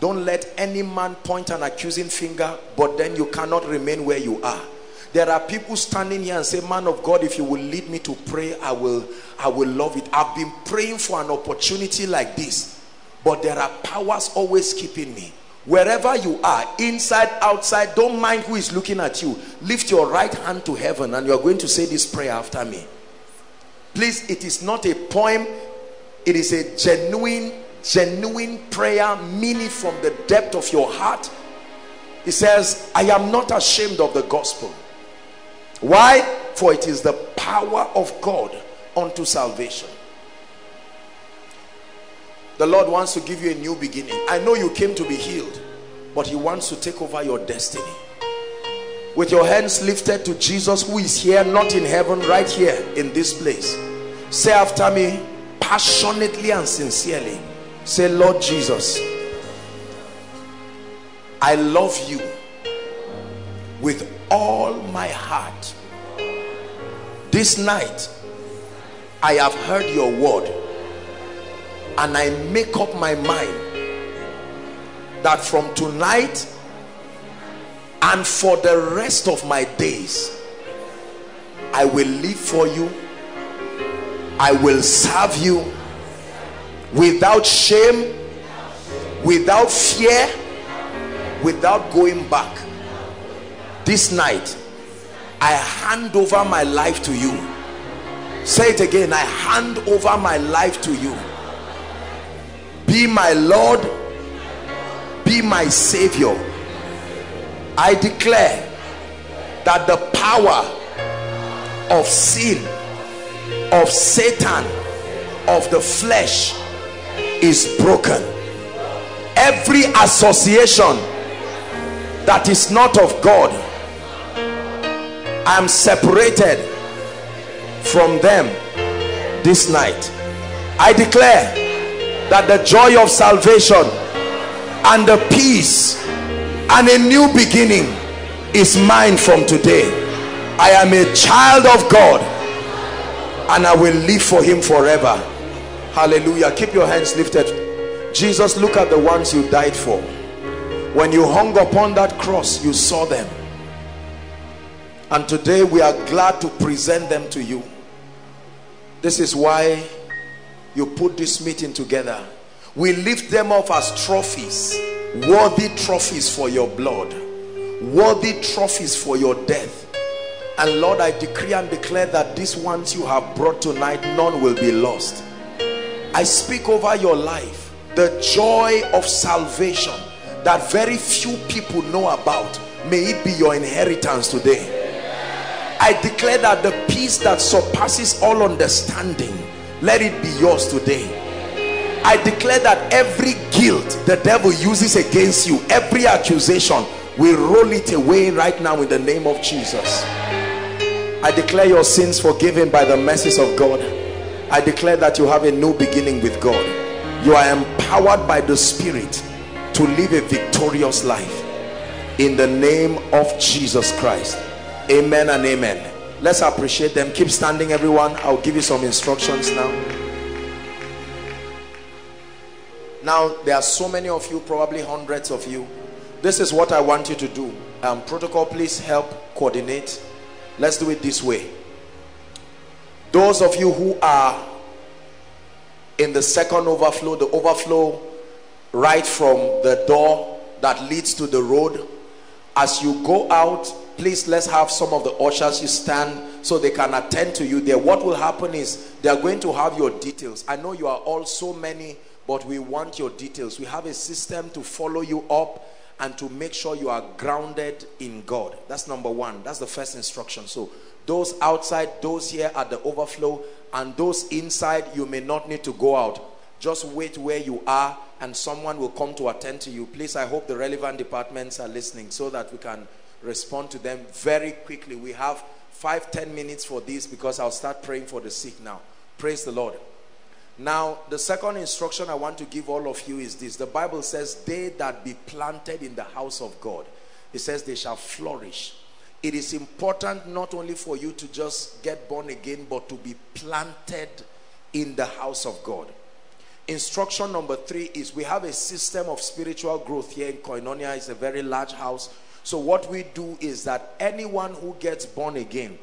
Don't let any man point an accusing finger, but then you cannot remain where you are. There are people standing here and say, man of God, if you will lead me to pray, I will, I will love it. I've been praying for an opportunity like this, but there are powers always keeping me. Wherever you are, inside, outside, don't mind who is looking at you. Lift your right hand to heaven and you are going to say this prayer after me. Please, it is not a poem. It is a genuine, genuine prayer, meaning from the depth of your heart. It says, I am not ashamed of the gospel. Why? For it is the power of God unto salvation. The Lord wants to give you a new beginning. I know you came to be healed, but he wants to take over your destiny. With your hands lifted to Jesus, who is here, not in heaven, right here in this place, say after me, passionately and sincerely, say, Lord Jesus, I love you with all my heart. This night, I have heard your word, and I make up my mind that from tonight and for the rest of my days, I will live for you. I will serve you without shame, without fear, without going back. This night, I hand over my life to you. Say it again, I hand over my life to you. Be my Lord, be my Savior. I declare that the power of sin, of Satan, of the flesh is broken. Every association that is not of God, I am separated from them this night. I declare that the joy of salvation and the peace and a new beginning is mine from today. I am a child of God and I will live for him forever. Hallelujah. Keep your hands lifted. Jesus, look at the ones you died for. When you hung upon that cross, you saw them. And today we are glad to present them to you. This is why you put this meeting together. We lift them up as trophies, worthy trophies for your blood, worthy trophies for your death. And Lord, I decree and declare that these ones you have brought tonight, none will be lost. I speak over your life the joy of salvation that very few people know about. May it be your inheritance today. I declare that the peace that surpasses all understanding, let it be yours today. I declare that every guilt the devil uses against you, every accusation, we roll it away right now in the name of Jesus. I declare your sins forgiven by the mercies of God. I declare that you have a new beginning with God. You are empowered by the Spirit to live a victorious life in the name of Jesus Christ. Amen and amen. Let's appreciate them. Keep standing, everyone. I'll give you some instructions now. Now, there are so many of you, probably hundreds of you. This is what I want you to do. Um, protocol, please help coordinate. Let's do it this way. Those of you who are in the second overflow, the overflow right from the door that leads to the road, as you go out, please, let's have some of the ushers you stand so they can attend to you there. What will happen is they are going to have your details. I know you are all so many, but we want your details. We have a system to follow you up and to make sure you are grounded in God. That's number one. That's the first instruction. So those outside, those here at the overflow, and those inside, you may not need to go out. Just wait where you are and someone will come to attend to you. Please, I hope the relevant departments are listening so that we can respond to them very quickly. We have five, ten minutes for this because I'll start praying for the sick now. Praise the Lord. Now, the second instruction I want to give all of you is this. The Bible says, they that be planted in the house of God, it says they shall flourish. It is important not only for you to just get born again, but to be planted in the house of God. Instruction number three is, we have a system of spiritual growth here in Koinonia. It's a very large house. So what we do is that anyone who gets born again,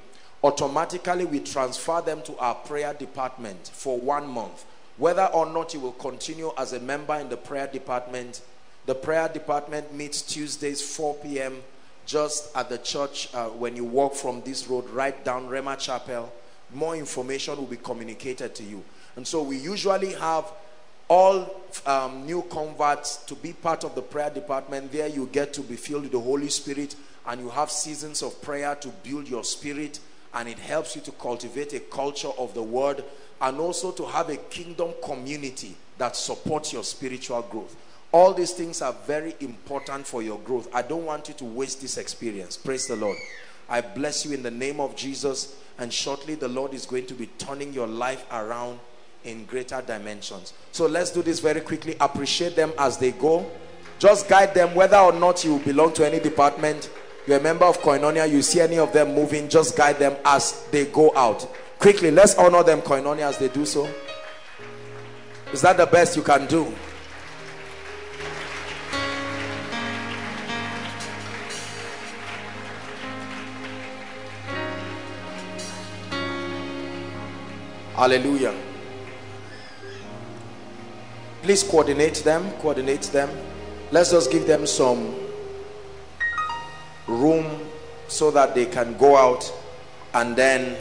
automatically we transfer them to our prayer department for one month. Whether or not you will continue as a member in the prayer department, the prayer department meets Tuesdays four p m just at the church uh, when you walk from this road right down Rema Chapel. More information will be communicated to you. And so we usually have all um, new converts to be part of the prayer department. There you get to be filled with the Holy Spirit, and you have seasons of prayer to build your spirit, and it helps you to cultivate a culture of the word and also to have a kingdom community that supports your spiritual growth. All these things are very important for your growth. I don't want you to waste this experience. Praise the Lord. I bless you in the name of Jesus, and shortly the Lord is going to be turning your life around in greater dimensions. So let's do this very quickly. Appreciate them as they go. Just guide them, whether or not you belong to any department, you're a member of Koinonia, you see any of them moving, just guide them as they go out. Quickly, let's honor them, Koinonia, as they do so. Is that the best you can do? Hallelujah. Please coordinate them, coordinate them. Let's just give them some room so that they can go out, and then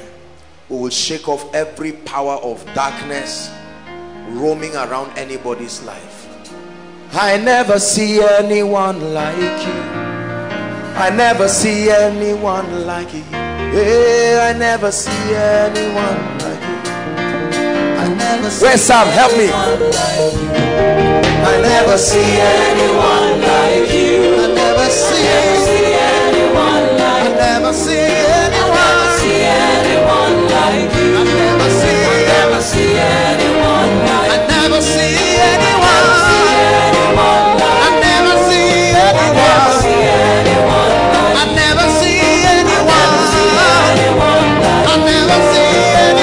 we will shake off every power of darkness roaming around anybody's life. I never see anyone like you. I never see anyone like you. Hey, I never see anyone like you. Where's Sam? Help me. I never see anyone like you. I never see anyone like you. I never see anyone like you. I never see anyone like you. I never see anyone. I never see anyone. I never see anyone. I never see anyone. I never see anyone. I never see anyone.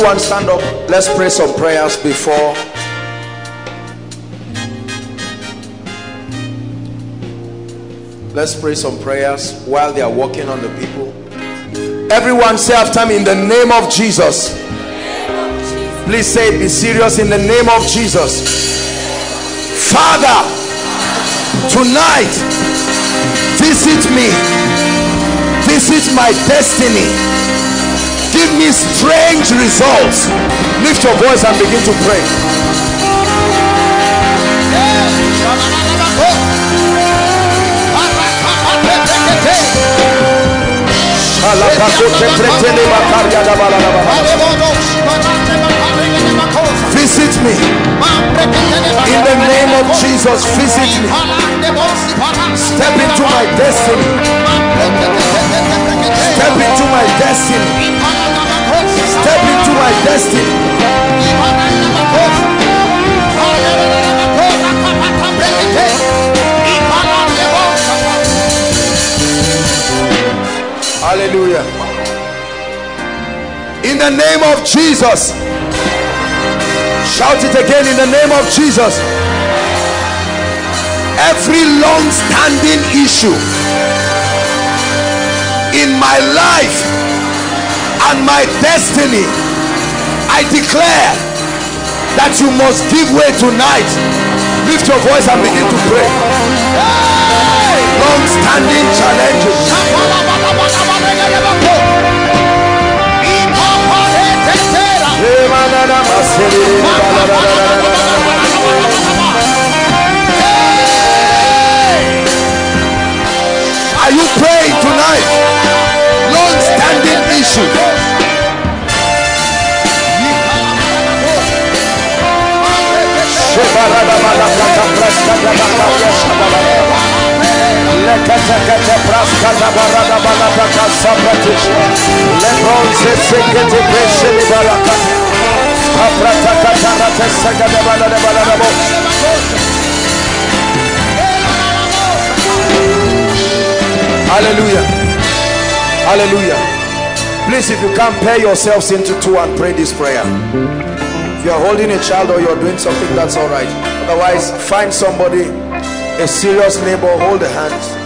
Everyone stand up. Let's pray some prayers before. Let's pray some prayers while they are working on the people. Everyone say after me, in the name of Jesus. Please say, be serious. In the name of Jesus. Father, tonight, visit me. Visit my destiny. Give me strange results. Lift your voice and begin to pray. Visit me. In the name of Jesus, visit me. Step into my destiny. Step into my destiny. Step into my destiny. Hallelujah. In the name of Jesus. Shout it again, in the name of Jesus. Every long-standing issue in my life and my destiny, I declare that you must give way tonight. Lift your voice and begin to pray. Long-standing challenges. Are you praying tonight? Long-standing issues. Hallelujah. Hallelujah. Please, if you can, pair yourselves into two and pray this prayer. If you are holding a child or you are doing something, that's all right. Otherwise, find somebody, a serious neighbor, hold the hands.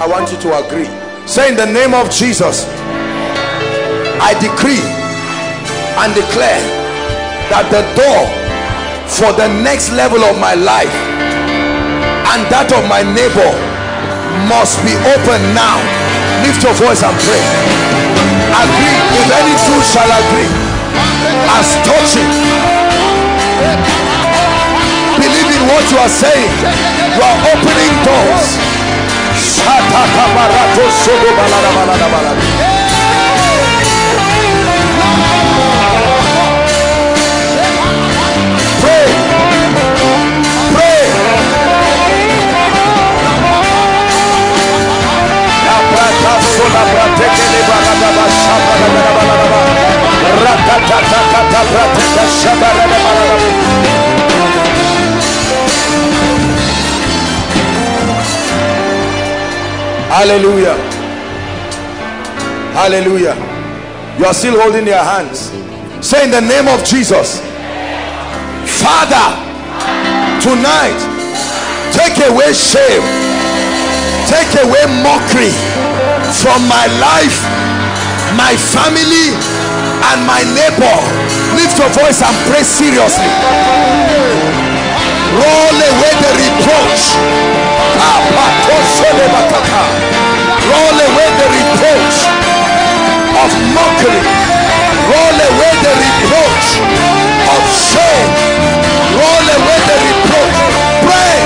I want you to agree. Say, in the name of Jesus, I decree and declare that the door for the next level of my life and that of my neighbor must be open now. Lift your voice and pray. Agree, if any two shall agree. As touching, believe in what you are saying. You are opening doors. Pray, pray. Hallelujah. Hallelujah. You are still holding your hands. Say, in the name of Jesus, Father, tonight, take away shame, take away mockery from my life, my family, and my neighbor. Lift your voice and pray seriously. Roll away the reproach. Roll away the reproach of mockery. Roll away the reproach of shame. Roll away the reproach. Pray.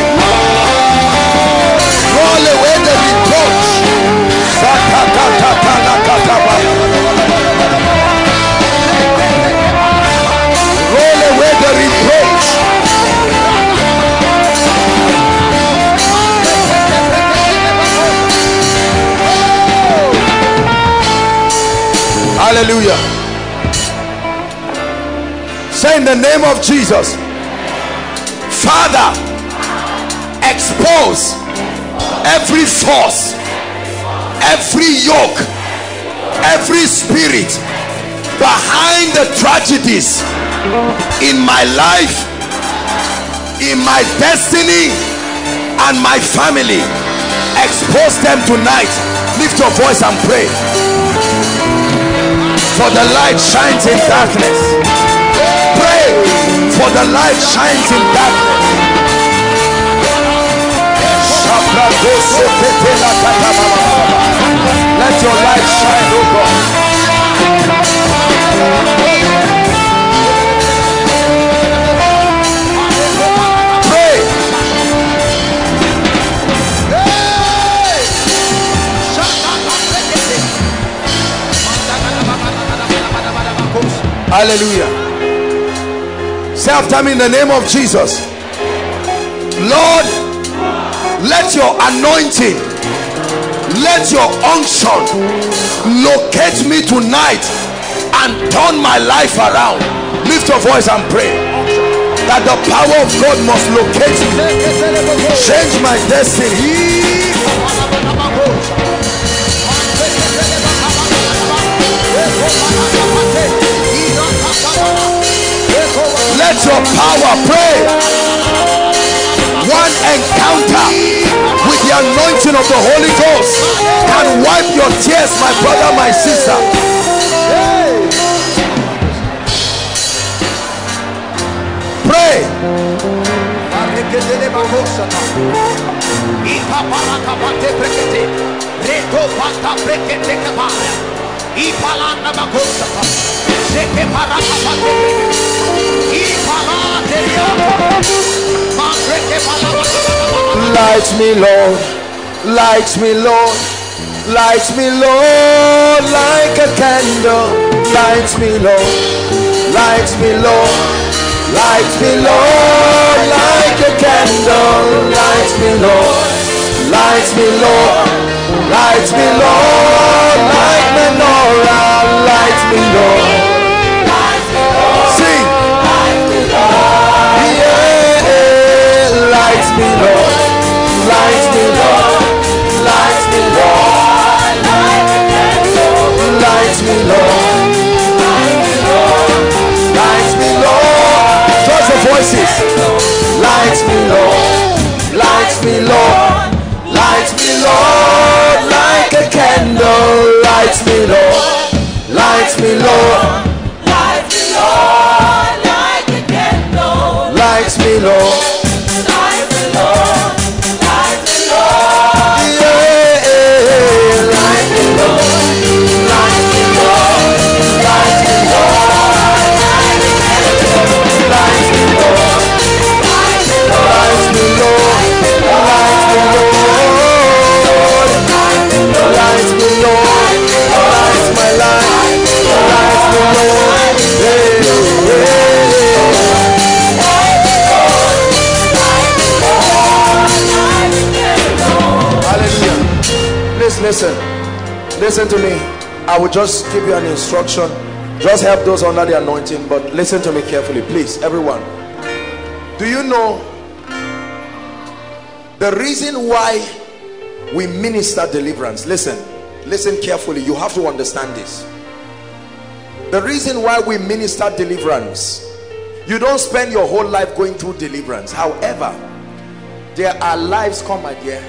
Roll away the reproach. Hallelujah. Say, in the name of Jesus, Father, expose every force, every yoke, every spirit behind the tragedies in my life, in my destiny, and my family. Expose them tonight. Lift your voice and pray. For the light shines in darkness. Pray, for the light shines in darkness. Let your light shine, O God. Pray. Hey. Hallelujah. Say after me, in the name of Jesus. Lord, let your anointing, let your unction locate me tonight and turn my life around. Lift your voice and pray that the power of God must locate me, change my destiny. Let your power, pray, one encounter with the anointing of the Holy Ghost can wipe your tears, my brother, my sister. Pray. Light me, Lord, light me, Lord, light me, Lord, like a candle. Light me, Lord, light me, Lord, light me, Lord, like a candle. Light me, Lord, light me, Lord, light me, Lord, like menorah. Light me, Lord. Sing. Yeah, light me, Lord. Light me, Lord, light me, Lord, light me, Lord, light me, Lord. Trust the voices. Light me, Lord, light me, Lord, light me, Lord, like a candle. Light me, Lord, light me, Lord, light me, Lord, like a candle. Light me, Lord. Listen, listen to me. I will just give you an instruction. Just help those under the anointing, but listen to me carefully, please, everyone. Do you know the reason why we minister deliverance? Listen, listen carefully. You have to understand this. The reason why we minister deliverance, you don't spend your whole life going through deliverance. However, there are lives, come my dear,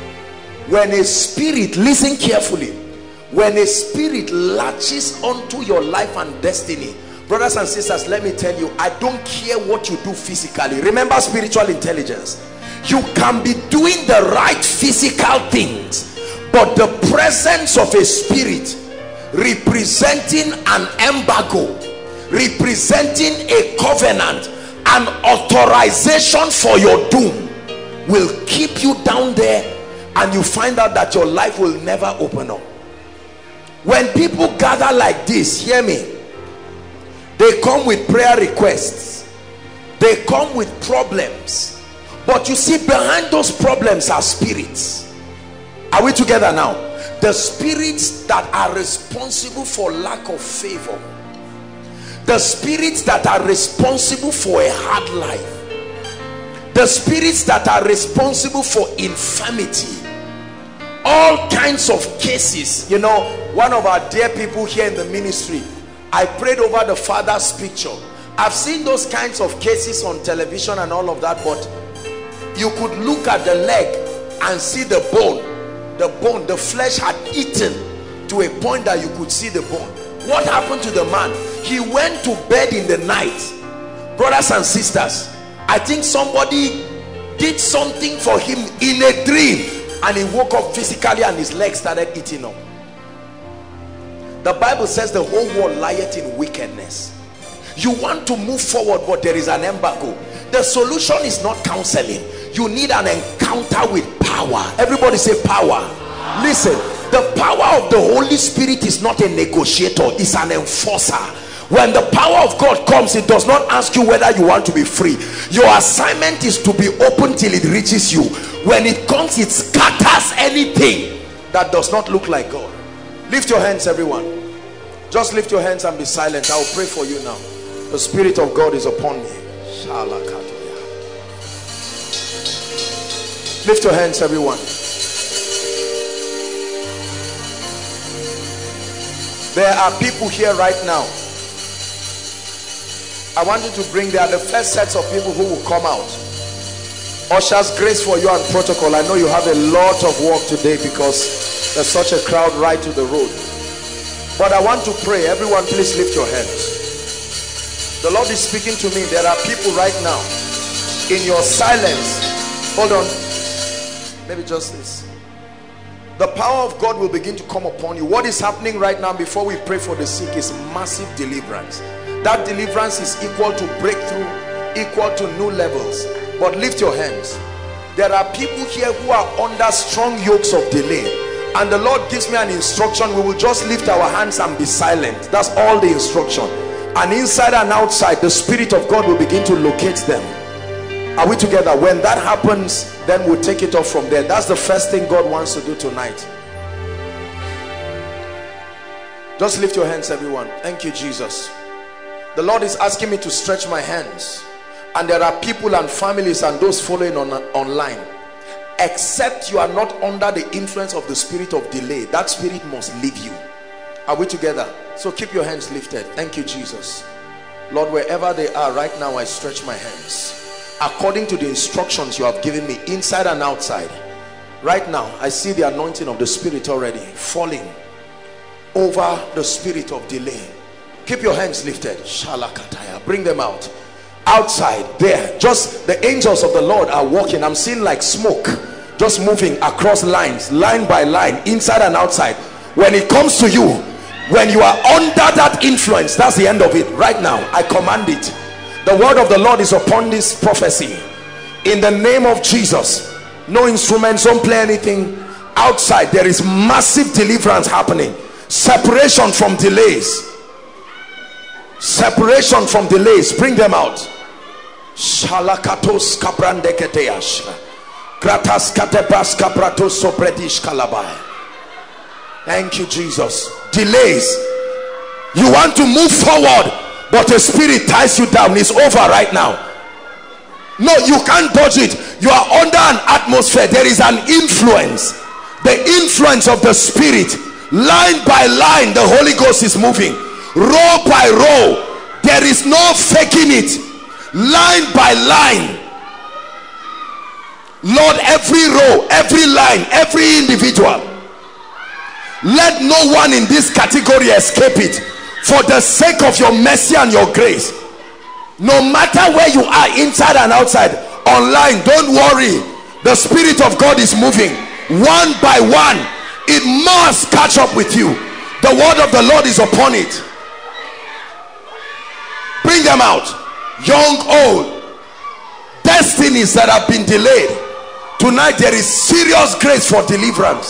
when a spirit, listen carefully, when a spirit latches onto your life and destiny, brothers and sisters, let me tell you, I don't care what you do physically. Remember spiritual intelligence. You can be doing the right physical things, but the presence of a spirit representing an embargo, representing a covenant, an authorization for your doom, will keep you down there. And you find out that your life will never open up. When people gather like this, hear me, they come with prayer requests, they come with problems, but you see behind those problems are spirits. Are we together now? The spirits that are responsible for lack of favor, the spirits that are responsible for a hard life, the spirits that are responsible for infirmity, all kinds of cases. You know, one of our dear people here in the ministry, I prayed over the father's picture. I've seen those kinds of cases on television and all of that, but you could look at the leg and see the bone. The bone, the flesh had eaten to a point that you could see the bone. What happened to the man? He went to bed in the night. Brothers and sisters, I think somebody did something for him in a dream, and he woke up physically and his legs started eating up. The Bible says the whole world lieth in wickedness. You want to move forward, but there is an embargo. The solution is not counseling. You need an encounter with power. Everybody say power. Listen, the power of the Holy Spirit is not a negotiator, it's an enforcer. When the power of God comes, it does not ask you whether you want to be free. Your assignment is to be open till it reaches you. When it comes, it scatters anything that does not look like God. Lift your hands, everyone. Just lift your hands and be silent. I'll pray for you now. The Spirit of God is upon me. Lift your hands, everyone. There are people here right now. I want you to bring, they are the first sets of people who will come out. Ushers, grace for you and protocol. I know you have a lot of work today because there's such a crowd right to the road. But I want to pray. Everyone, please lift your hands. The Lord is speaking to me. There are people right now. In your silence. Hold on. Maybe just this. The power of God will begin to come upon you. What is happening right now before we pray for the sick is massive deliverance. That deliverance is equal to breakthrough, equal to new levels. But lift your hands. There are people here who are under strong yokes of delay. And the Lord gives me an instruction. We will just lift our hands and be silent. That's all the instruction. And inside and outside, the Spirit of God will begin to locate them. Are we together? When that happens, then we'll take it off from there. That's the first thing God wants to do tonight. Just lift your hands, everyone. Thank you, Jesus. The Lord is asking me to stretch my hands, and there are people and families and those following on online. Except you are not under the influence of the spirit of delay, that spirit must leave you. Are we together? So keep your hands lifted. Thank you, Jesus. Lord, wherever they are right now, I stretch my hands according to the instructions you have given me, inside and outside. Right now, I see the anointing of the Spirit already falling over the spirit of delay. Keep your hands lifted. Shalakataya. Bring them out. Outside there, just the angels of the Lord are walking. I'm seeing like smoke just moving across lines, line by line, inside and outside. When it comes to you, when you are under that influence, that's the end of it. Right now, I command it. The word of the Lord is upon this prophecy. In the name of Jesus, no instruments, don't play anything. Outside, there is massive deliverance happening. Separation from delays. Separation from delays. Bring them out. Shalakatos kaprandeketeyash. Kratas katebas kapratos sopredish kalabai. Thank you, Jesus. Delays. You want to move forward, but a spirit ties you down. It's over right now. No, you can't dodge it. You are under an atmosphere. There is an influence. The influence of the spirit. Line by line, the Holy Ghost is moving. Row by row, there is no faking it. Line by line, Lord, every row, every line, every individual, let no one in this category escape it, for the sake of your mercy and your grace. No matter where you are, inside and outside, online, don't worry, the Spirit of God is moving. One by one, it must catch up with you. The word of the Lord is upon it. Bring them out. Young, old. Destinies that have been delayed. Tonight there is serious grace for deliverance.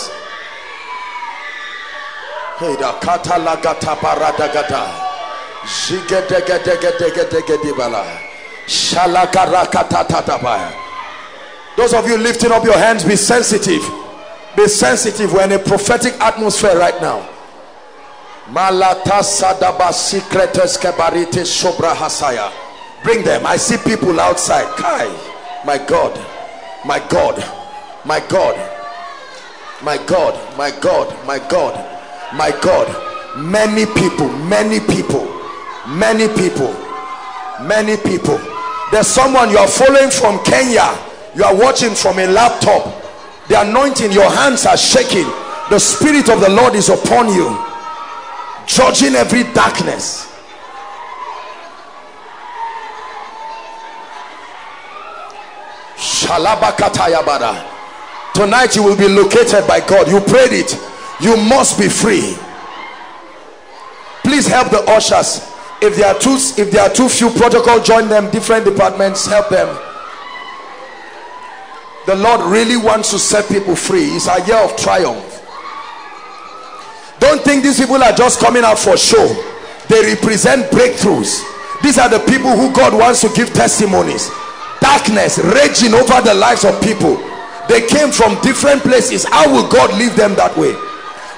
Those of you lifting up your hands, be sensitive. Be sensitive. We're in a prophetic atmosphere right now. Bring them. I see people outside. Kai, my God, my God, my God, my God, my God, my God, my God, Many people, many people, many people, many people. There's someone you are following from Kenya. You are watching from a laptop. The anointing, your hands are shaking. The Spirit of the Lord is upon you, judging every darkness. Tonight you will be located by God. You prayed it. You must be free. Please help the ushers. If there are too, if there are too few protocol, join them. Different departments, help them. The Lord really wants to set people free. It's a year of triumph. Don't think these people are just coming out for show. They represent breakthroughs. These are the people who God wants to give testimonies. Darkness raging over the lives of people. They came from different places. How will God leave them that way?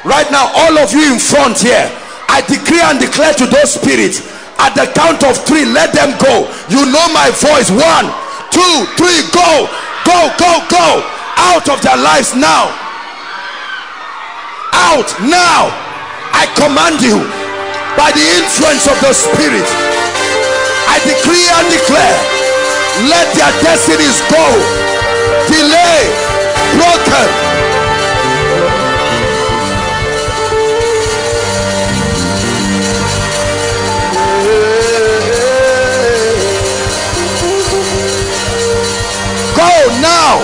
Right now, all of you in front here, I decree and declare to those spirits, at the count of three, let them go. You know my voice. One, two, three, go. Go, go, go out of their lives now. Out now. I command you by the influence of the Spirit. I decree and declare, let their destinies go. Delay, broken. Now,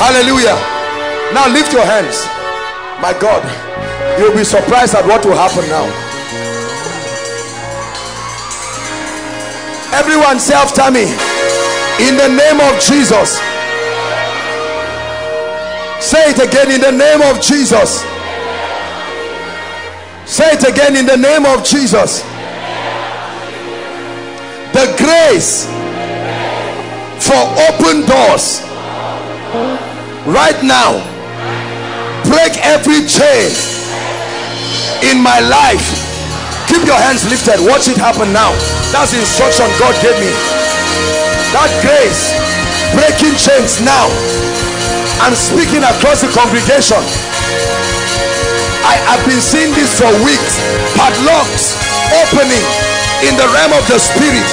hallelujah. Now lift your hands. My God, you'll be surprised at what will happen now. Everyone say after me, in the name of Jesus. Say it again, in the name of Jesus. Say it again, in the name of Jesus. The grace for open doors right now, break every chain in my life. Keep your hands lifted. Watch it happen now. That's the instruction God gave me. That grace, breaking chains now. I'm speaking across the congregation. I have been seeing this for weeks. Padlocks opening in the realm of the Spirit.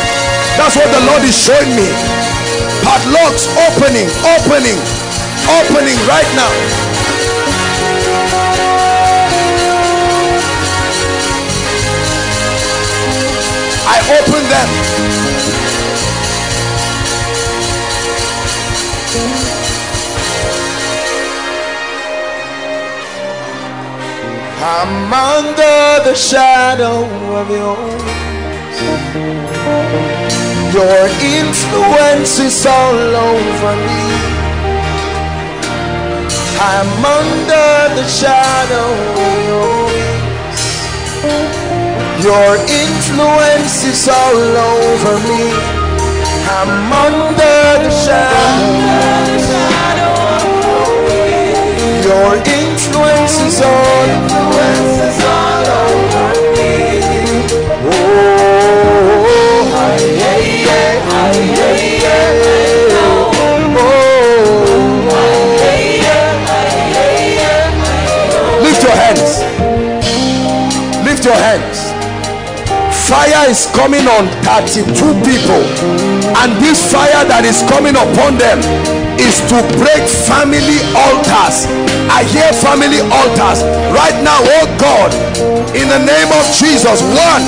That's what the Lord is showing me. Padlocks opening, opening, opening right now. I open them. I'm under the shadow of your. Your influence is all over me. I'm under the shadow of your wings. Your influence is all over me. I'm under the shadow of your wings. Your influence is all over me. Oh, I am. I oh. Lift your hands. Lift your hands. Fire is coming on thirty-two people, and this fire that is coming upon them is to break family altars. I hear family altars right now. Oh God, in the name of Jesus. One,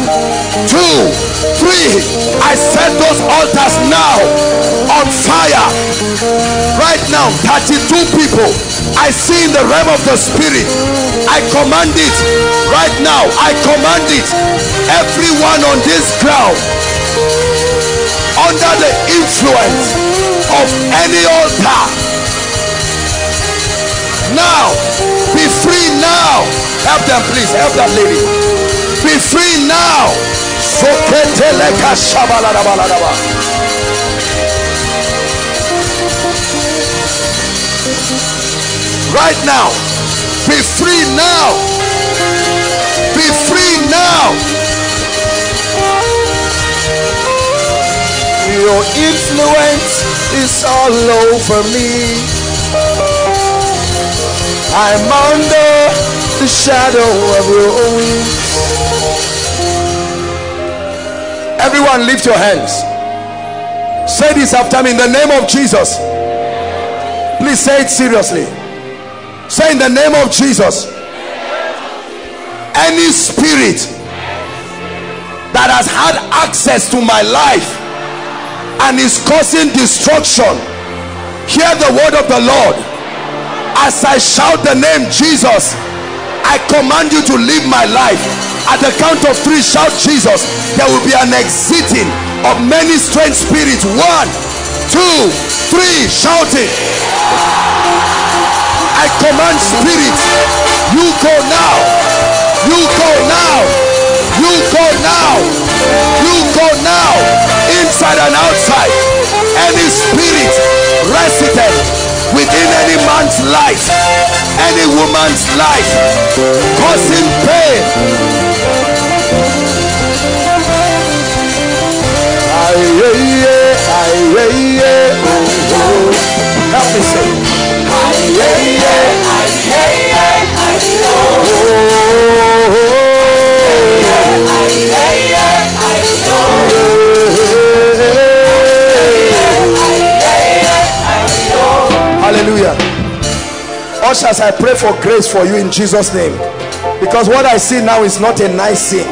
two, three, I set those altars now on fire right now. Thirty-two people I see in the realm of the Spirit. I command it right now. I command it. Everyone on this ground under the influence of any altar now, be free now. Help them, please. Help that lady. Be free now. Right now, be free now. Be free now. Your influence is all over me. I'm under It's the shadow of your own wings. Everyone lift your hands. Say this after me, in the name of Jesus. Please say it seriously. Say, in the name of Jesus, any spirit that has had access to my life and is causing destruction, hear the word of the Lord. As I shout the name Jesus, I command you to leave my life. At the count of three, shout Jesus. There will be an exiting of many strange spirits. One, two, three, shout it. I command spirits, you go now, you go now, you go now, you go now, inside and outside. Any spirit resident within any man's life, any woman's life, causing pain, help me sing. Oh, hallelujah. Ushers, I pray for grace for you in Jesus' name, because what I see now is not a nice scene.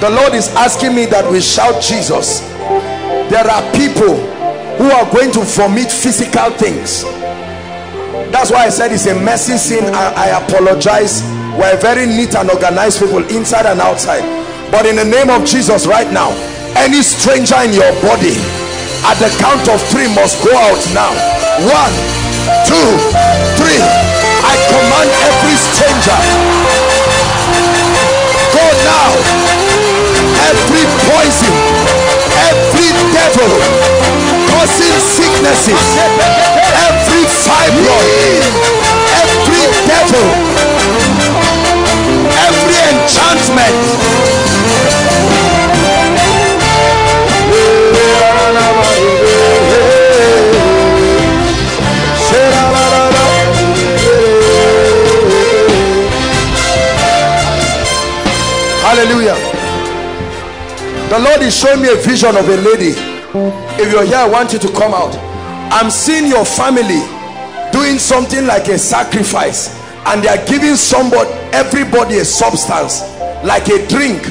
The Lord is asking me that we shout Jesus. There are people who are going to vomit physical things. That's why I said it's a messy scene. I, I apologize. We're very neat and organized people, inside and outside. But in the name of Jesus right now, any stranger in your body, at the count of three, must go out now. One, two, three. I command every stranger, go now. Every poison, every devil causing sicknesses, every fibroid, every devil, every enchantment, hallelujah. The Lord is showing me a vision of a lady. If you're here, I want you to come out. I'm seeing your family doing something like a sacrifice, and they are giving somebody, everybody, a substance like a drink,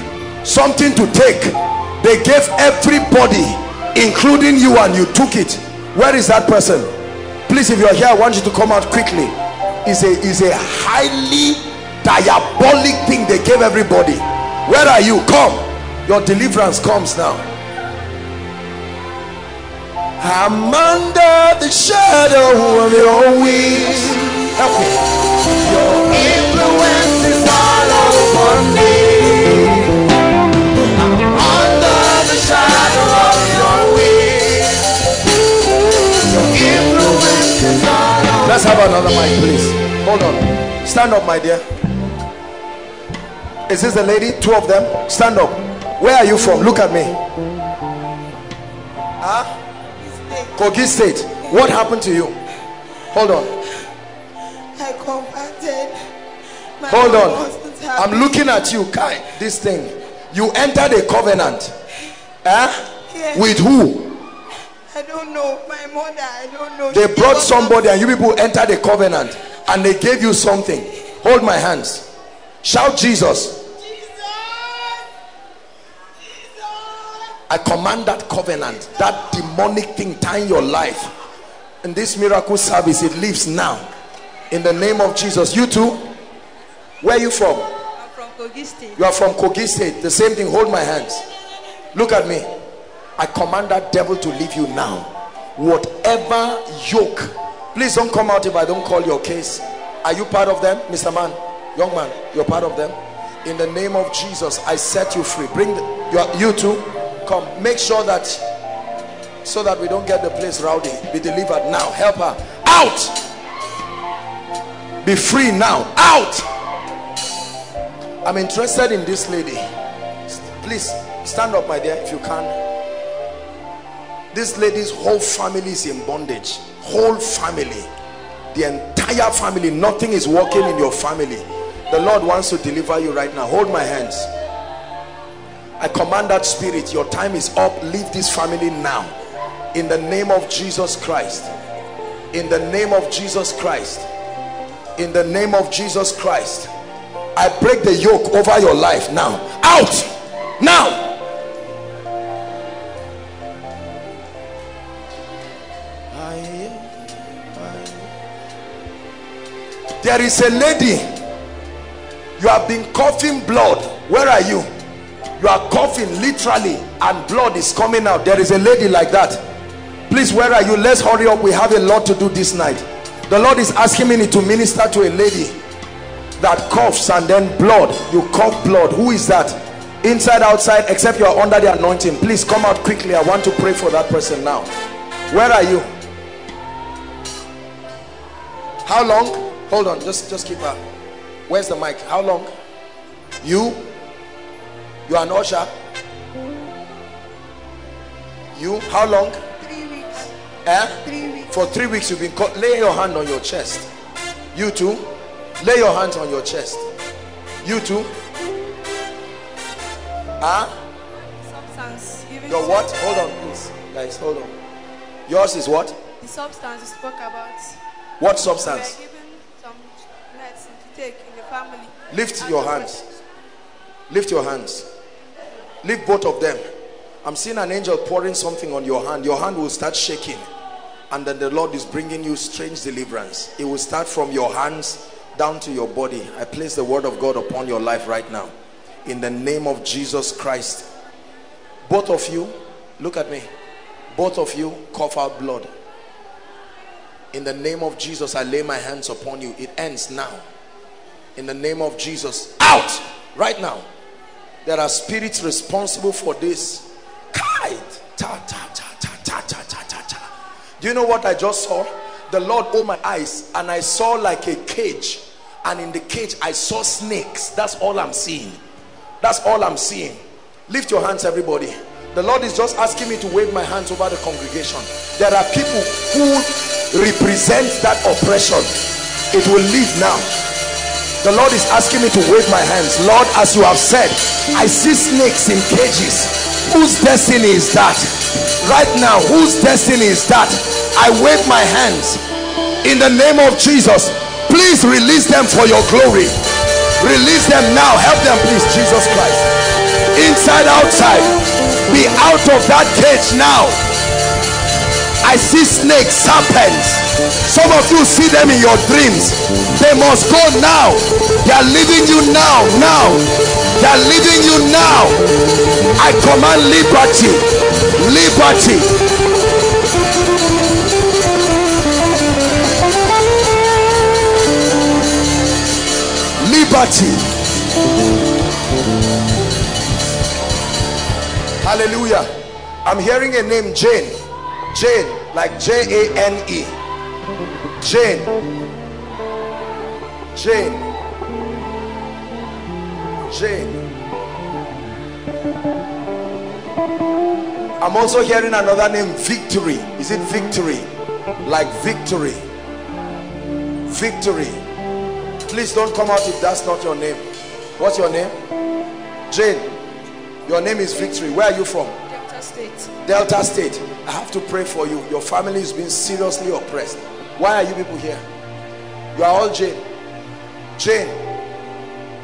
something to take. They gave everybody, including you, and you took it. Where is that person? Please, if you're here, I want you to come out quickly. It's a, it's a highly diabolic thing they gave everybody. Where are you? Come, your deliverance comes now. I'm under the shadow of your wings. Help me. Your influence is all over me. I'm under the shadow of your wings. Your influence is all over me. Let's have another mic, please. Hold on. Stand up, my dear. Is this the lady? Two of them. Stand up. Where are you from? Look at me. Huh? Kogi State. What happened to you? Hold on. I combated. Hold on. I'm looking at you, Kai. This thing. You entered a covenant. Eh? Yes. With who? I don't know. My mother, I don't know. They brought somebody and you people entered a covenant and they gave you something. Hold my hands. Shout Jesus. Jesus. Jesus. I command that covenant, that demonic thing tying your life. In this miracle service, it leaves now. In the name of Jesus. You too? Where are you from? I'm from Kogi State. You are from Kogi State. The same thing. Hold my hands. Look at me. I command that devil to leave you now. Whatever yoke. Please don't come out if I don't call your case. Are you part of them? Mister Man, young man, you're part of them. In the name of Jesus, I set you free. Bring the, you, you too. Come. Make sure that, so that we don't get the place rowdy. Be delivered now. Help her. Out! Be free now. Out. I'm interested in this lady. Please stand up, my dear, if you can. This lady's whole family is in bondage. Whole family. The entire family. Nothing is working in your family. The Lord wants to deliver you right now. Hold my hands. I command that spirit, your time is up. Leave this family now. In the name of Jesus Christ. In the name of Jesus Christ. In the name of Jesus Christ. I break the yoke over your life now. Out! Now! There is a lady, you have been coughing blood. Where are you? You are coughing literally and blood is coming out. There is a lady like that. Please, where are you? Let's hurry up. We have a lot to do this night. The Lord is asking me to minister to a lady that coughs and then blood. You cough blood. Who is that? Inside, outside, except you are under the anointing. Please come out quickly. I want to pray for that person now. Where are you? How long? Hold on, just just keep up. Where's the mic? How long? You? You are an usher? You? How long? Three weeks. Eh? Three weeks. For three weeks you've been caught. Lay your hand on your chest. You too. Lay your hands on your chest. You too. Huh? Substance. Your what? Hold on, please. Guys, hold on. Yours is what? The substance you spoke about. What substance? In the family. Lift your hands. Lift your hands. Lift both of them. I'm seeing an angel pouring something on your hand. Your hand will start shaking. And then the Lord is bringing you strange deliverance. It will start from your hands down to your body. I place the word of God upon your life right now. In the name of Jesus Christ. Both of you, look at me. Both of you, cough out blood. In the name of Jesus, I lay my hands upon you. It ends now. In the name of Jesus, out right now. There are spirits responsible for this. Kite. Ta, ta, ta, ta, ta, ta, ta, ta. Do you know what I just saw? The Lord opened my eyes and I saw like a cage, and in the cage I saw snakes. That's all I'm seeing. That's all I'm seeing. Lift your hands, everybody. The Lord is just asking me to wave my hands over the congregation. There are people who represent that oppression. It will leave now. The Lord is asking me to wave my hands. Lord, as you have said, I see snakes in cages. Whose destiny is that? Right now, whose destiny is that? I wave my hands. In the name of Jesus, please release them for your glory. Release them now. Help them, please, Jesus Christ. Inside, outside. Be out of that cage now. I see snakes, serpents. Some of you see them in your dreams. They must go now. They are leaving you now. Now. They are leaving you now. I command liberty. Liberty. Liberty. Hallelujah. I'm hearing a name, Jane. Jane, like J A N E. Jane. Jane. Jane. I'm also hearing another name, Victory. Is it Victory? Like Victory. Victory. Please don't come out if that's not your name. What's your name? Jane. Your name is Victory. Where are you from? State. Delta State. I have to pray for you. Your family is being seriously oppressed. Why are you people here? You are all Jane. Jane,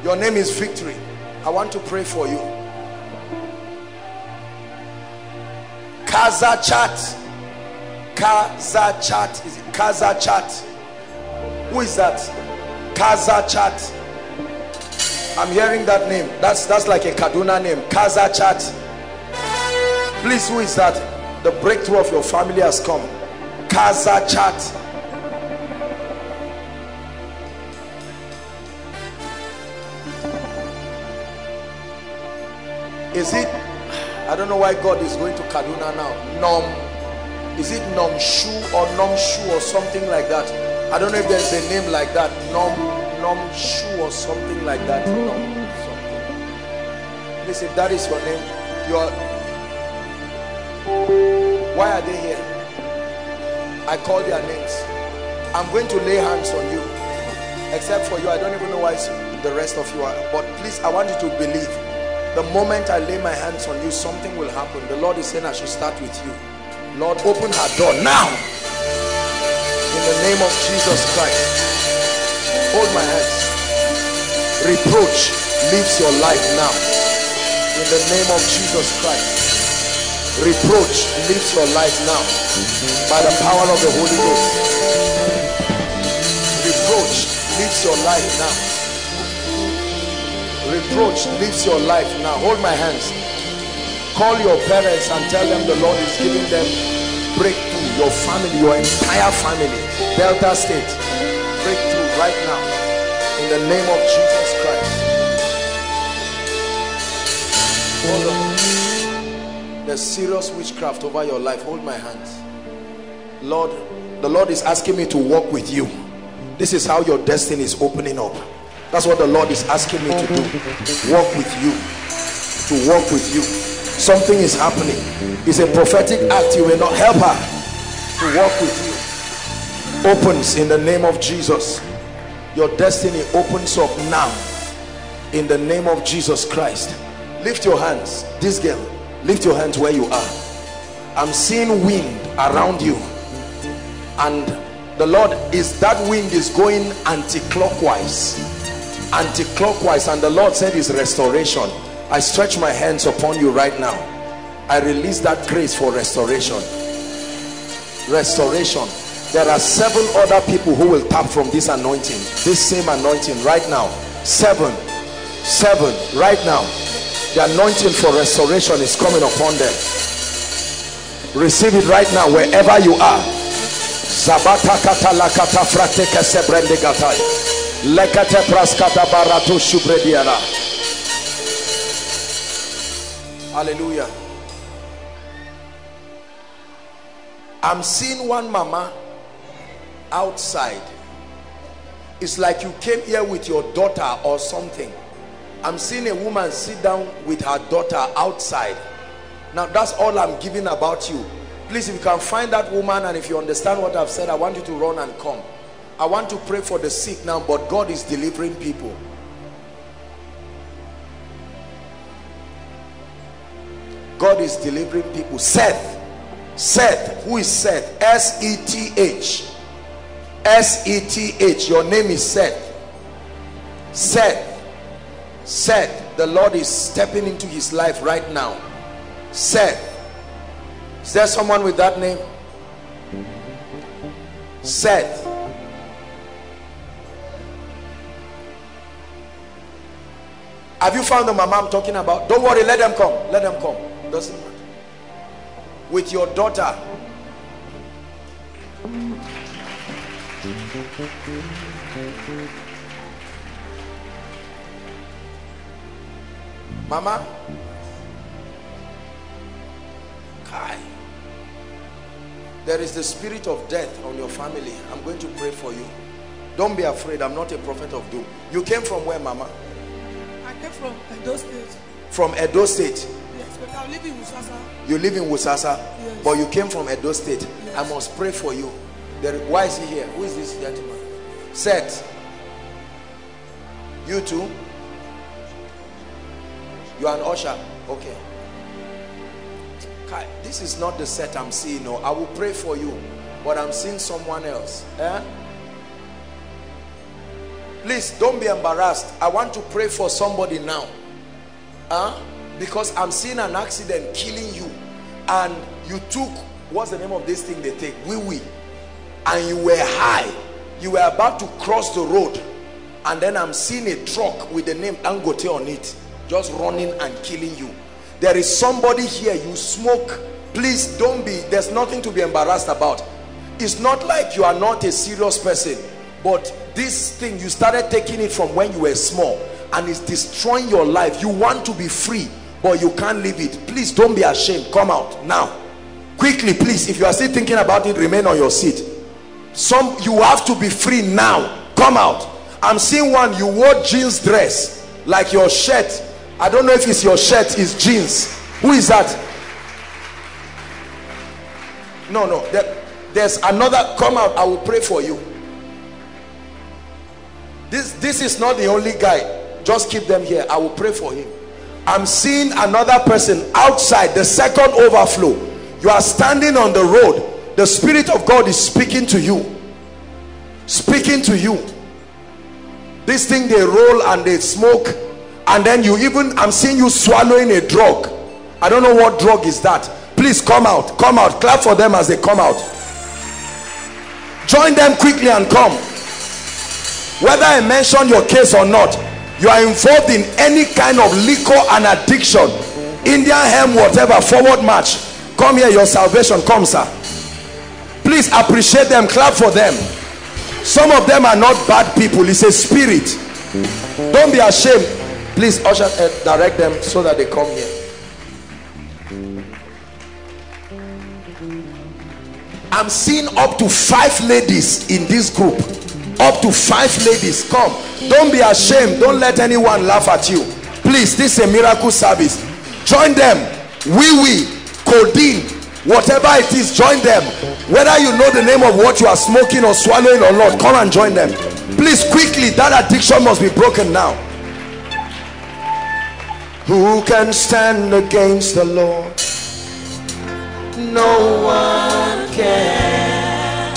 your name is Victory. I want to pray for you. Kaza Chat. Kaza Chat. Is it Kaza Chat? Who is that? Kaza Chat. I'm hearing that name. That's that's like a Kaduna name. Kaza Chat. Please, who is that? The breakthrough of your family has come. Kaza Chat. Is it? I don't know why God is going to Kaduna now. Nom. Is it Nomshu or Nomshu or something like that? I don't know if there's a name like that. Nom, Nomshu or something like that. Nom. Listen, if that is your name, you are. Why are they here? I call their names. I'm going to lay hands on you. Except for you, I don't even know why the rest of you are. But please, I want you to believe. The moment I lay my hands on you, something will happen. The Lord is saying I should start with you. Lord, open her door now. In the name of Jesus Christ. Hold my hands. Reproach leaves your life now. In the name of Jesus Christ. Reproach leaves your life now. By the power of the Holy Ghost. Reproach leaves your life now. Reproach leaves your life now. Hold my hands. Call your parents and tell them the Lord is giving them breakthrough. Your family, your entire family. Delta State. Breakthrough right now. In the name of Jesus Christ. Hold on. There's serious witchcraft over your life. Hold my hands. Lord, the Lord is asking me to walk with you. This is how your destiny is opening up. That's what the Lord is asking me to do. Walk with you. To walk with you. Something is happening. It's a prophetic act. You will not help her to walk with you. Opens in the name of Jesus. Your destiny opens up now. In the name of Jesus Christ. Lift your hands. This girl, lift your hands where you are. I'm seeing wind around you. And the Lord is, that wind is going anti-clockwise, anti-clockwise, and the Lord said is restoration. I stretch my hands upon you right now. I release that grace for restoration. Restoration. There are seven other people who will tap from this anointing, this same anointing right now. Seven, seven right now. The anointing for restoration is coming upon them. Receive it right now wherever you are. Zabata katalakata frateke sebrende gatai lekete praskata baratu shubrediana. Hallelujah. I'm seeing one mama outside. It's like you came here with your daughter or something. I'm seeing a woman sit down with her daughter outside. Now that's all I'm giving about you. Please, if you can find that woman, and if you understand what I've said, I want you to run and come. I want to pray for the sick now, but God is delivering people. God is delivering people. Seth. Seth. Who is Seth? S E T H. S E T H. Your name is Seth. Seth. Seth. The Lord is stepping into his life right now. Seth. Is there someone with that name? Seth. Have you found the mama I'm talking about? Don't worry, let them come. Let them come. Doesn't matter. With your daughter. Mama? Kai. There is the spirit of death on your family. I'm going to pray for you. Don't be afraid. I'm not a prophet of doom. You came from where, Mama? I came from Edo State. From Edo State? Yes, but I live in Usasa. You live in Usasa? Yes. But you came from Edo State. Yes. I must pray for you. There, why is he here? Who is this gentleman? Seth. You too? You are an usher? Okay. Kai, this is not the set I'm seeing. No, I will pray for you, but I'm seeing someone else. Eh? Please don't be embarrassed. I want to pray for somebody now, huh? Because I'm seeing an accident killing you, and you took, what's the name of this thing they take? Wee wee, and you were high. You were about to cross the road, and then I'm seeing a truck with the name Dangote on it, just running and killing you. There is somebody here, you smoke. Please don't be, there's nothing to be embarrassed about. It's not like you are not a serious person, but this thing, you started taking it from when you were small, and it's destroying your life. You want to be free, but you can't live it. Please don't be ashamed. Come out now. Quickly, please. If you are still thinking about it, remain on your seat. Some, you have to be free now. Come out. I'm seeing one, you wore jeans dress, like your shirt. I don't know if it's your shirt, it's jeans. Who is that? No, no. There, there's another. Come out. I will pray for you. This, this is not the only guy. Just keep them here. I will pray for him. I'm seeing another person outside the second overflow. You are standing on the road. The Spirit of God is speaking to you. Speaking to you. This thing they roll and they smoke, and then you even, I'm seeing you swallowing a drug. I don't know what drug is that. Please come out, come out. Clap for them as they come out. Join them quickly and come. Whether I mention your case or not, you are involved in any kind of liquor and addiction, Indian hemp, whatever, forward march. Come here, your salvation comes, sir. Please appreciate them, clap for them. Some of them are not bad people, it's a spirit. Don't be ashamed. Please usher, uh, direct them so that they come here. I'm seeing up to five ladies in this group. Up to five ladies. Come, don't be ashamed. Don't let anyone laugh at you. Please, this is a miracle service. Join them. Wee wee, codeine, whatever it is, join them. Whether you know the name of what you are smoking or swallowing or not, come and join them. Please, quickly, that addiction must be broken now. Who can stand against the Lord? No one can.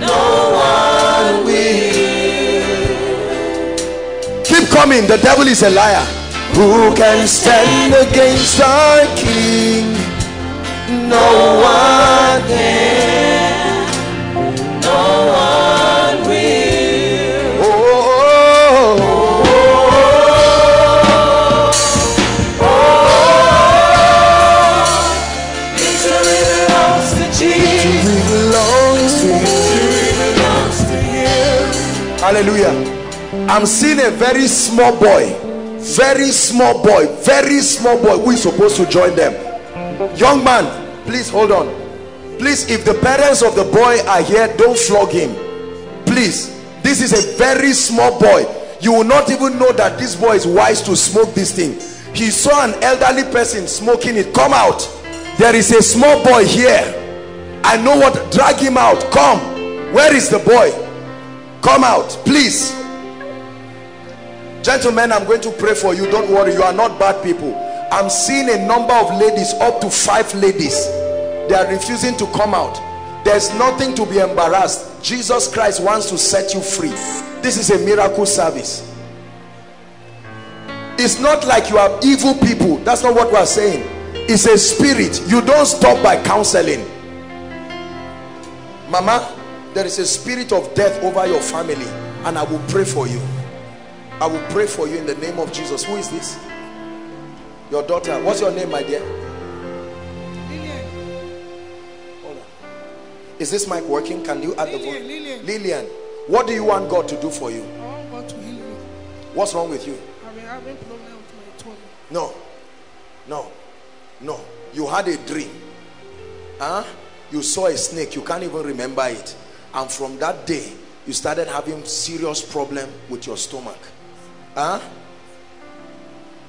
No one. Keep coming, the devil is a liar. Who can stand against our King? No one can, no one will. Oh, oh, oh, victory belongs to Jesus. Belongs to Hallelujah. I'm seeing a very small boy, very small boy, very small boy who is supposed to join them. Young man, please hold on. Please, if the parents of the boy are here, don't flog him. Please, this is a very small boy. You will not even know that this boy is wise to smoke this thing. He saw an elderly person smoking it. Come out. There is a small boy here. I know what. Drag him out. Come. Where is the boy? Come out, please. Gentlemen, I'm going to pray for you. Don't worry, you are not bad people. I'm seeing a number of ladies, up to five ladies. They are refusing to come out. There's nothing to be embarrassed. Jesus Christ wants to set you free. This is a miracle service. It's not like you are evil people. That's not what we're saying. It's a spirit. You don't stop by counseling. Mama, there is a spirit of death over your family, and I will pray for you. I will pray for you in the name of Jesus. Who is this? Your daughter. What's your name, my dear? Lillian. Hold on. Is this mic working? Can you add Lillian, the volume? Lillian. Lillian. What do you want God to do for you? I want God to heal me. What's wrong with you? I've been having problems with my tongue. No. No. No. You had a dream. Huh? You saw a snake. You can't even remember it. And from that day, you started having serious problem with your stomach. Huh?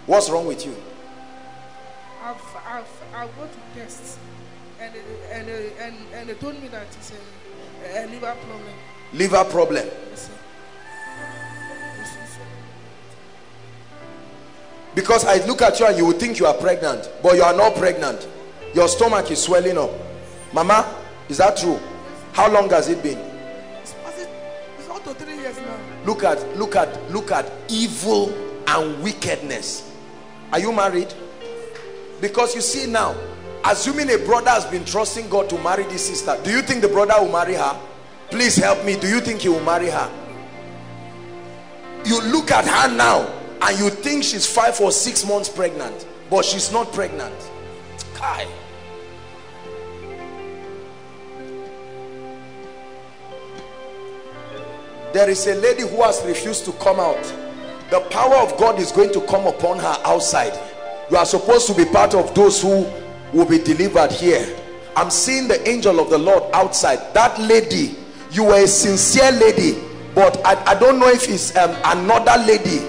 What's wrong with you? I've, I've, I've got to test, and and and and they told me that it's a, a liver problem. Liver problem. Yes, sir. Yes, sir. Because I look at you and you would think you are pregnant, but you are not pregnant. Your stomach is swelling up. Mama, is that true? Yes, sir. How long has it been? It's up to three years now. Look at, look at, look at evil and wickedness. Are you married? Because you see now, assuming a brother has been trusting God to marry this sister, do you think the brother will marry her? Please help me. Do you think he will marry her? You look at her now and you think she's five or six months pregnant, but she's not pregnant. Kai. There is a lady who has refused to come out. The power of God is going to come upon her outside. You are supposed to be part of those who will be delivered here. I'm seeing the angel of the Lord outside. That lady, you were a sincere lady, but I, I don't know if it's um, another lady.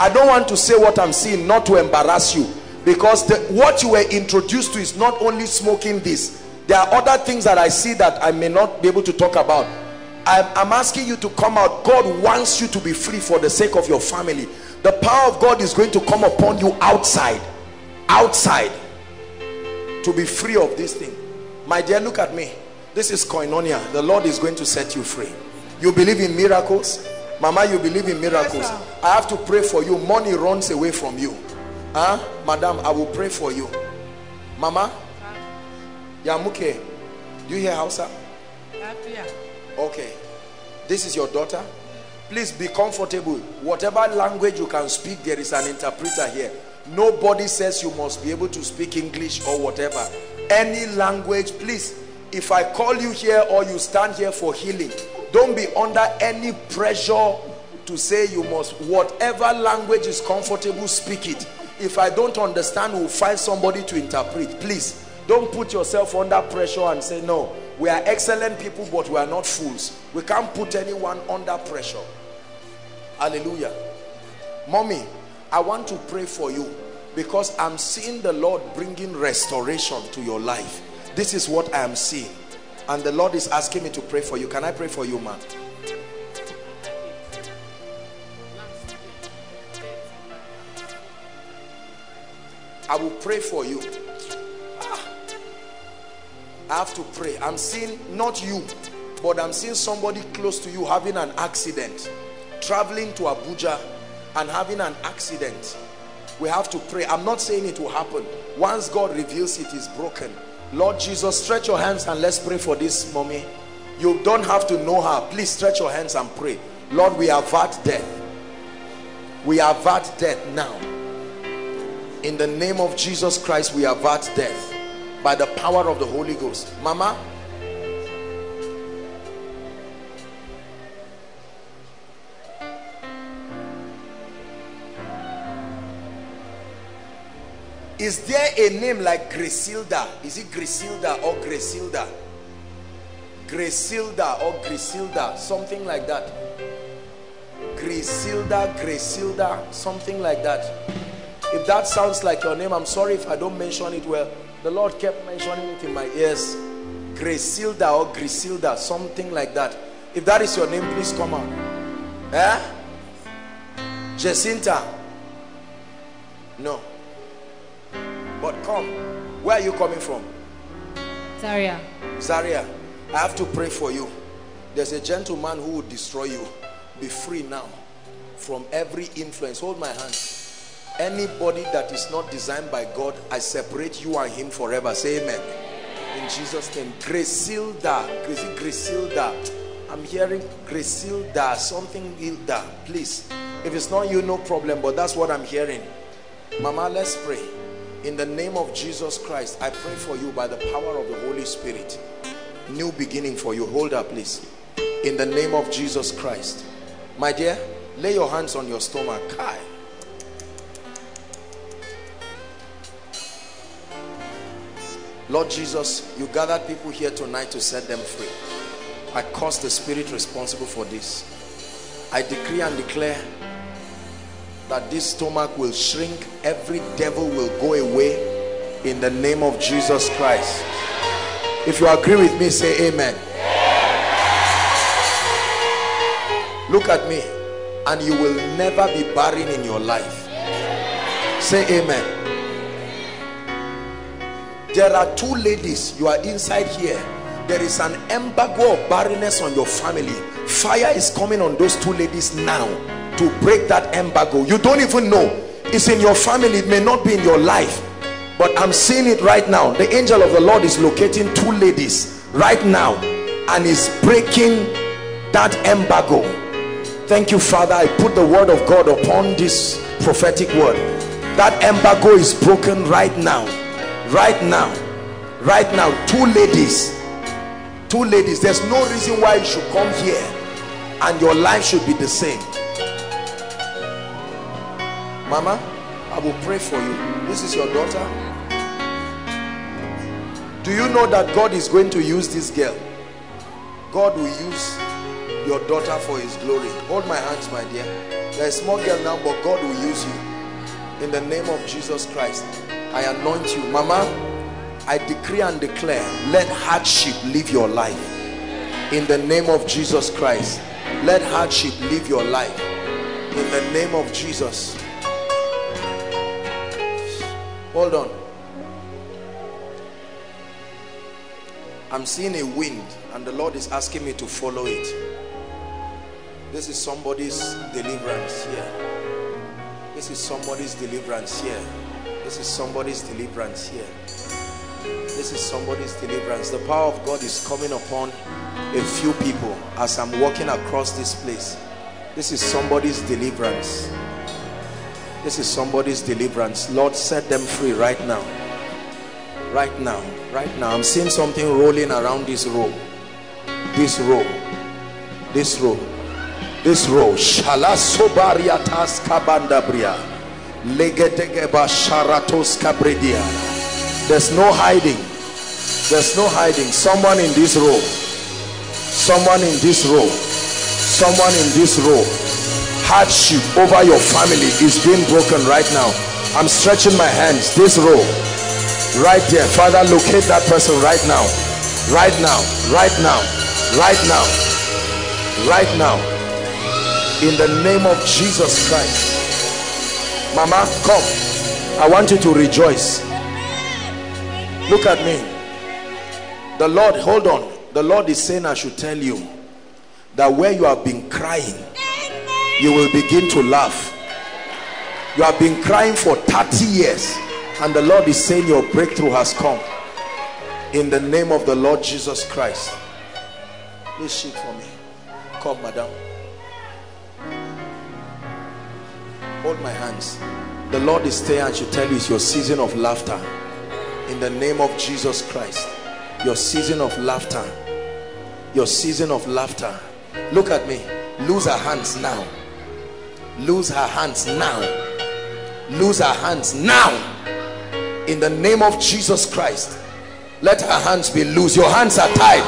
I don't want to say what I'm seeing, not to embarrass you, because the, what you were introduced to is not only smoking this. There are other things that I see that I may not be able to talk about. I'm, I'm asking you to come out. God wants you to be free for the sake of your family. The power of God is going to come upon you outside, outside, to be free of this thing. My dear, look at me. This is Koinonia. The Lord is going to set you free. You believe in miracles? Mama, you believe in miracles? I have to pray for you. Money runs away from you. Huh? Madam, I will pray for you. Mama? Yamuke. Do you hear Hausa? Okay. This is your daughter. Please be comfortable. Whatever language you can speak, there is an interpreter here. Nobody says you must be able to speak English or whatever. Any language, please. If I call you here or you stand here for healing, don't be under any pressure to say you must. Whatever language is comfortable, speak it. If I don't understand, we'll find somebody to interpret. Please, don't put yourself under pressure and say, no, we are excellent people, but we are not fools. We can't put anyone under pressure. Hallelujah. Mommy, I want to pray for you because I'm seeing the Lord bringing restoration to your life. This is what I am seeing. And the Lord is asking me to pray for you. Can I pray for you, ma'am? I will pray for you. Ah, I have to pray. I'm seeing, not you, but I'm seeing somebody close to you having an accident. Traveling to Abuja and having an accident. We have to pray. I'm not saying it will happen. Once God reveals it is broken. Lord Jesus, stretch your hands and let's pray for this mommy. You don't have to know her. Please stretch your hands and pray. Lord, we avert death. We avert death now. In the name of Jesus Christ, we avert death by the power of the Holy Ghost. Mama? Is there a name like Grisilda? Is it Grisilda or Grisilda? Grisilda or Grisilda, something like that. Grisilda, Grisilda, something like that. If that sounds like your name, I'm sorry if I don't mention it well. The Lord kept mentioning it in my ears. Grisilda or Grisilda, something like that. If that is your name, please come out. Eh? Jacinta? No. But come, where are you coming from? Zaria. Zaria, I have to pray for you. There's a gentleman who will destroy you. Be free now from every influence. Hold my hand. Anybody that is not designed by God, I separate you and him forever. Say amen. In Jesus' name. Grisilda, Grisilda. I'm hearing Grisilda, something Hilda. Please, if it's not you, no problem, but that's what I'm hearing. Mama, let's pray. In the name of Jesus Christ, I pray for you by the power of the Holy Spirit. New beginning for you. Hold her, please. In the name of Jesus Christ. My dear, lay your hands on your stomach. Kai. Lord Jesus, you gathered people here tonight to set them free. I curse the spirit responsible for this. I decree and declare that this stomach will shrink, every devil will go away in the name of Jesus Christ. If you agree with me, say amen. Amen. Look at me, and you will never be barren in your life. Amen. Say amen. There are two ladies, you are inside here. There is an embargo of barrenness on your family. Fire is coming on those two ladies now to break that embargo. You don't even know it's in your family. It may not be in your life, but I'm seeing it right now. The angel of the Lord is locating two ladies right now and is breaking that embargo. Thank you, Father. I put the word of God upon this prophetic word. That embargo is broken right now, right now, right now. Two ladies, two ladies. There's no reason why you should come here and your life should be the same. Mama, I will pray for you. This is your daughter. Do you know that God is going to use this girl? God will use your daughter for his glory. Hold my hands, my dear. You're a small girl now, but God will use you. In the name of Jesus Christ, I anoint you. Mama, I decree and declare, let hardship leave your life. in the name of Jesus Christ. Let hardship live your life in the name of Jesus. Hold on. I'm seeing a wind and the Lord is asking me to follow it. This is somebody's deliverance here. This is somebody's deliverance here. This is somebody's deliverance here. This is somebody's deliverance. The power of God is coming upon a few people as I'm walking across this place. This is somebody's deliverance. This is somebody's deliverance. Lord, set them free right now. Right now. Right now. I'm seeing something rolling around this row. This row. This row. This row. Shala sobariatas kabandabria. Legeteba sharatos kabridia. There's no hiding. There's no hiding. Someone in this row. Someone in this row. Someone in this row. Hardship over your family is being broken right now. I'm stretching my hands. This row, right there. Father, locate that person right now. Right now. Right now. Right now. Right now. In the name of Jesus Christ. Mama, come. I want you to rejoice. Look at me. The Lord, hold on. The Lord is saying I should tell you that where you have been crying, you will begin to laugh. You have been crying for thirty years and the Lord is saying your breakthrough has come in the name of the Lord Jesus Christ. This sheet for me. Come, madam. Hold my hands. The Lord is there and should tell you it's your season of laughter in the name of Jesus Christ. Your season of laughter. Your season of laughter. Look at me. Lose her hands now. Lose her hands now. Lose her hands now. In the name of Jesus Christ, let her hands be loose. Your hands are tied.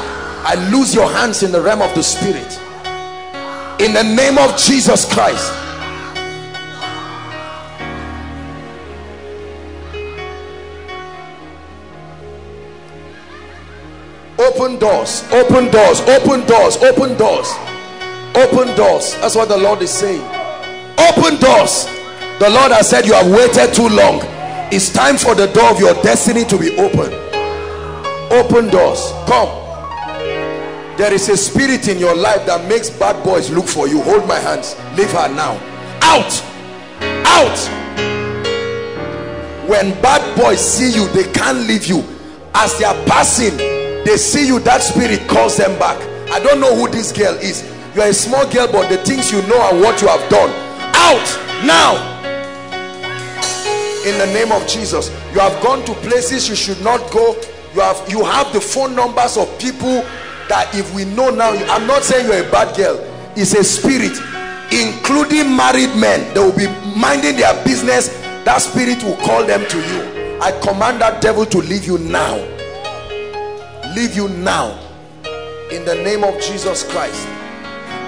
I lose your hands in the realm of the spirit. In the name of Jesus Christ. Open doors, open doors, open doors, open doors. Open doors. That's what the Lord is saying. Open doors. The Lord has said you have waited too long. It's time for the door of your destiny to be open. Open doors. Come. There is a spirit in your life that makes bad boys look for you. Hold my hands. Leave her now. Out. Out. When bad boys see you, they can't leave you. As they are passing, they see you, that spirit calls them back. I don't know who this girl is. You are a small girl, but the things you know and what you have done. Out now. In the name of Jesus. You have gone to places you should not go. You have you have the phone numbers of people that if we know now, I'm not saying you're a bad girl. It's a spirit, including married men. They will be minding their business. That spirit will call them to you. I command that devil to leave you now. Leave you now. In the name of Jesus Christ.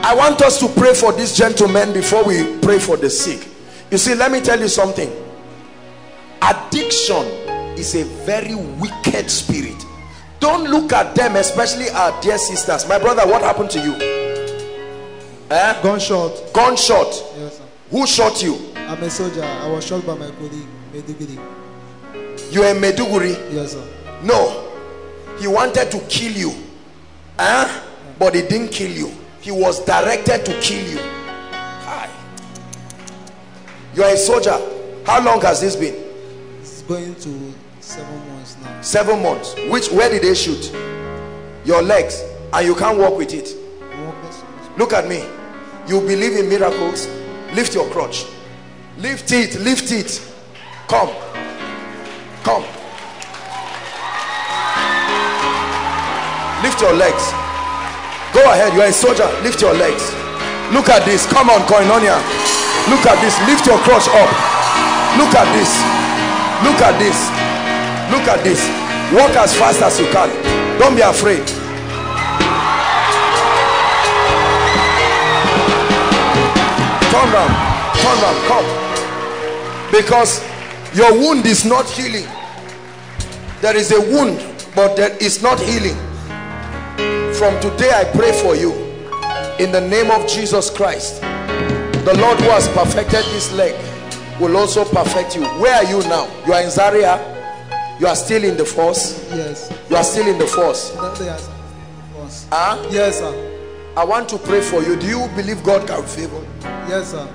I want us to pray for this gentleman before we pray for the sick. You see, let me tell you something. Addiction is a very wicked spirit. Don't look at them, especially our dear sisters. My brother, what happened to you? Eh? Gunshot. Gunshot. Yes, sir. Who shot you? I'm a soldier. I was shot by my colleague, Meduguri. You are Meduguri? Yes, sir. No. He wanted to kill you. Eh? But he didn't kill you. He was directed to kill you. Hi. You are a soldier. How long has this been? It's going to seven months now. Seven months. Which, where did they shoot? Your legs, and you can't walk with it. Look at me. You believe in miracles? Lift your crutch. Lift it. Lift it. Come. Come. Lift your legs. Go ahead, you are a soldier. Lift your legs. Look at this. Come on, Koinonia. Look at this. Lift your cross up. Look at this. Look at this. Look at this. Walk as fast as you can. Don't be afraid. Turn round. Turn round. Come. Because your wound is not healing. There is a wound, but that is not healing. From today I pray for you in the name of Jesus Christ. The Lord who has perfected this leg will also perfect you. Where are you now? You are in Zaria. You are still in the force. Yes. You are still in the force. Ah? Huh? Yes, sir. I want to pray for you. Do you believe God can favor? Yes, sir.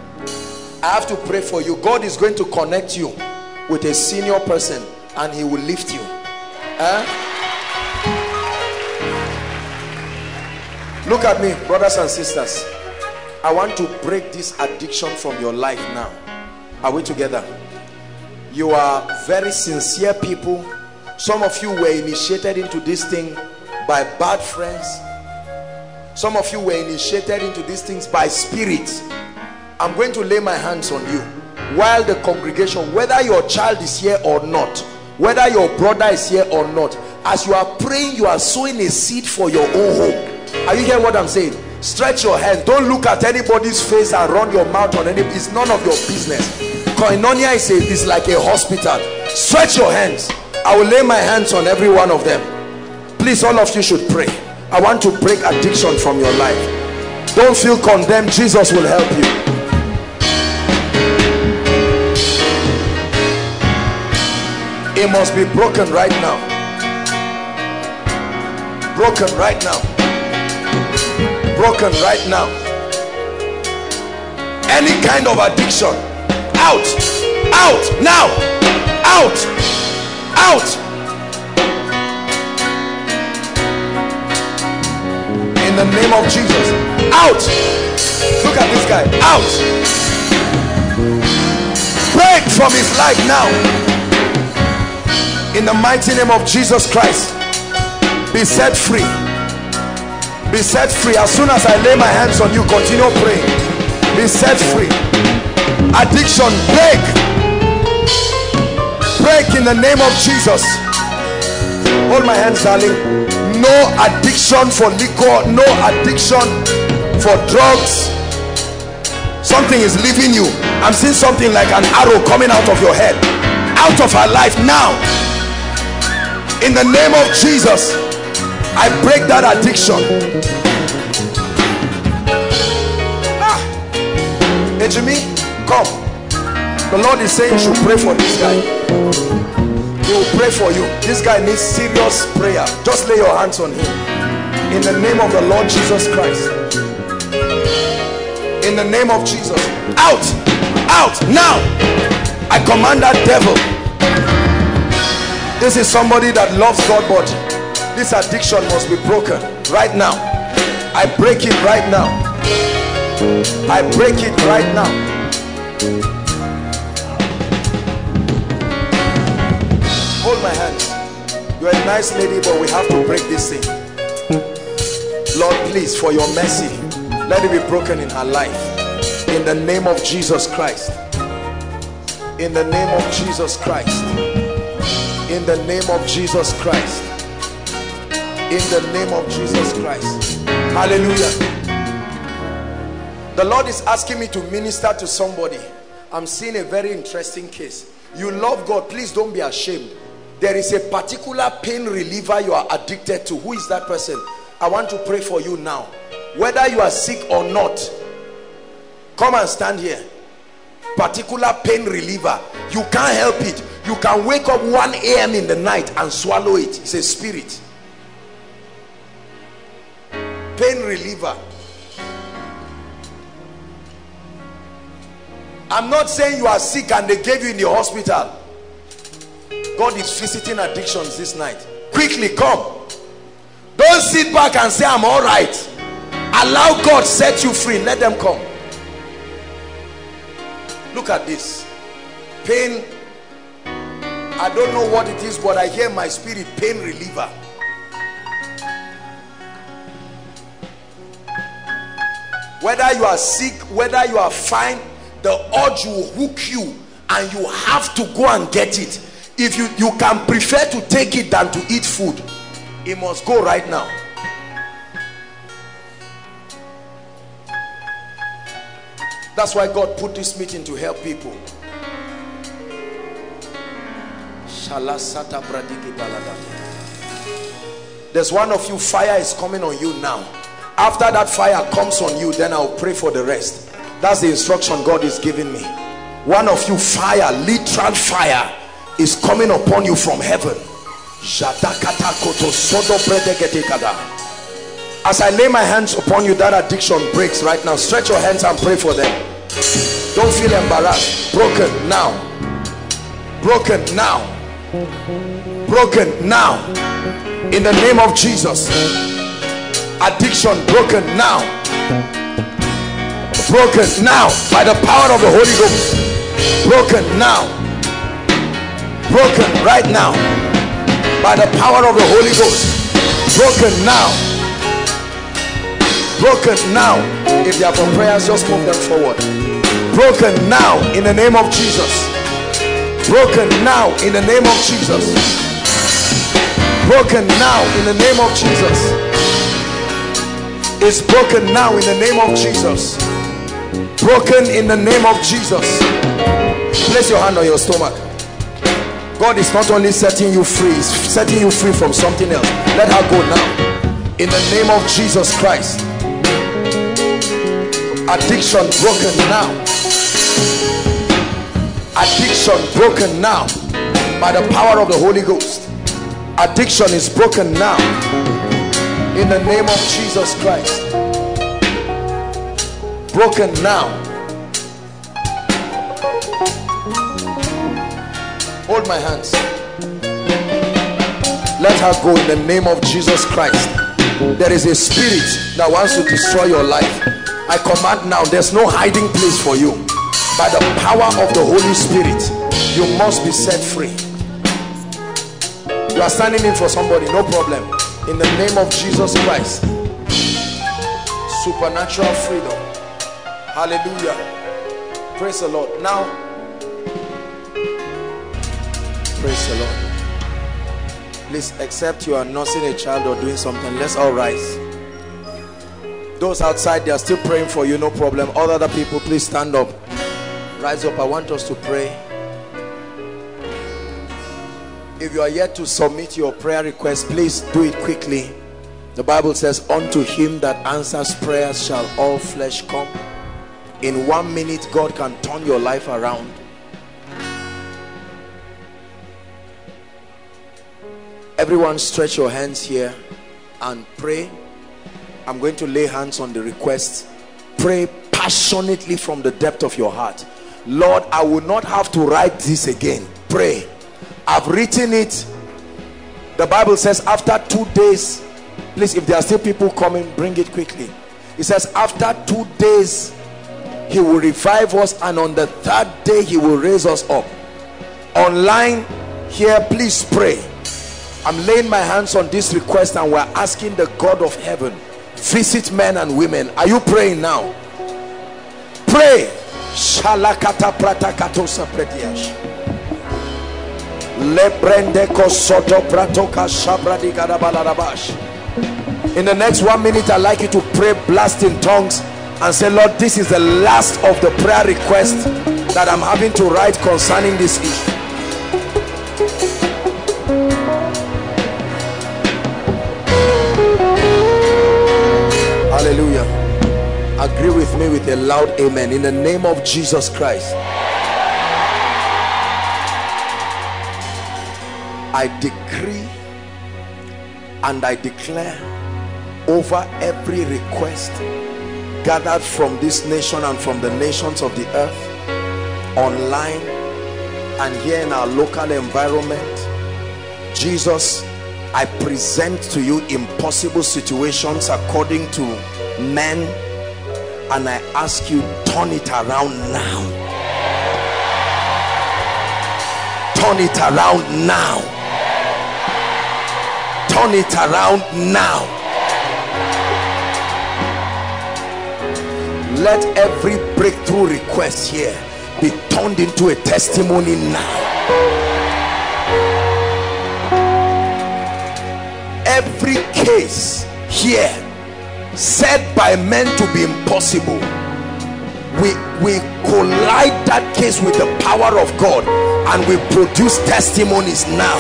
I have to pray for you. God is going to connect you with a senior person and he will lift you. Huh? Look at me, brothers and sisters. I want to break this addiction from your life now. Are we together? You are very sincere people. Some of you were initiated into this thing by bad friends. Some of you were initiated into these things by spirits. I'm going to lay my hands on you. While the congregation, whether your child is here or not, whether your brother is here or not, as you are praying, you are sowing a seed for your own home. Are you hearing what I'm saying? Stretch your hands. Don't look at anybody's face and run your mouth on any. It's none of your business. Koinonia is, a, is like a hospital. Stretch your hands. I will lay my hands on every one of them. Please, all of you should pray. I want to break addiction from your life. Don't feel condemned. Jesus will help you. It must be broken right now. Broken right now. Broken right now. Any kind of addiction, out, out now, out, out. In the name of Jesus, out. Look at this guy, out. Break from his life now. In the mighty name of Jesus Christ, be set free. Be set free. As soon as I lay my hands on you, continue praying. Be set free. Addiction, break. Break in the name of Jesus. Hold my hands, darling. No addiction for liquor. No addiction for drugs. Something is leaving you. I'm seeing something like an arrow coming out of your head. Out of her life now. In the name of Jesus. I break that addiction. Ah. Hey Jimmy, come. The Lord is saying you should pray for this guy. He will pray for you. This guy needs serious prayer. Just lay your hands on him. In the name of the Lord Jesus Christ. In the name of Jesus. Out! Out! Now! I command that devil. This is somebody that loves God, but this addiction must be broken right now. I break it right now. I break it right now. Hold my hands. You're a nice lady, but we have to break this thing. Lord, please, for your mercy, let it be broken in her life. In the name of Jesus Christ. In the name of Jesus Christ. In the name of Jesus Christ. In the name of Jesus Christ. Hallelujah. The Lord is asking me to minister to somebody. I'm seeing a very interesting case. You love God. Please don't be ashamed. There is a particular pain reliever you are addicted to. Who is that person? I want to pray for you now. Whether you are sick or not, come and stand here. Particular pain reliever. You can't help it. You can wake up one A M in the night and swallow it. It's a spirit. Pain reliever. I'm not saying you are sick and they gave you in the hospital. God is visiting addictions this night. Quickly come. Don't sit back and say I'm all right. Allow God set you free. Let them come. Look at this. Pain. I don't know what it is, but I hear my spirit, pain reliever. Whether you are sick, whether you are fine, the urge will hook you and you have to go and get it. If you, you can prefer to take it than to eat food, it must go right now. That's why God put this meeting to help people. There's one of you, fire is coming on you now. After that fire comes on you, then I'll pray for the rest. That's the instruction God is giving me. One of you, fire, literal fire is coming upon you from heaven. As I lay my hands upon you, that addiction breaks right now. Stretch your hands and pray for them. Don't feel embarrassed. Broken now. Broken now. Broken now. In the name of Jesus. Addiction broken now. Broken now by the power of the Holy Ghost. Broken now. Broken right now by the power of the Holy Ghost. Broken now. Broken now. If you have a prayers, just move them forward. Broken now in the name of Jesus. Broken now in the name of Jesus. Broken now in the name of Jesus. It's broken now in the name of Jesus. Broken in the name of Jesus. Place your hand on your stomach. God is not only setting you free, he's setting you free from something else. Let her go now. In the name of Jesus Christ. Addiction broken now. Addiction broken now by the power of the Holy Ghost. Addiction is broken now. In the name of Jesus Christ. Broken now. Hold my hands. Let her go in the name of Jesus Christ. There is a spirit that wants to destroy your life. I command now, there's no hiding place for you. By the power of the Holy Spirit, you must be set free. You are standing in for somebody, no problem. In the name of Jesus Christ. Supernatural freedom. Hallelujah. Praise the Lord. Now, praise the Lord. Please, except you are nursing a child or doing something, let's all rise. Those outside, they are still praying for you, no problem. All other people, please stand up. Rise up. I want us to pray. If you are yet to submit your prayer request, please do it quickly. The Bible says, unto him that answers prayers shall all flesh come. In one minute, God can turn your life around. Everyone stretch your hands here and pray. I'm going to lay hands on the request. Pray passionately from the depth of your heart. Lord, I will not have to write this again. Pray. I've written it. The Bible says after two days, please, if there are still people coming, bring it quickly. It says after two days, he will revive us, and on the third day, he will raise us up. Online, here, please pray. I'm laying my hands on this request and we're asking the God of heaven, visit men and women. Are you praying now? Pray. Shalakata prata katosa prediash. Lebrende kosoto pratoka shabradi gadabalarabash. In the next one minute, I'd like you to pray, blast in tongues and say, Lord, this is the last of the prayer request that I'm having to write concerning this issue. Hallelujah. Agree with me with a loud amen in the name of Jesus Christ. I decree and I declare over every request gathered from this nation and from the nations of the earth, online and here in our local environment. Jesus, I present to you impossible situations according to men, and I ask you, turn it around now. Turn it around now. Turn it around now. Let every breakthrough request here be turned into a testimony now. Every case here said by men to be impossible, we we collide that case with the power of God and we produce testimonies now.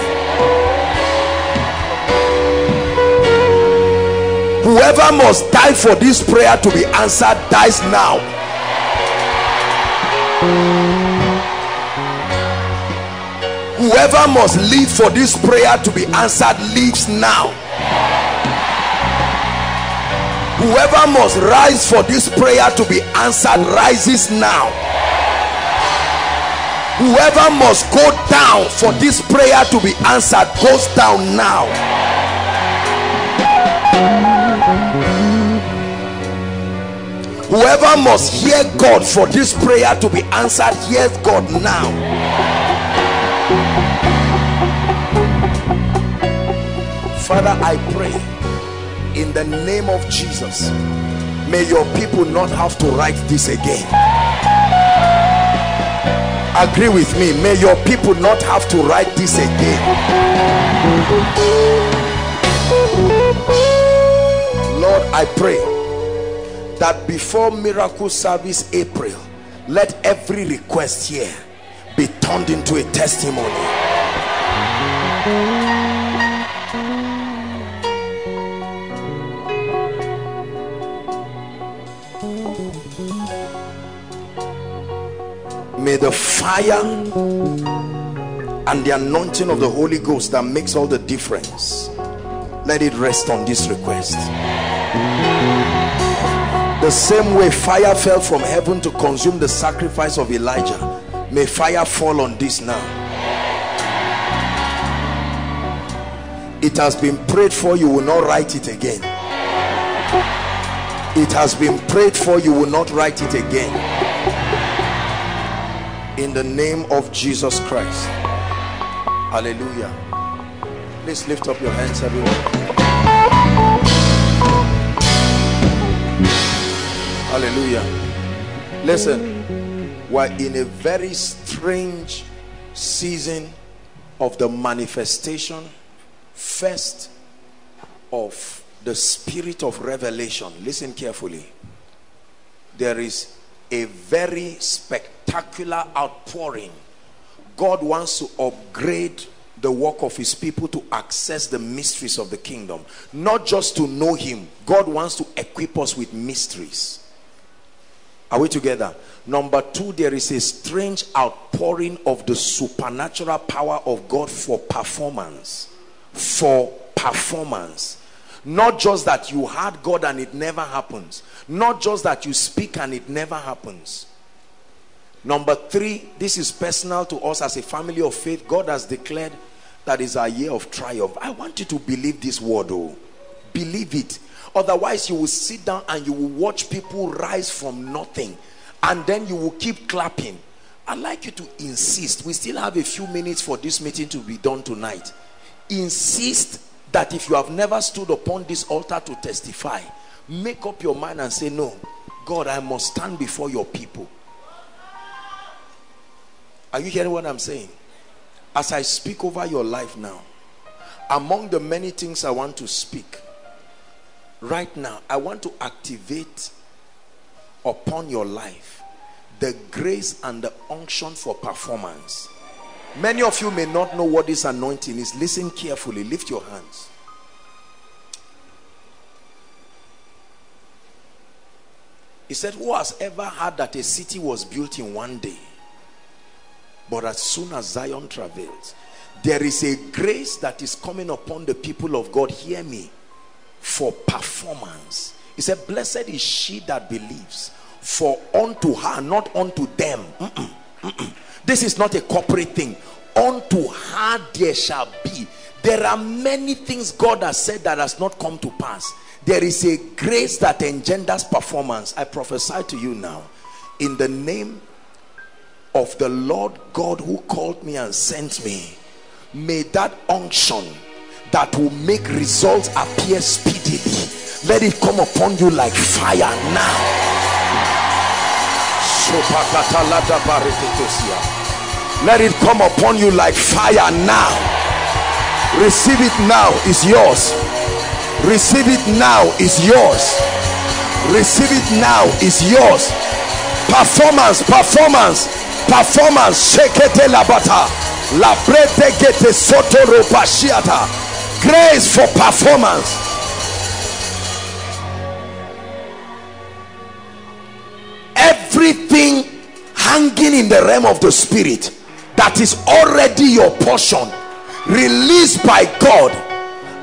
Whoever must die for this prayer to be answered dies now. Whoever must live for this prayer to be answered lives now. Whoever must rise for this prayer to be answered rises now. Whoever must go down for this prayer to be answered goes down now. Whoever must hear God for this prayer to be answered hears God now. Father, I pray in the name of Jesus, may your people not have to write this again. Agree with me, may your people not have to write this again. Lord, I pray that before miracle service April, let every request here be turned into a testimony. May the fire and the anointing of the Holy Ghost that makes all the difference, let it rest on this request. The same way fire fell from heaven to consume the sacrifice of Elijah, may fire fall on this now. It has been prayed for, you will not write it again. It has been prayed for, you will not write it again. In the name of Jesus Christ. Hallelujah. Please lift up your hands, everyone. Hallelujah. Listen, we're in a very strange season of the manifestation first of the spirit of revelation. Listen carefully. There is a very spectacular outpouring. God wants to upgrade the work of his people to access the mysteries of the kingdom, not just to know him. God wants to equip us with mysteries. Are we together? Number two, there is a strange outpouring of the supernatural power of God for performance. For performance. Not just that you heard God and it never happens. Not just that you speak and it never happens. Number three, this is personal to us as a family of faith. God has declared that is our year of triumph. I want you to believe this word, oh. Believe it. Otherwise, you will sit down and you will watch people rise from nothing. And then you will keep clapping. I'd like you to insist. We still have a few minutes for this meeting to be done tonight. Insist that if you have never stood upon this altar to testify, make up your mind and say, no, God, I must stand before your people. Are you hearing what I'm saying? As I speak over your life now, among the many things I want to speak, right now, I want to activate upon your life the grace and the unction for performance. Many of you may not know what this anointing is. Listen carefully. Lift your hands. He said, who has ever heard that a city was built in one day? But as soon as Zion travails, there is a grace that is coming upon the people of God. Hear me. For performance. He said, blessed is she that believes. For unto her, not unto them. Mm-mm, mm-mm. This is not a corporate thing. Unto her there shall be. There are many things God has said that has not come to pass. There is a grace that engenders performance. I prophesy to you now, in the name of the Lord God who called me and sent me, may that unction that will make results appear speedily, let it come upon you like fire now. Let it come upon you like fire now. Receive it now, it's yours. Receive it now, it's yours. Receive it now, it's yours. Performance, performance, performance. Grace for performance. hanging in the realm of the spirit that is already your portion, released by God.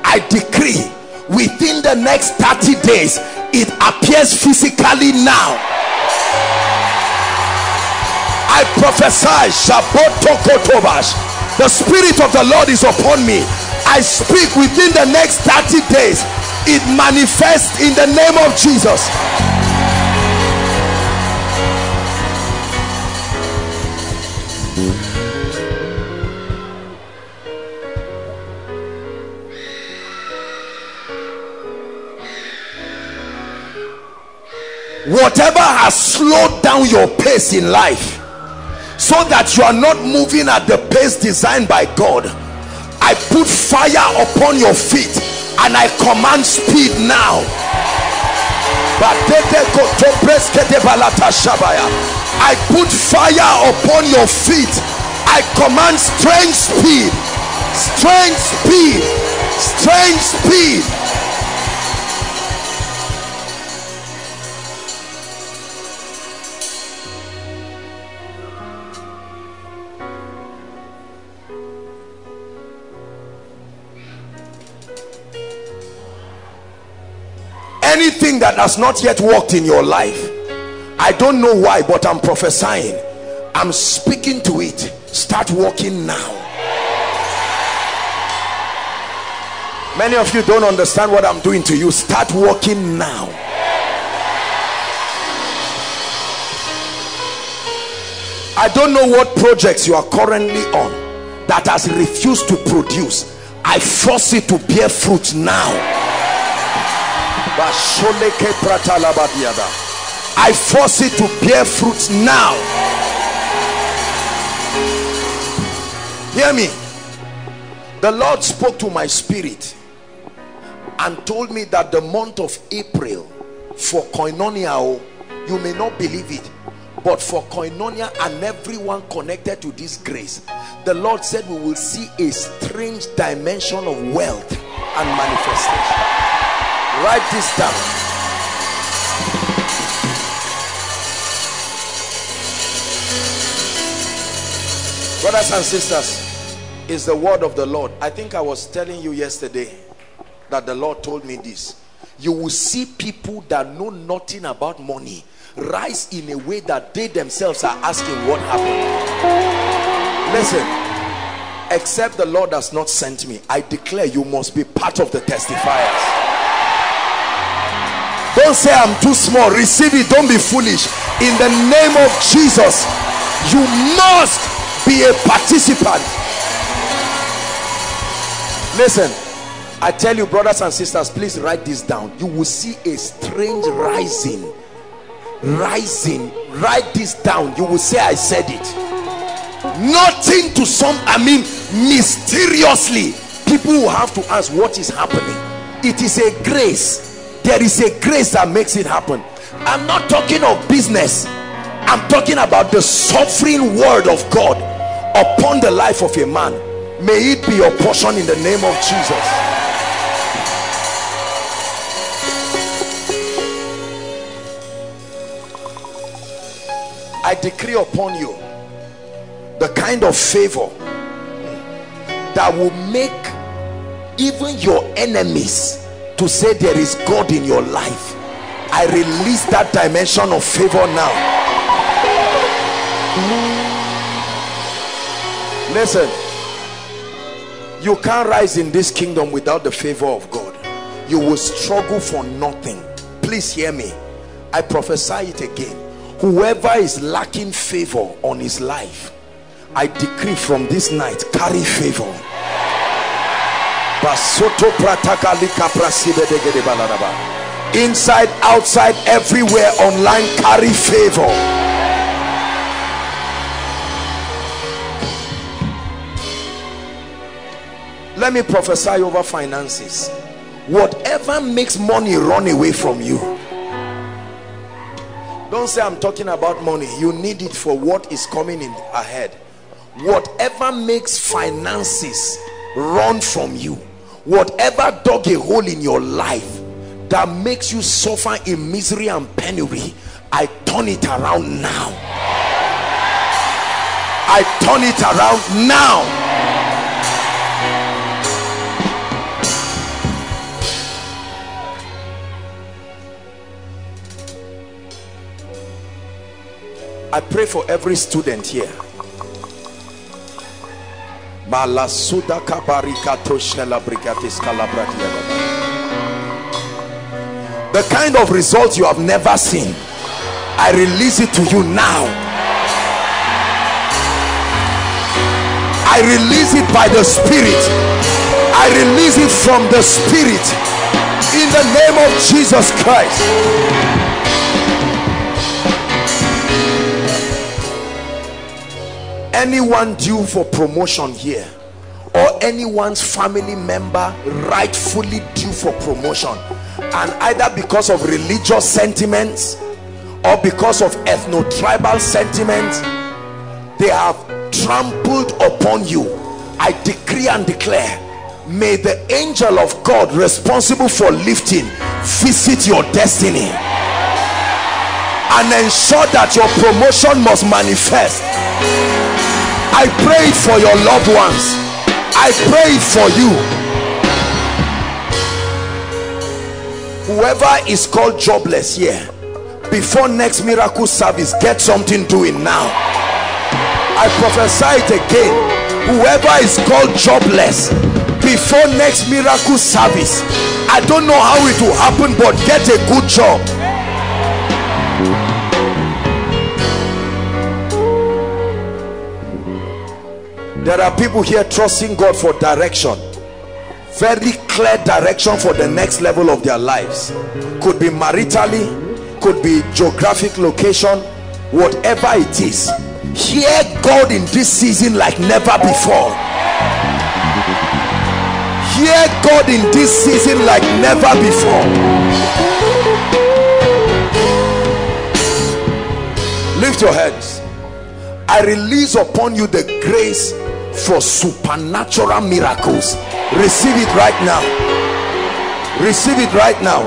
I decree within the next thirty days it appears physically now. I prophesy, the spirit of the Lord is upon me. I speak within the next thirty days it manifests in the name of Jesus. Whatever has slowed down your pace in life so that you are not moving at the pace designed by God, I put fire upon your feet and I command speed now. I put fire upon your feet. I command strange speed, strange speed, strange speed. Anything that has not yet worked in your life, I don't know why, but I'm prophesying, I'm speaking to it, start working now. Many of you don't understand what I'm doing to you. Start working now. I don't know what projects you are currently on that has refused to produce. I force it to bear fruit now. I force it to bear fruit now. Hear me. The Lord spoke to my spirit and told me that the month of April for Koinonia, you may not believe it, but for Koinonia and everyone connected to this grace, the Lord said we will see a strange dimension of wealth and manifestation. Write this down. Brothers and sisters, is the word of the Lord. I think I was telling you yesterday that the Lord told me this. You will see people that know nothing about money rise in a way that they themselves are asking what happened. Listen, except the Lord has not sent me, I declare you must be part of the testifiers. Don't say I'm too small. Receive it. Don't be foolish. In the name of Jesus, you must be a participant. Listen, I tell you, brothers and sisters, please write this down. You will see a strange rising. Rising. Write this down. You will say I said it. Nothing to some, I mean, mysteriously. People will have to ask what is happening. It is a grace. There is a grace that makes it happen. I'm not talking of business. I'm talking about the sovereign word of God upon the life of a man. May it be your portion in the name of Jesus. I decree upon you the kind of favor that will make even your enemies to say there is God in your life. I release that dimension of favor now. Listen, you can't rise in this kingdom without the favor of God. You will struggle for nothing. Please hear me. I prophesy it again. Whoever is lacking favor on his life, I decree from this night, carry favor. Inside, outside, everywhere, online, carry favor. Let me prophesy over finances. Whatever makes money run away from you. Don't say I'm talking about money. You need it for what is coming in ahead. Whatever makes finances run from you, whatever dug a hole in your life that makes you suffer in misery and penury, I turn it around now. I turn it around now. I pray for every student here. The kind of results you have never seen, I release it to you now. I release it by the Spirit. I release it from the Spirit in the name of Jesus Christ. Anyone due for promotion here, or anyone's family member rightfully due for promotion, and either because of religious sentiments or because of ethno-tribal sentiments, they have trampled upon you, I decree and declare, may the angel of God responsible for lifting visit your destiny and ensure that your promotion must manifest. I pray it for your loved ones. I pray it for you. Whoever is called jobless here, before next miracle service, get something doing now. I prophesy it again. Whoever is called jobless, before next miracle service, I don't know how it will happen, but get a good job. There are people here trusting God for direction, very clear direction for the next level of their lives. Could be maritally, could be geographic location, whatever it is. Hear God in this season like never before. Hear God in this season like never before. Lift your hands. I release upon you the grace for supernatural miracles. Receive it right now. Receive it right now.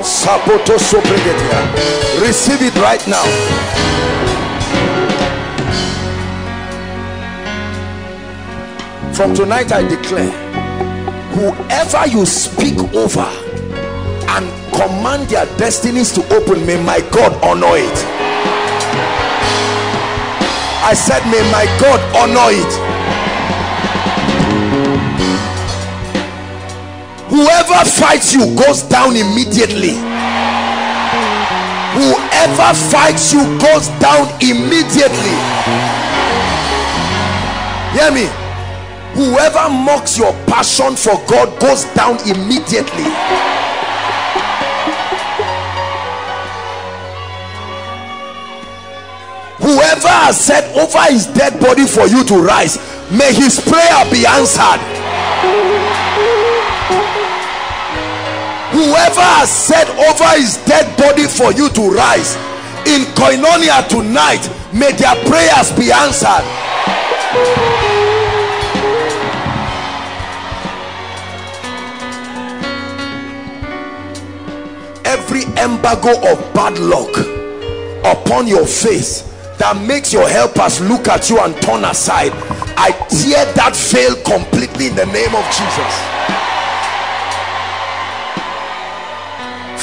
Receive it right now. From tonight I declare, whoever you speak over and command their destinies to open, may my God honor it. I said, may my God honor it. Whoever fights you goes down immediately. Whoever fights you goes down immediately. Hear me? Whoever mocks your passion for God goes down immediately. Whoever has said over his dead body for you to rise, may his prayer be answered. Whoever has said over his dead body for you to rise, in Koinonia tonight, may their prayers be answered. Every embargo of bad luck upon your face that makes your helpers look at you and turn aside, I tear that veil completely in the name of Jesus.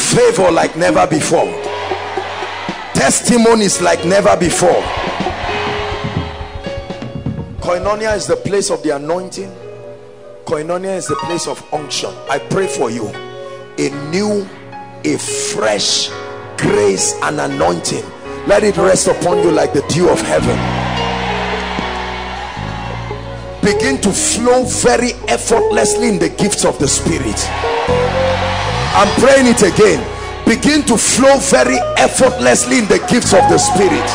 Favor like never before, testimonies like never before. Koinonia is the place of the anointing. Koinonia is the place of unction. I pray for you a new, a fresh grace and anointing. Let it rest upon you like the dew of heaven. Begin to flow very effortlessly in the gifts of the Spirit. I'm praying it again. Begin to flow very effortlessly in the gifts of the Spirit.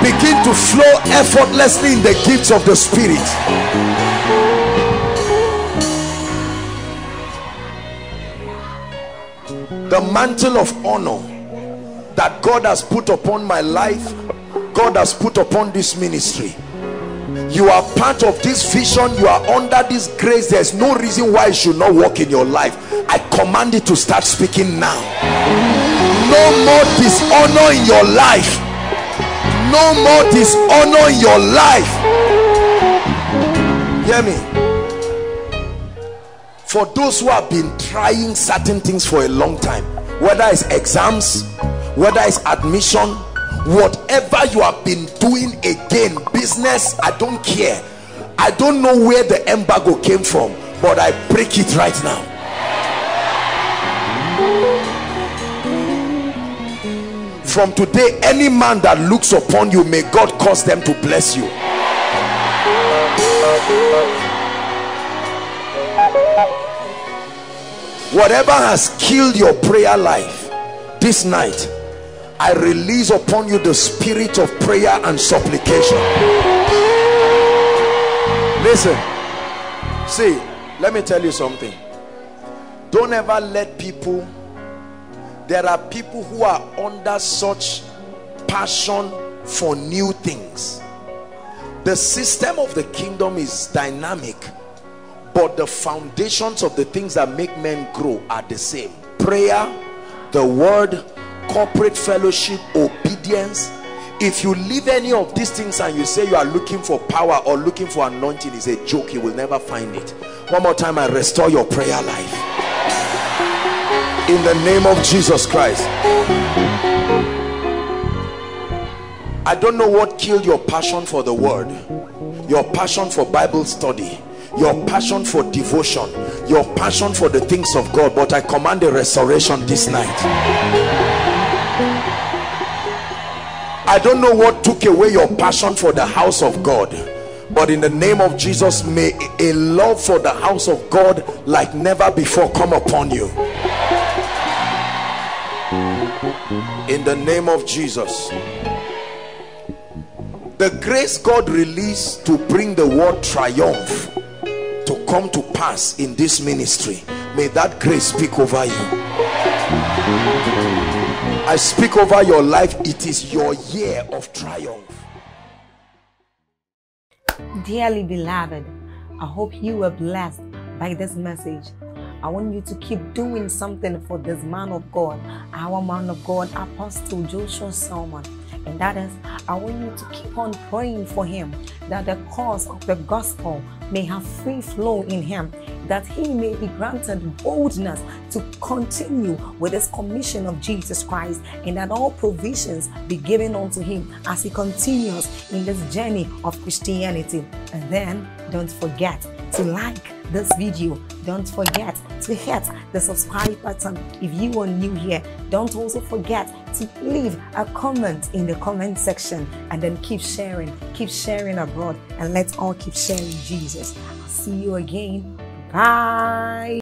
Begin to flow effortlessly in the gifts of the Spirit. The mantle of honor that God has put upon my life, God has put upon this ministry. You are part of this vision. You are under this grace. There's no reason why it should not work in your life. I command it to start speaking now. No more dishonor in your life. No more dishonor in your life. Hear me. For those who have been trying certain things for a long time, whether it's exams, whether it's admission, whatever you have been doing, again, business, I don't care. I don't know where the embargo came from, but I break it right now. From today, any man that looks upon you, may God cause them to bless you. Whatever has killed your prayer life, this night I release upon you the spirit of prayer and supplication. Listen, see, let me tell you something. Don't ever let people... There are people who are under such passion for new things. The system of the kingdom is dynamic, but the foundations of the things that make men grow are the same. Prayer, the word, corporate fellowship, obedience. If you leave any of these things and you say you are looking for power or looking for anointing, is a joke. You will never find it. One more time, I restore your prayer life. In the name of Jesus Christ. I don't know what killed your passion for the word, your passion for Bible study, your passion for devotion, your passion for the things of God, but I command a restoration this night. I don't know what took away your passion for the house of God, but in the name of Jesus, may a love for the house of God like never before come upon you. In the name of Jesus. The grace God released to bring the word triumph to come to pass in this ministry, may that grace speak over you. I speak over your life. It is your year of triumph. Dearly beloved, I hope you were blessed by this message. I want you to keep doing something for this man of God, our man of God, Apostle Joshua Selman. And that is, I want you to keep on praying for him, that the cause of the gospel may have free flow in him, that he may be granted boldness to continue with his commission of Jesus Christ, and that all provisions be given unto him as he continues in this journey of Christianity. And then, don't forget to like this video. Don't forget to hit the subscribe button if you are new here. Don't also forget to leave a comment in the comment section, and then keep sharing, keep sharing abroad, and let's all keep sharing Jesus. I'll see you again. Bye.